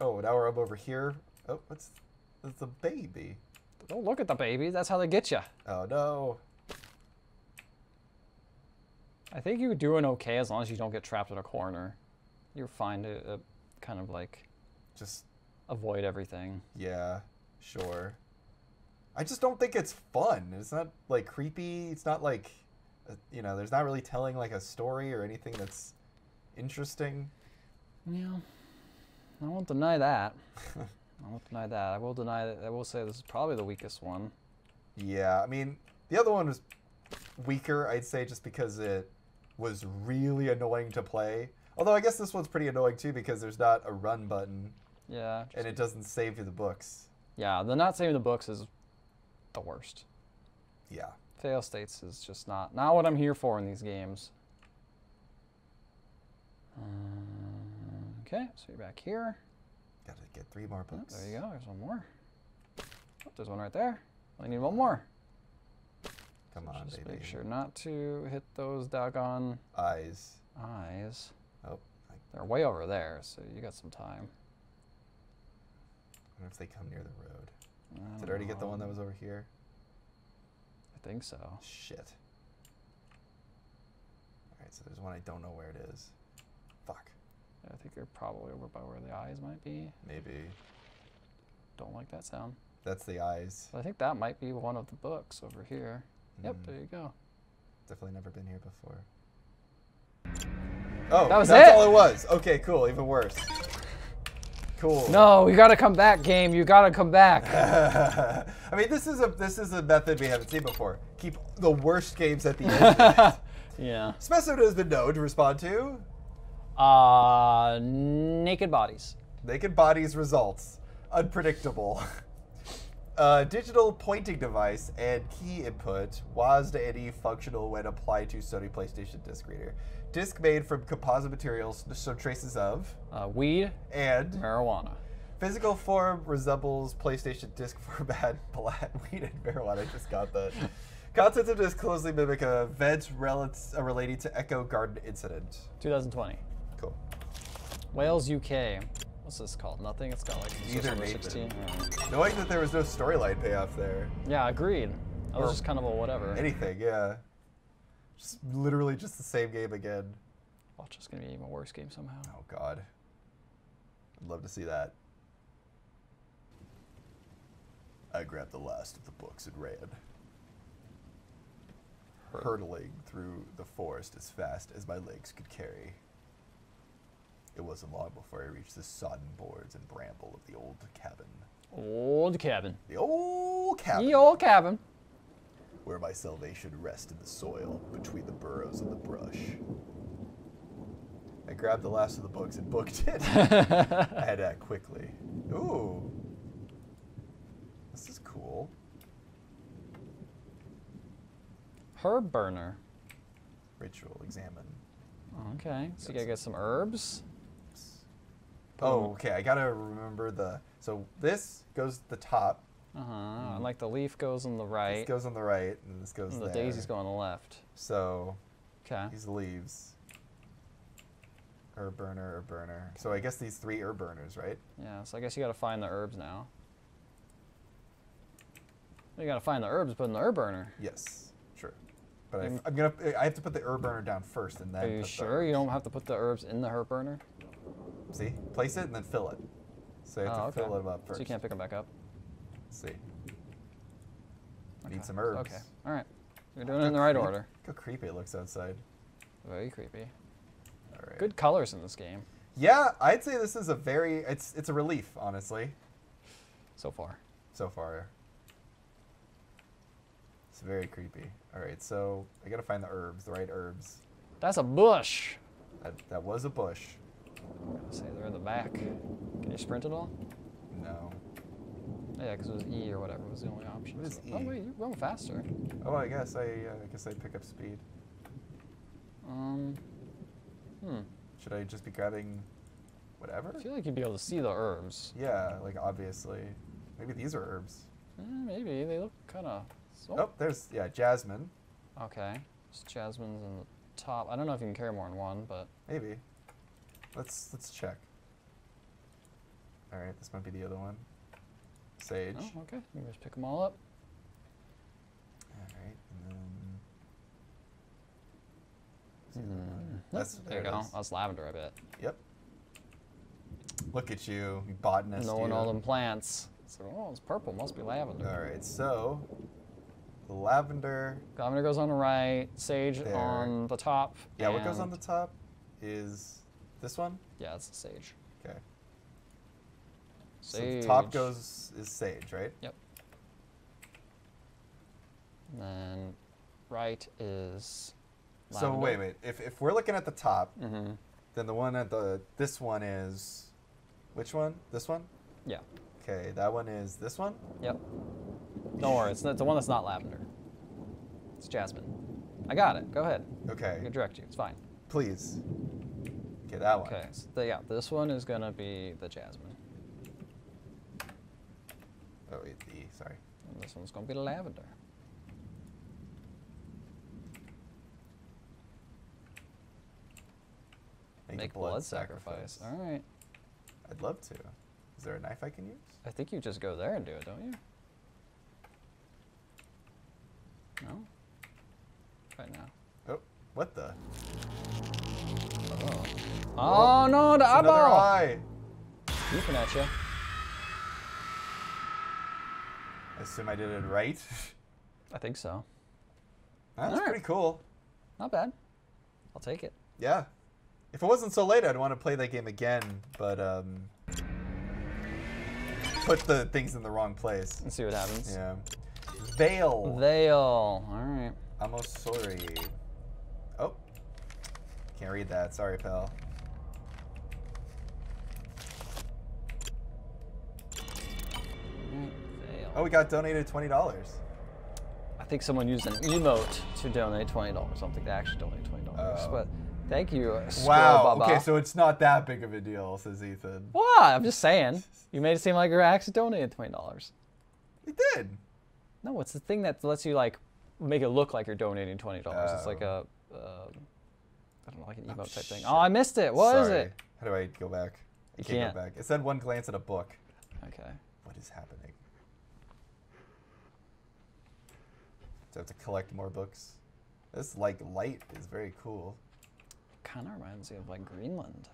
Oh, now we're up over here. Oh, what's? It's a baby. Don't look at the baby. That's how they get you. Oh no. I think you're doing okay as long as you don't get trapped in a corner. You're fine to uh, kind of like just avoid everything. Yeah. Sure. I just don't think it's fun. It's not like creepy. It's not like, you know, there's not really telling like a story or anything that's interesting. Yeah, I won't deny that. I won't deny that. I will deny that. I will say this is probably the weakest one. Yeah, I mean, the other one was weaker, I'd say, just because it was really annoying to play. Although I guess this one's pretty annoying too because there's not a run button. Yeah. And it doesn't save you the books. Yeah, the not saving the books is the worst. Yeah. Fail states is just not not what I'm here for in these games. Um, okay, so you're back here. Gotta get three more books. Oh, there you go. There's one more. Oh, there's one right there. I need one more. Come so on, just baby. Make sure not to hit those doggone eyes. Eyes. Oh. They're way over there, so you got some time. I wonder if they come near the road. Did I already get the one that was over here? I think so. Shit. Alright, so there's one I don't know where it is. Fuck. Yeah, I think you're probably over by where the eyes might be. Maybe. Don't like that sound. That's the eyes. But I think that might be one of the books over here. Mm. Yep, there you go. Definitely never been here before. Oh, that was that's it? all it was. Okay, cool. Even worse. Cool. No, you gotta come back, game. You gotta come back. I mean, this is a this is a method we haven't seen before. Keep the worst games at the end. Yeah. Specimen has been known to respond to. Uh, naked bodies. Naked bodies results unpredictable. Uh, digital pointing device and key input, W A S D and E functional when applied to Sony PlayStation disc reader. Disc made from composite materials, so traces of uh, weed and marijuana. Physical form resembles PlayStation disc format, black weed and marijuana. I just got that. Contents of disc closely mimic an event rel related to Echo Garden incident. two thousand twenty. Cool. Wales, U K. What's this called? Nothing. It's got like either sixteen. Right. Knowing that there was no storyline payoff there. Yeah, agreed. That was just kind of a whatever. Anything, yeah. Just literally just the same game again. Oh, it's just going to be even a worse game somehow. Oh, God. I'd love to see that. I grabbed the last of the books and ran, Hurt. hurtling through the forest as fast as my legs could carry. It wasn't long before I reached the sodden boards and bramble of the old cabin. Old cabin. The old cabin. The old cabin. Where my salvation rested in the soil between the burrows and the brush. I grabbed the last of the books and booked it. I had to act quickly. Ooh. This is cool. Herb burner. Ritual examine. Okay, so you gotta get some herbs. Oh, okay, I gotta remember the... So this goes to the top. Uh-huh, mm-hmm. Like the leaf goes on the right. This goes on the right, and this goes and the there. The daisies go on the left. So, okay. These leaves. Herb burner, herb burner. Okay. So I guess these three herb burners, right? Yeah, so I guess you gotta find the herbs now. You gotta find the herbs, put in the herb burner. Yes. But I, I'm gonna, I have to put the herb burner down first and then. Are you sure you don't have to put the herbs in the herb burner? See? Place it and then fill it. So you have oh, to okay. fill it up first. So you can't pick them back up? Let's see. Okay. Need some herbs. Okay. All right. You're doing oh, it in the right order. Look how creepy it looks outside. Very creepy. All right. Good colors in this game. Yeah, I'd say this is a very, it's, it's a relief, honestly. So far. So far. It's very creepy. All right, so I gotta find the herbs, the right herbs. That's a bush. That, that was a bush. I was gonna say they're in the back. Can you sprint at all? No. Yeah, because it was E or whatever was the only option. What is E? Oh wait, you're going faster. Oh, I guess I, uh, I guess I pick up speed. Um. Hmm. Should I just be grabbing whatever? I feel like you'd be able to see the herbs. Yeah, like obviously. Maybe these are herbs. Eh, maybe they look kind of. Oh. oh, there's, yeah, jasmine. Okay. Just jasmine's in the top. I don't know if you can carry more than one, but... Maybe. Let's let's check. All right, this might be the other one. Sage. Oh, okay. You can just pick them all up. All right, and then... The mm. That's, there, there you go. Is. That's lavender, I bet. Yep. Look at you, you botanist. Knowing all them plants. So, oh, it's purple. Must be lavender. All right, so... The lavender. Lavender goes on the right, sage there. on the top. Yeah, what goes on the top is this one? Yeah, it's the sage. Okay. Sage. So the top goes is sage, right? Yep. And then right is lavender. So wait a minute. If if we're looking at the top, mm-hmm. then the one at the this one is which one? This one? Yeah. Okay, that one is this one? Yep. Don't worry, it's the one that's not lavender. It's jasmine. I got it. Go ahead. Okay. I can direct you. It's fine. Please. Okay, that one. Okay. So the, yeah, this one is gonna be the jasmine. Oh, wait, the sorry. And this one's gonna be the lavender. Make, Make blood, blood sacrifice. sacrifice. All right. I'd love to. Is there a knife I can use? I think you just go there and do it, don't you? No? Right now. Oh, what the? Oh, oh no, the eyeball! Eye. Looking at you. I assume I did it right? I think so. That's right. Pretty cool. Not bad. I'll take it. Yeah. If it wasn't so late, I'd want to play that game again, but um, put the things in the wrong place. And see what happens. Yeah. Veil. Veil. All right. I'm sorry. Oh. Can't read that. Sorry, pal. Veil. Oh, we got donated twenty dollars. I think someone used an emote to donate twenty dollars. I don't think they actually donated twenty dollars. Uh, but thank you, Squirrel Wow. Baba. Okay, so it's not that big of a deal, says Ethan. What? I'm just saying. You made it seem like you actually donated twenty dollars. You did. No, it's the thing that lets you like make it look like you're donating twenty dollars. Oh. It's like a, uh, I don't know, like an emote oh, type shit. thing. Oh, I missed it. What Sorry. is it? How do I go back? I you can't, can't go back. It said one glance at a book. Okay. What is happening? Do I have to collect more books? This like light is very cool. Kind of reminds me of like Greenland.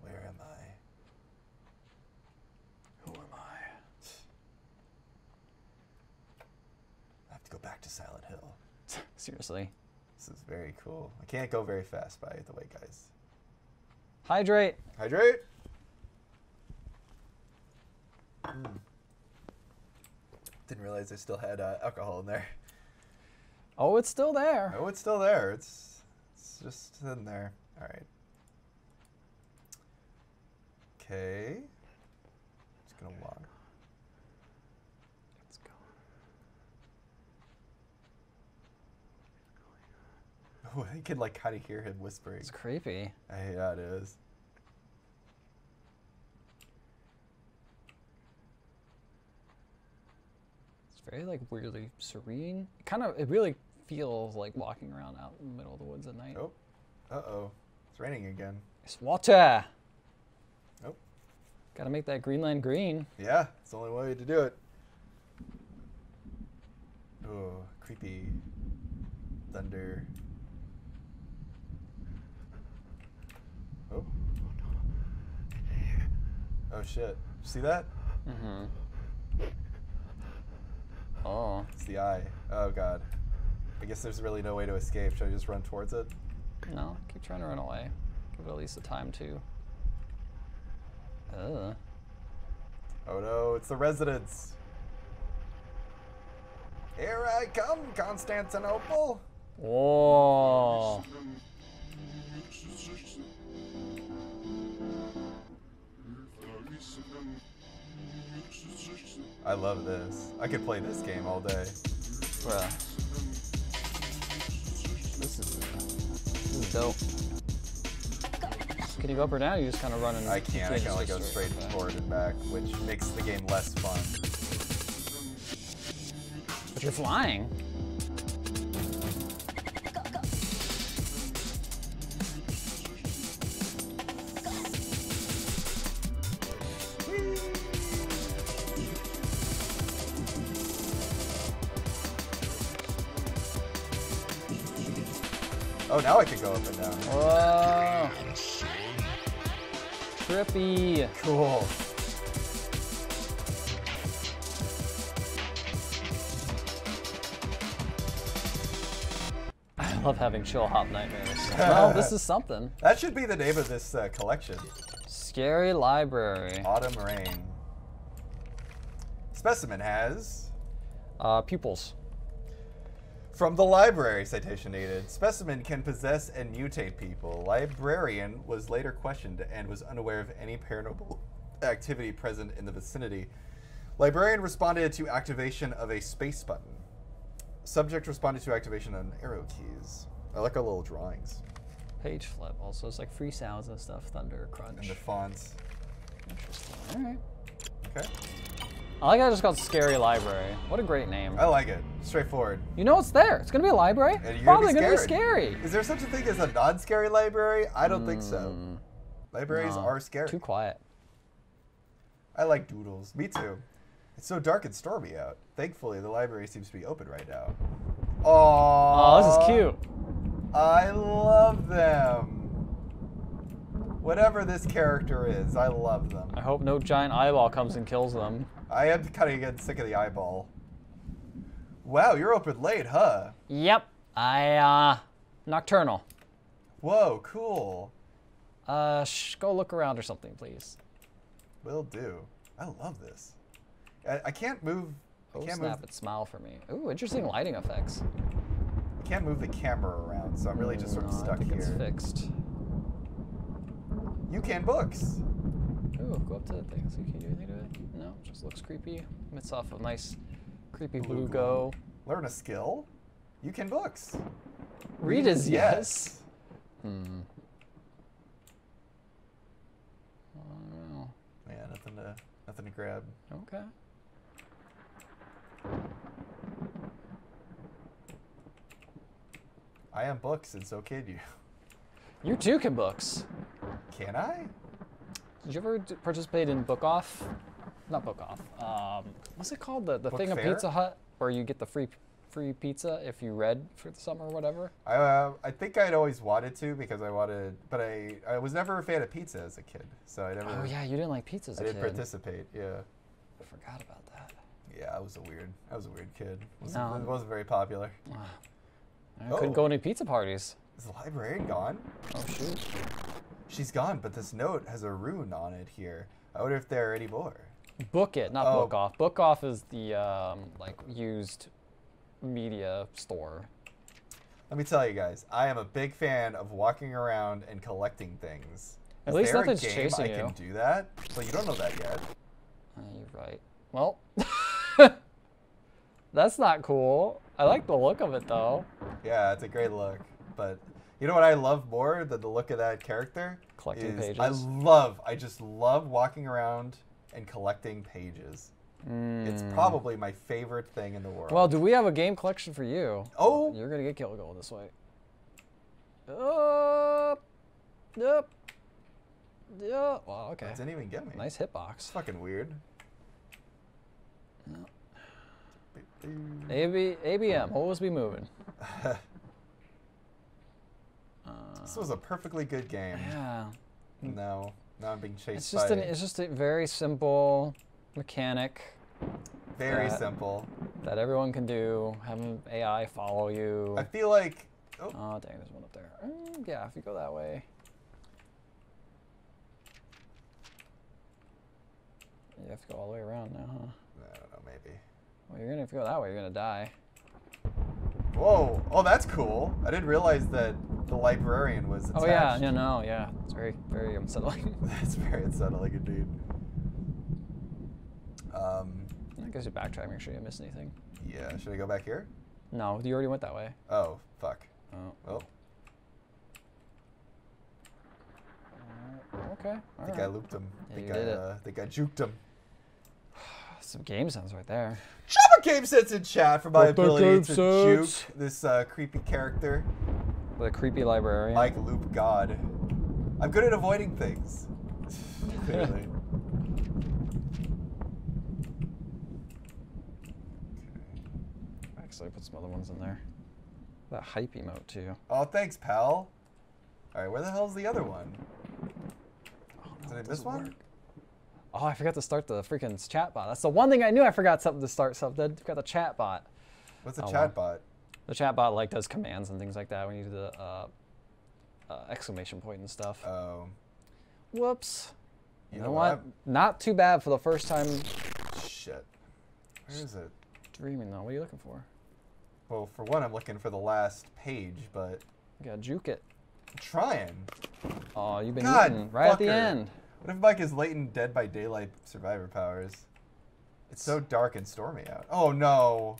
Where am I? Who am I? go back to Silent Hill. Seriously. This is very cool. I can't go very fast, by the way, guys. Hydrate. Hydrate. Mm. Didn't realize I still had uh, alcohol in there. Oh, it's still there. Oh, it's still there. It's, it's just in there. All right. Okay. Just gonna walk. Let's go. Oh, I can like kind of hear him whispering. It's creepy. Yeah, it is. Very like weirdly serene. It kind of, it really feels like walking around out in the middle of the woods at night. Oh, uh oh, it's raining again. It's water. Oh, gotta make that Greenland green. Yeah, it's the only way to do it. Oh, creepy thunder. Oh. Oh shit! See that? Mm-hmm. Oh. It's the eye. Oh, God. I guess there's really no way to escape. Should I just run towards it? No. Keep trying to run away. Give it at least a time to... Ugh. Oh, no. It's the residents. Here I come, Constantinople. Whoa. I love this. I could play this game all day. Bruh. This is, this is dope. Can you go up or down? You just kind of run and... I can't. I can only go straight forward and back, which makes the game less fun. But you're flying. Oh, now I can go up and down. Whoa. Trippy. Cool. I love having chill hop nightmares. Well, this is something. That should be the name of this uh, collection. Scary Library. Autumn Rain. Specimen has... Uh, pupils. From the library, citation needed. Specimen can possess and mutate people. Librarian was later questioned and was unaware of any paranormal activity present in the vicinity. Librarian responded to activation of a space button. Subject responded to activation on arrow keys. I like our little drawings. Page flip. Also, it's like free sounds and stuff. Thunder, crunch. And the fonts. Interesting. All right. Okay. I like how I just called Scary Library. What a great name. I like it. Straightforward. You know it's there. It's going to be a library. And you're probably going to be scary. Is there such a thing as a non-scary library? I don't mm, think so. Libraries no, are scary. Too quiet. I like doodles. Me too. It's so dark and stormy out. Thankfully, the library seems to be open right now. Aww. Oh, this is cute. I love them. Whatever this character is, I love them. I hope no giant eyeball comes and kills them. I am kind of getting sick of the eyeball. Wow, you're open late, huh? Yep. I, uh, nocturnal. Whoa, cool. Uh, shh, go look around or something, please. Will do. I love this. I, I can't move... Oh, I can't snap, move. It smile for me. Ooh, interesting lighting effects. I can't move the camera around, so I'm really just sort of no, stuck I think here. It's fixed. You can books. Ooh, go up to the thing. So you can do anything to it? No, it just looks creepy. It's off a nice, creepy blue go. Learn a skill. You can books. Read is yes. yes. Hmm. I don't know. Yeah, nothing to, nothing to grab. Okay. I am books, and so can you. You too can books. Can I? Did you ever participate in Book Off? Not Book Off. Um, what's it called? The the book thing fair? Of Pizza Hut where you get the free free pizza if you read for the summer or whatever? I uh, I think I'd always wanted to because I wanted, but I, I was never a fan of pizza as a kid, so I never. Oh yeah, you didn't like pizza as a kid. I didn't participate. Yeah. I forgot about that. Yeah, I was a weird. I was a weird kid. Wasn't, no. It wasn't very popular. I oh. couldn't go to any pizza parties. Is the librarian gone? Oh shoot. She's gone, but this note has a rune on it here. I wonder if there are any more. Book it, not oh. book off. Book off is the um, like used media store. Let me tell you guys, I am a big fan of walking around and collecting things. At least nothing's chasing you. I can do that? Well, you don't know that yet. Uh, you're right. Well, that's not cool. I like the look of it, though. Yeah, it's a great look. But you know what I love more than the look of that character? Collecting pages. I love, I just love walking around and collecting pages. Mm. It's probably my favorite thing in the world. Well, do we have a game collection for you? Oh! You're going to get killed going this way. Uh, yep. Yeah. Wow, okay. That didn't even get me. Nice hitbox. It's fucking weird. No. A B, A B M, always be moving. uh, this was a perfectly good game. Yeah. No, now I'm being chased it's just by an, it. It's just a very simple mechanic. Very that, simple. That everyone can do. Have an A I follow you. I feel like... Oh, oh dang, there's one up there. Mm, yeah, if you go that way. You have to go all the way around now, huh? I don't know, maybe. Well, you're gonna have to go that way. You're gonna die. Whoa! Oh, that's cool. I didn't realize that the librarian was attached. Oh yeah, no, no, yeah. It's very, very unsettling. That's very unsettling indeed. Um, I guess you backtrack. Make sure you didn't miss anything. Yeah. Should I go back here? No, you already went that way. Oh fuck. Oh. Oh. Uh, okay. All I think right. I looped him. Yeah, think you I did uh, it. Think I juked him. Some game sense right there. Chopper game sense in chat for my With ability to sense. juke this uh, creepy character. The creepy librarian. Like Loop God. I'm good at avoiding things. Clearly. Actually, I put some other ones in there. That hype emote too. Oh, thanks, pal. All right, where the hell's the other one? Oh, no, Did I miss one? Work. Oh, I forgot to start the freaking chat bot. That's the one thing I knew I forgot something to start something. Forgot the chat bot. What's a oh, chat well. bot? The chat bot like does commands and things like that. When you do the uh, uh, exclamation point and stuff. Oh. Whoops. You, you know, know what? I'm... Not too bad for the first time. Shit. Where is it? Dreaming though. What are you looking for? Well, for one, I'm looking for the last page, but. You gotta juke it. I'm trying. Oh, you've been God, eating right fucker. at the end. What if Mike is latent Dead by Daylight survivor powers? It's so dark and stormy out. Oh no!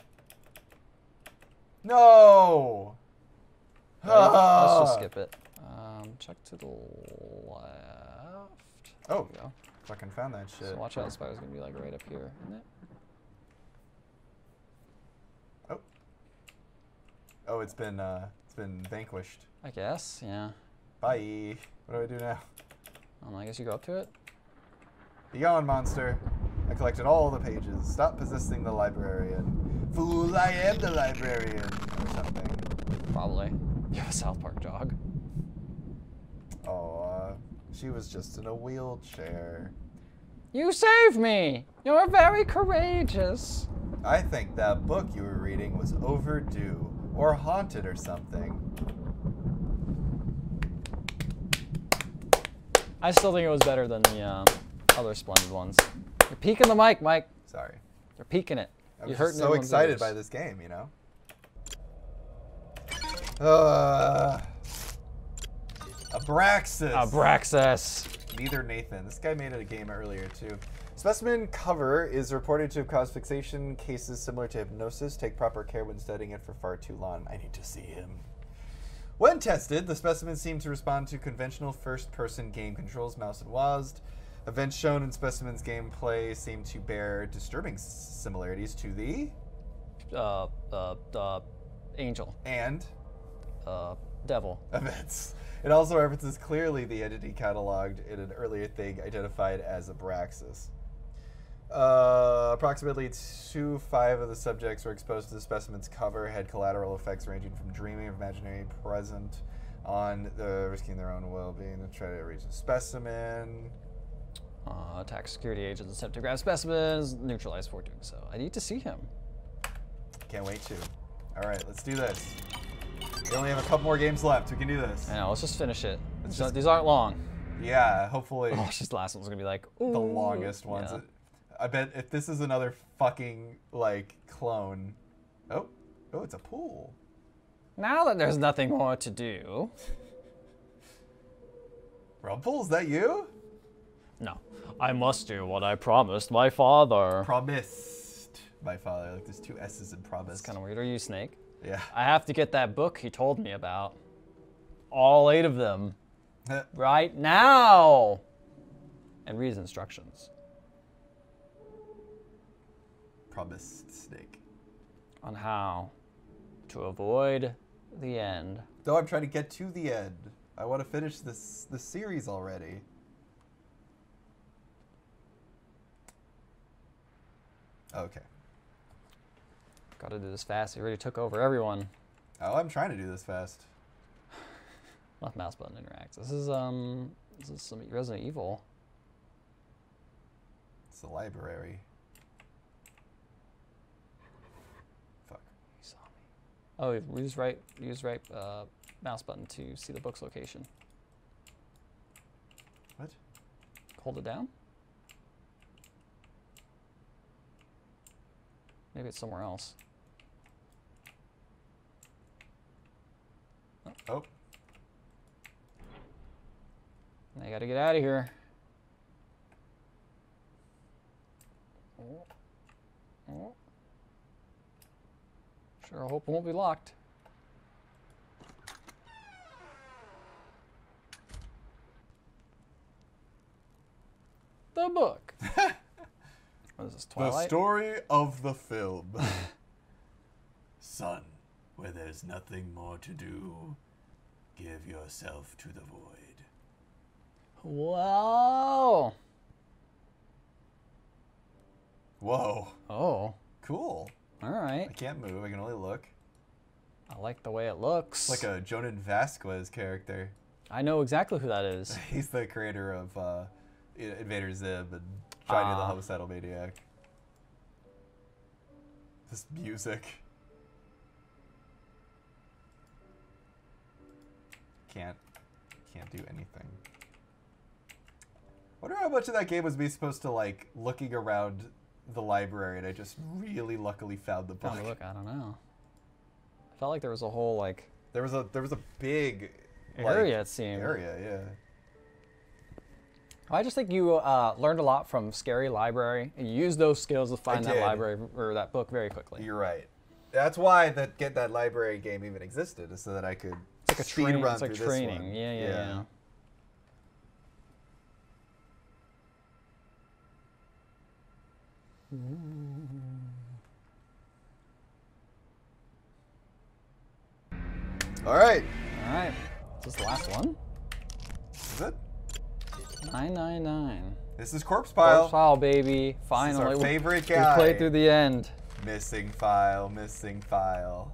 No! Right, ah. Let's just skip it. Um, check to the left. There oh, go. Fucking found that shit. So watch out, the spider's gonna be like right up here, isn't it? Oh. Oh, it's been uh, it's been vanquished. I guess, yeah. Bye. What do I do now? Um, I guess you go up to it. Be gone, monster. I collected all the pages. Stop possessing the librarian. Fool, I am the librarian. Or something. Probably. You have a South Park dog. Oh, uh, she was just in a wheelchair. You saved me! You're very courageous. I think that book you were reading was overdue or haunted or something. I still think it was better than the um, other splendid ones. You're peeking the mic, Mike. Sorry. You're peeking it. I'm You're so excited others. by this game, you know? Uh, Abraxas. Abraxas. Neither Nathan. This guy made it a game earlier, too. Specimen cover is reported to have caused fixation cases similar to hypnosis. Take proper care when studying it for far too long. I need to see him. When tested, the specimen seemed to respond to conventional first-person game controls, mouse and W A S D. Events shown in specimen's gameplay seem to bear disturbing similarities to the... Uh, uh, uh, angel. And? Uh, devil. Events. It also references clearly the entity cataloged in an earlier thing identified as Abraxas. Uh, approximately two five of the subjects were exposed to the specimen's cover, had collateral effects ranging from dreaming of imaginary present on the risking their own well-being to try to reach the specimen. Uh, attack security agents attempt to grab specimens, neutralized for doing so. I need to see him. Can't wait to. All right, let's do this. We only have a couple more games left. We can do this. I know, let's just finish it. Just, not, these aren't long. Yeah, hopefully. Oh, just the last one's gonna be like, ooh. The longest ones. Yeah. I bet if this is another fucking, like, clone. Oh, oh, it's a pool. Now that there's nothing more to do. Rumple, is that you? No. I must do what I promised my father. Promised my father. Like, there's two S's in promise. That's kind of weird. Are you Snake? Yeah. I have to get that book he told me about. All eight of them. Right now. And read his instructions. Promised, Snake. On how to avoid the end. Though I'm trying to get to the end. I want to finish this, this series already. Okay. Gotta do this fast. He already took over everyone. Oh, I'm trying to do this fast. Left mouse button interacts. This is, um, this is some Resident Evil. It's the library. Oh, use right, use right uh, mouse button to see the book's location. What? Hold it down? Maybe it's somewhere else. Oh. Oh. I gotta get out of here. Oh. Oh. Sure, I hope it won't be locked. The book. What is this, Twilight? The story of the film. Son, where there's nothing more to do, give yourself to the void. Wow. Whoa. Oh. Cool. All right. I can't move. I can only look. I like the way it looks. It's like a Jonan Vasquez character. I know exactly who that is. He's the creator of uh, Invader Zim and Johnny uh, the Homicidal Maniac. This music. Can't, can't do anything. I wonder how much of that game was me supposed to like looking around the library, and I just really luckily found the book. Oh, look, I don't know. I felt like there was a whole like there was a there was a big area. Like, it seemed area, yeah. I just think you uh, learned a lot from Scary Library, and you used those skills to find that library or that book very quickly. You're right. That's why that get that library game even existed, is so that I could it's like a speed train, run it's like through training. This one. Yeah, yeah, yeah. yeah. All right. All right. Is this the last one? Is it? nine nine nine. This is Corpse Pile. Corpse Pile, baby. Finally. This is our favorite guy. We played through the end. Missing file, missing file.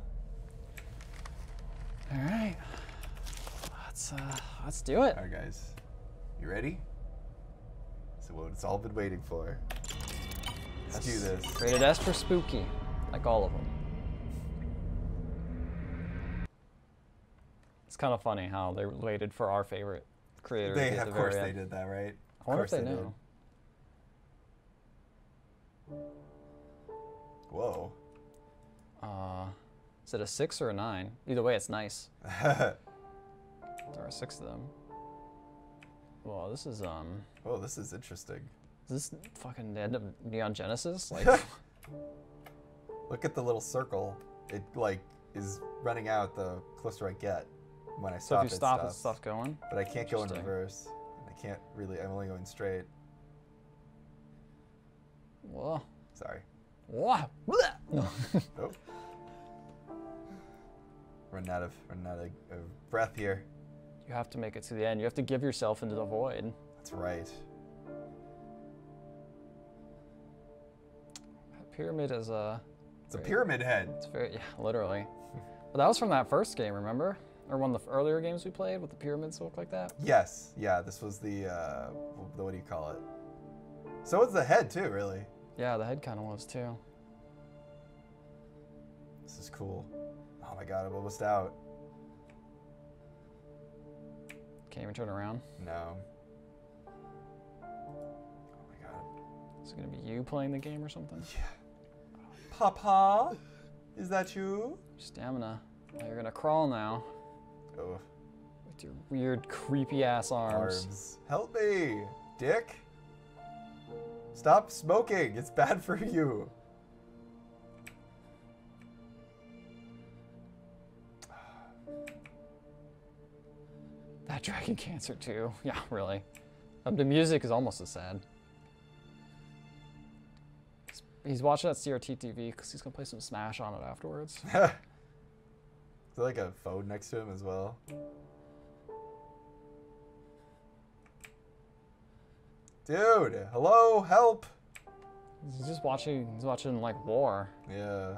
All right. Let's, uh, let's do it. All right, guys. You ready? So what it's all been waiting for. Let's do this. Rated S for spooky, like all of them. It's kind of funny how they waited for our favorite creator. They, of course, they did that, right? I wonder if they know. Whoa. Uh, is it a six or a nine? Either way, it's nice. There are six of them. Whoa, this is um. Oh, this is interesting. Is this fucking the end of Neon Genesis? Like, look at the little circle. It like is running out the closer I get when I stop. So if you stop, it's stuff going. But I can't go in reverse. I can't really. I'm only going straight. Whoa. Sorry. Whoa. No. Oh. Running out of running out of, of breath here. You have to make it to the end. You have to give yourself into the void. That's right. Pyramid is a... It's very, a pyramid head. It's very, yeah, literally. But that was from that first game, remember? Or one of the earlier games we played with the pyramids that look like that? Yes, yeah, this was the, uh, the what do you call it? So was the head too, really. Yeah, the head kind of was too. This is cool. Oh my god, I'm almost out. Can't even turn around? No. Oh my god. Is it gonna be you playing the game or something? Yeah. Papa? Is that you? Stamina. Now you're gonna crawl now. Oh. With your weird, creepy ass arms. arms. Help me, dick. Stop smoking. It's bad for you. That dragon cancer too. Yeah, really. Um, the music is almost as sad. He's, he's watching that C R T T V because he's gonna play some Smash on it afterwards. Is there like a phone next to him as well? Dude, hello, help! He's just watching, he's watching like war. Yeah.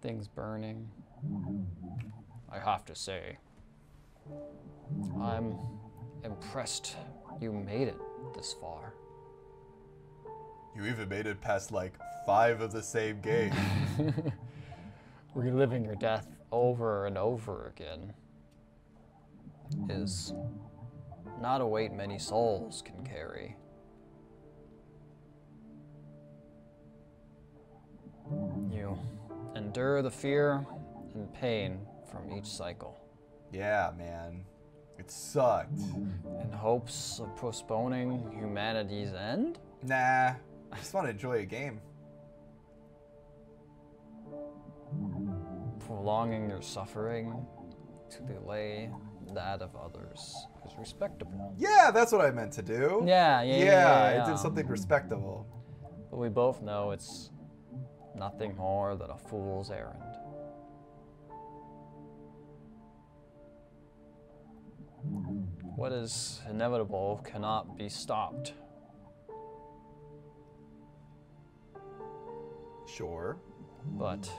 Things burning. I have to say, I'm impressed you made it this far. You even made it past like five of the same game. Reliving your death over and over again is not a weight many souls can carry. You endure the fear and pain from each cycle. Yeah, man. It sucked. In hopes of postponing humanity's end? Nah. I just want to enjoy a game. Prolonging your suffering to delay that of others is respectable. Yeah, that's what I meant to do. Yeah, yeah, yeah. Yeah, yeah, yeah. I did something respectable. But we both know it's nothing more than a fool's errand. What is inevitable cannot be stopped. Sure. But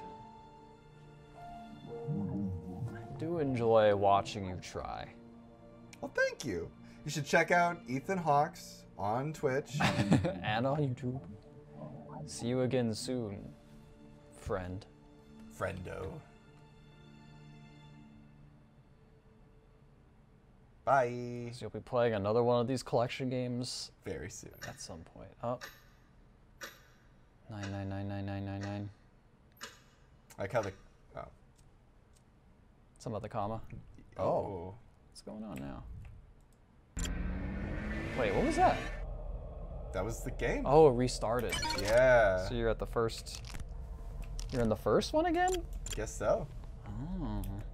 I do enjoy watching you try. Well, thank you. You should check out Ethan Hawks on Twitch. And on YouTube. See you again soon, friend. Friendo. Bye. So you'll be playing another one of these collection games very soon. At some point. Oh. Nine nine nine nine nine nine nine. I like how the oh. Some other comma. Oh. Oh. What's going on now? Wait, what was that? That was the game. Oh, it restarted. Yeah. So you're at the first. You're in the first one again? Guess so. Oh.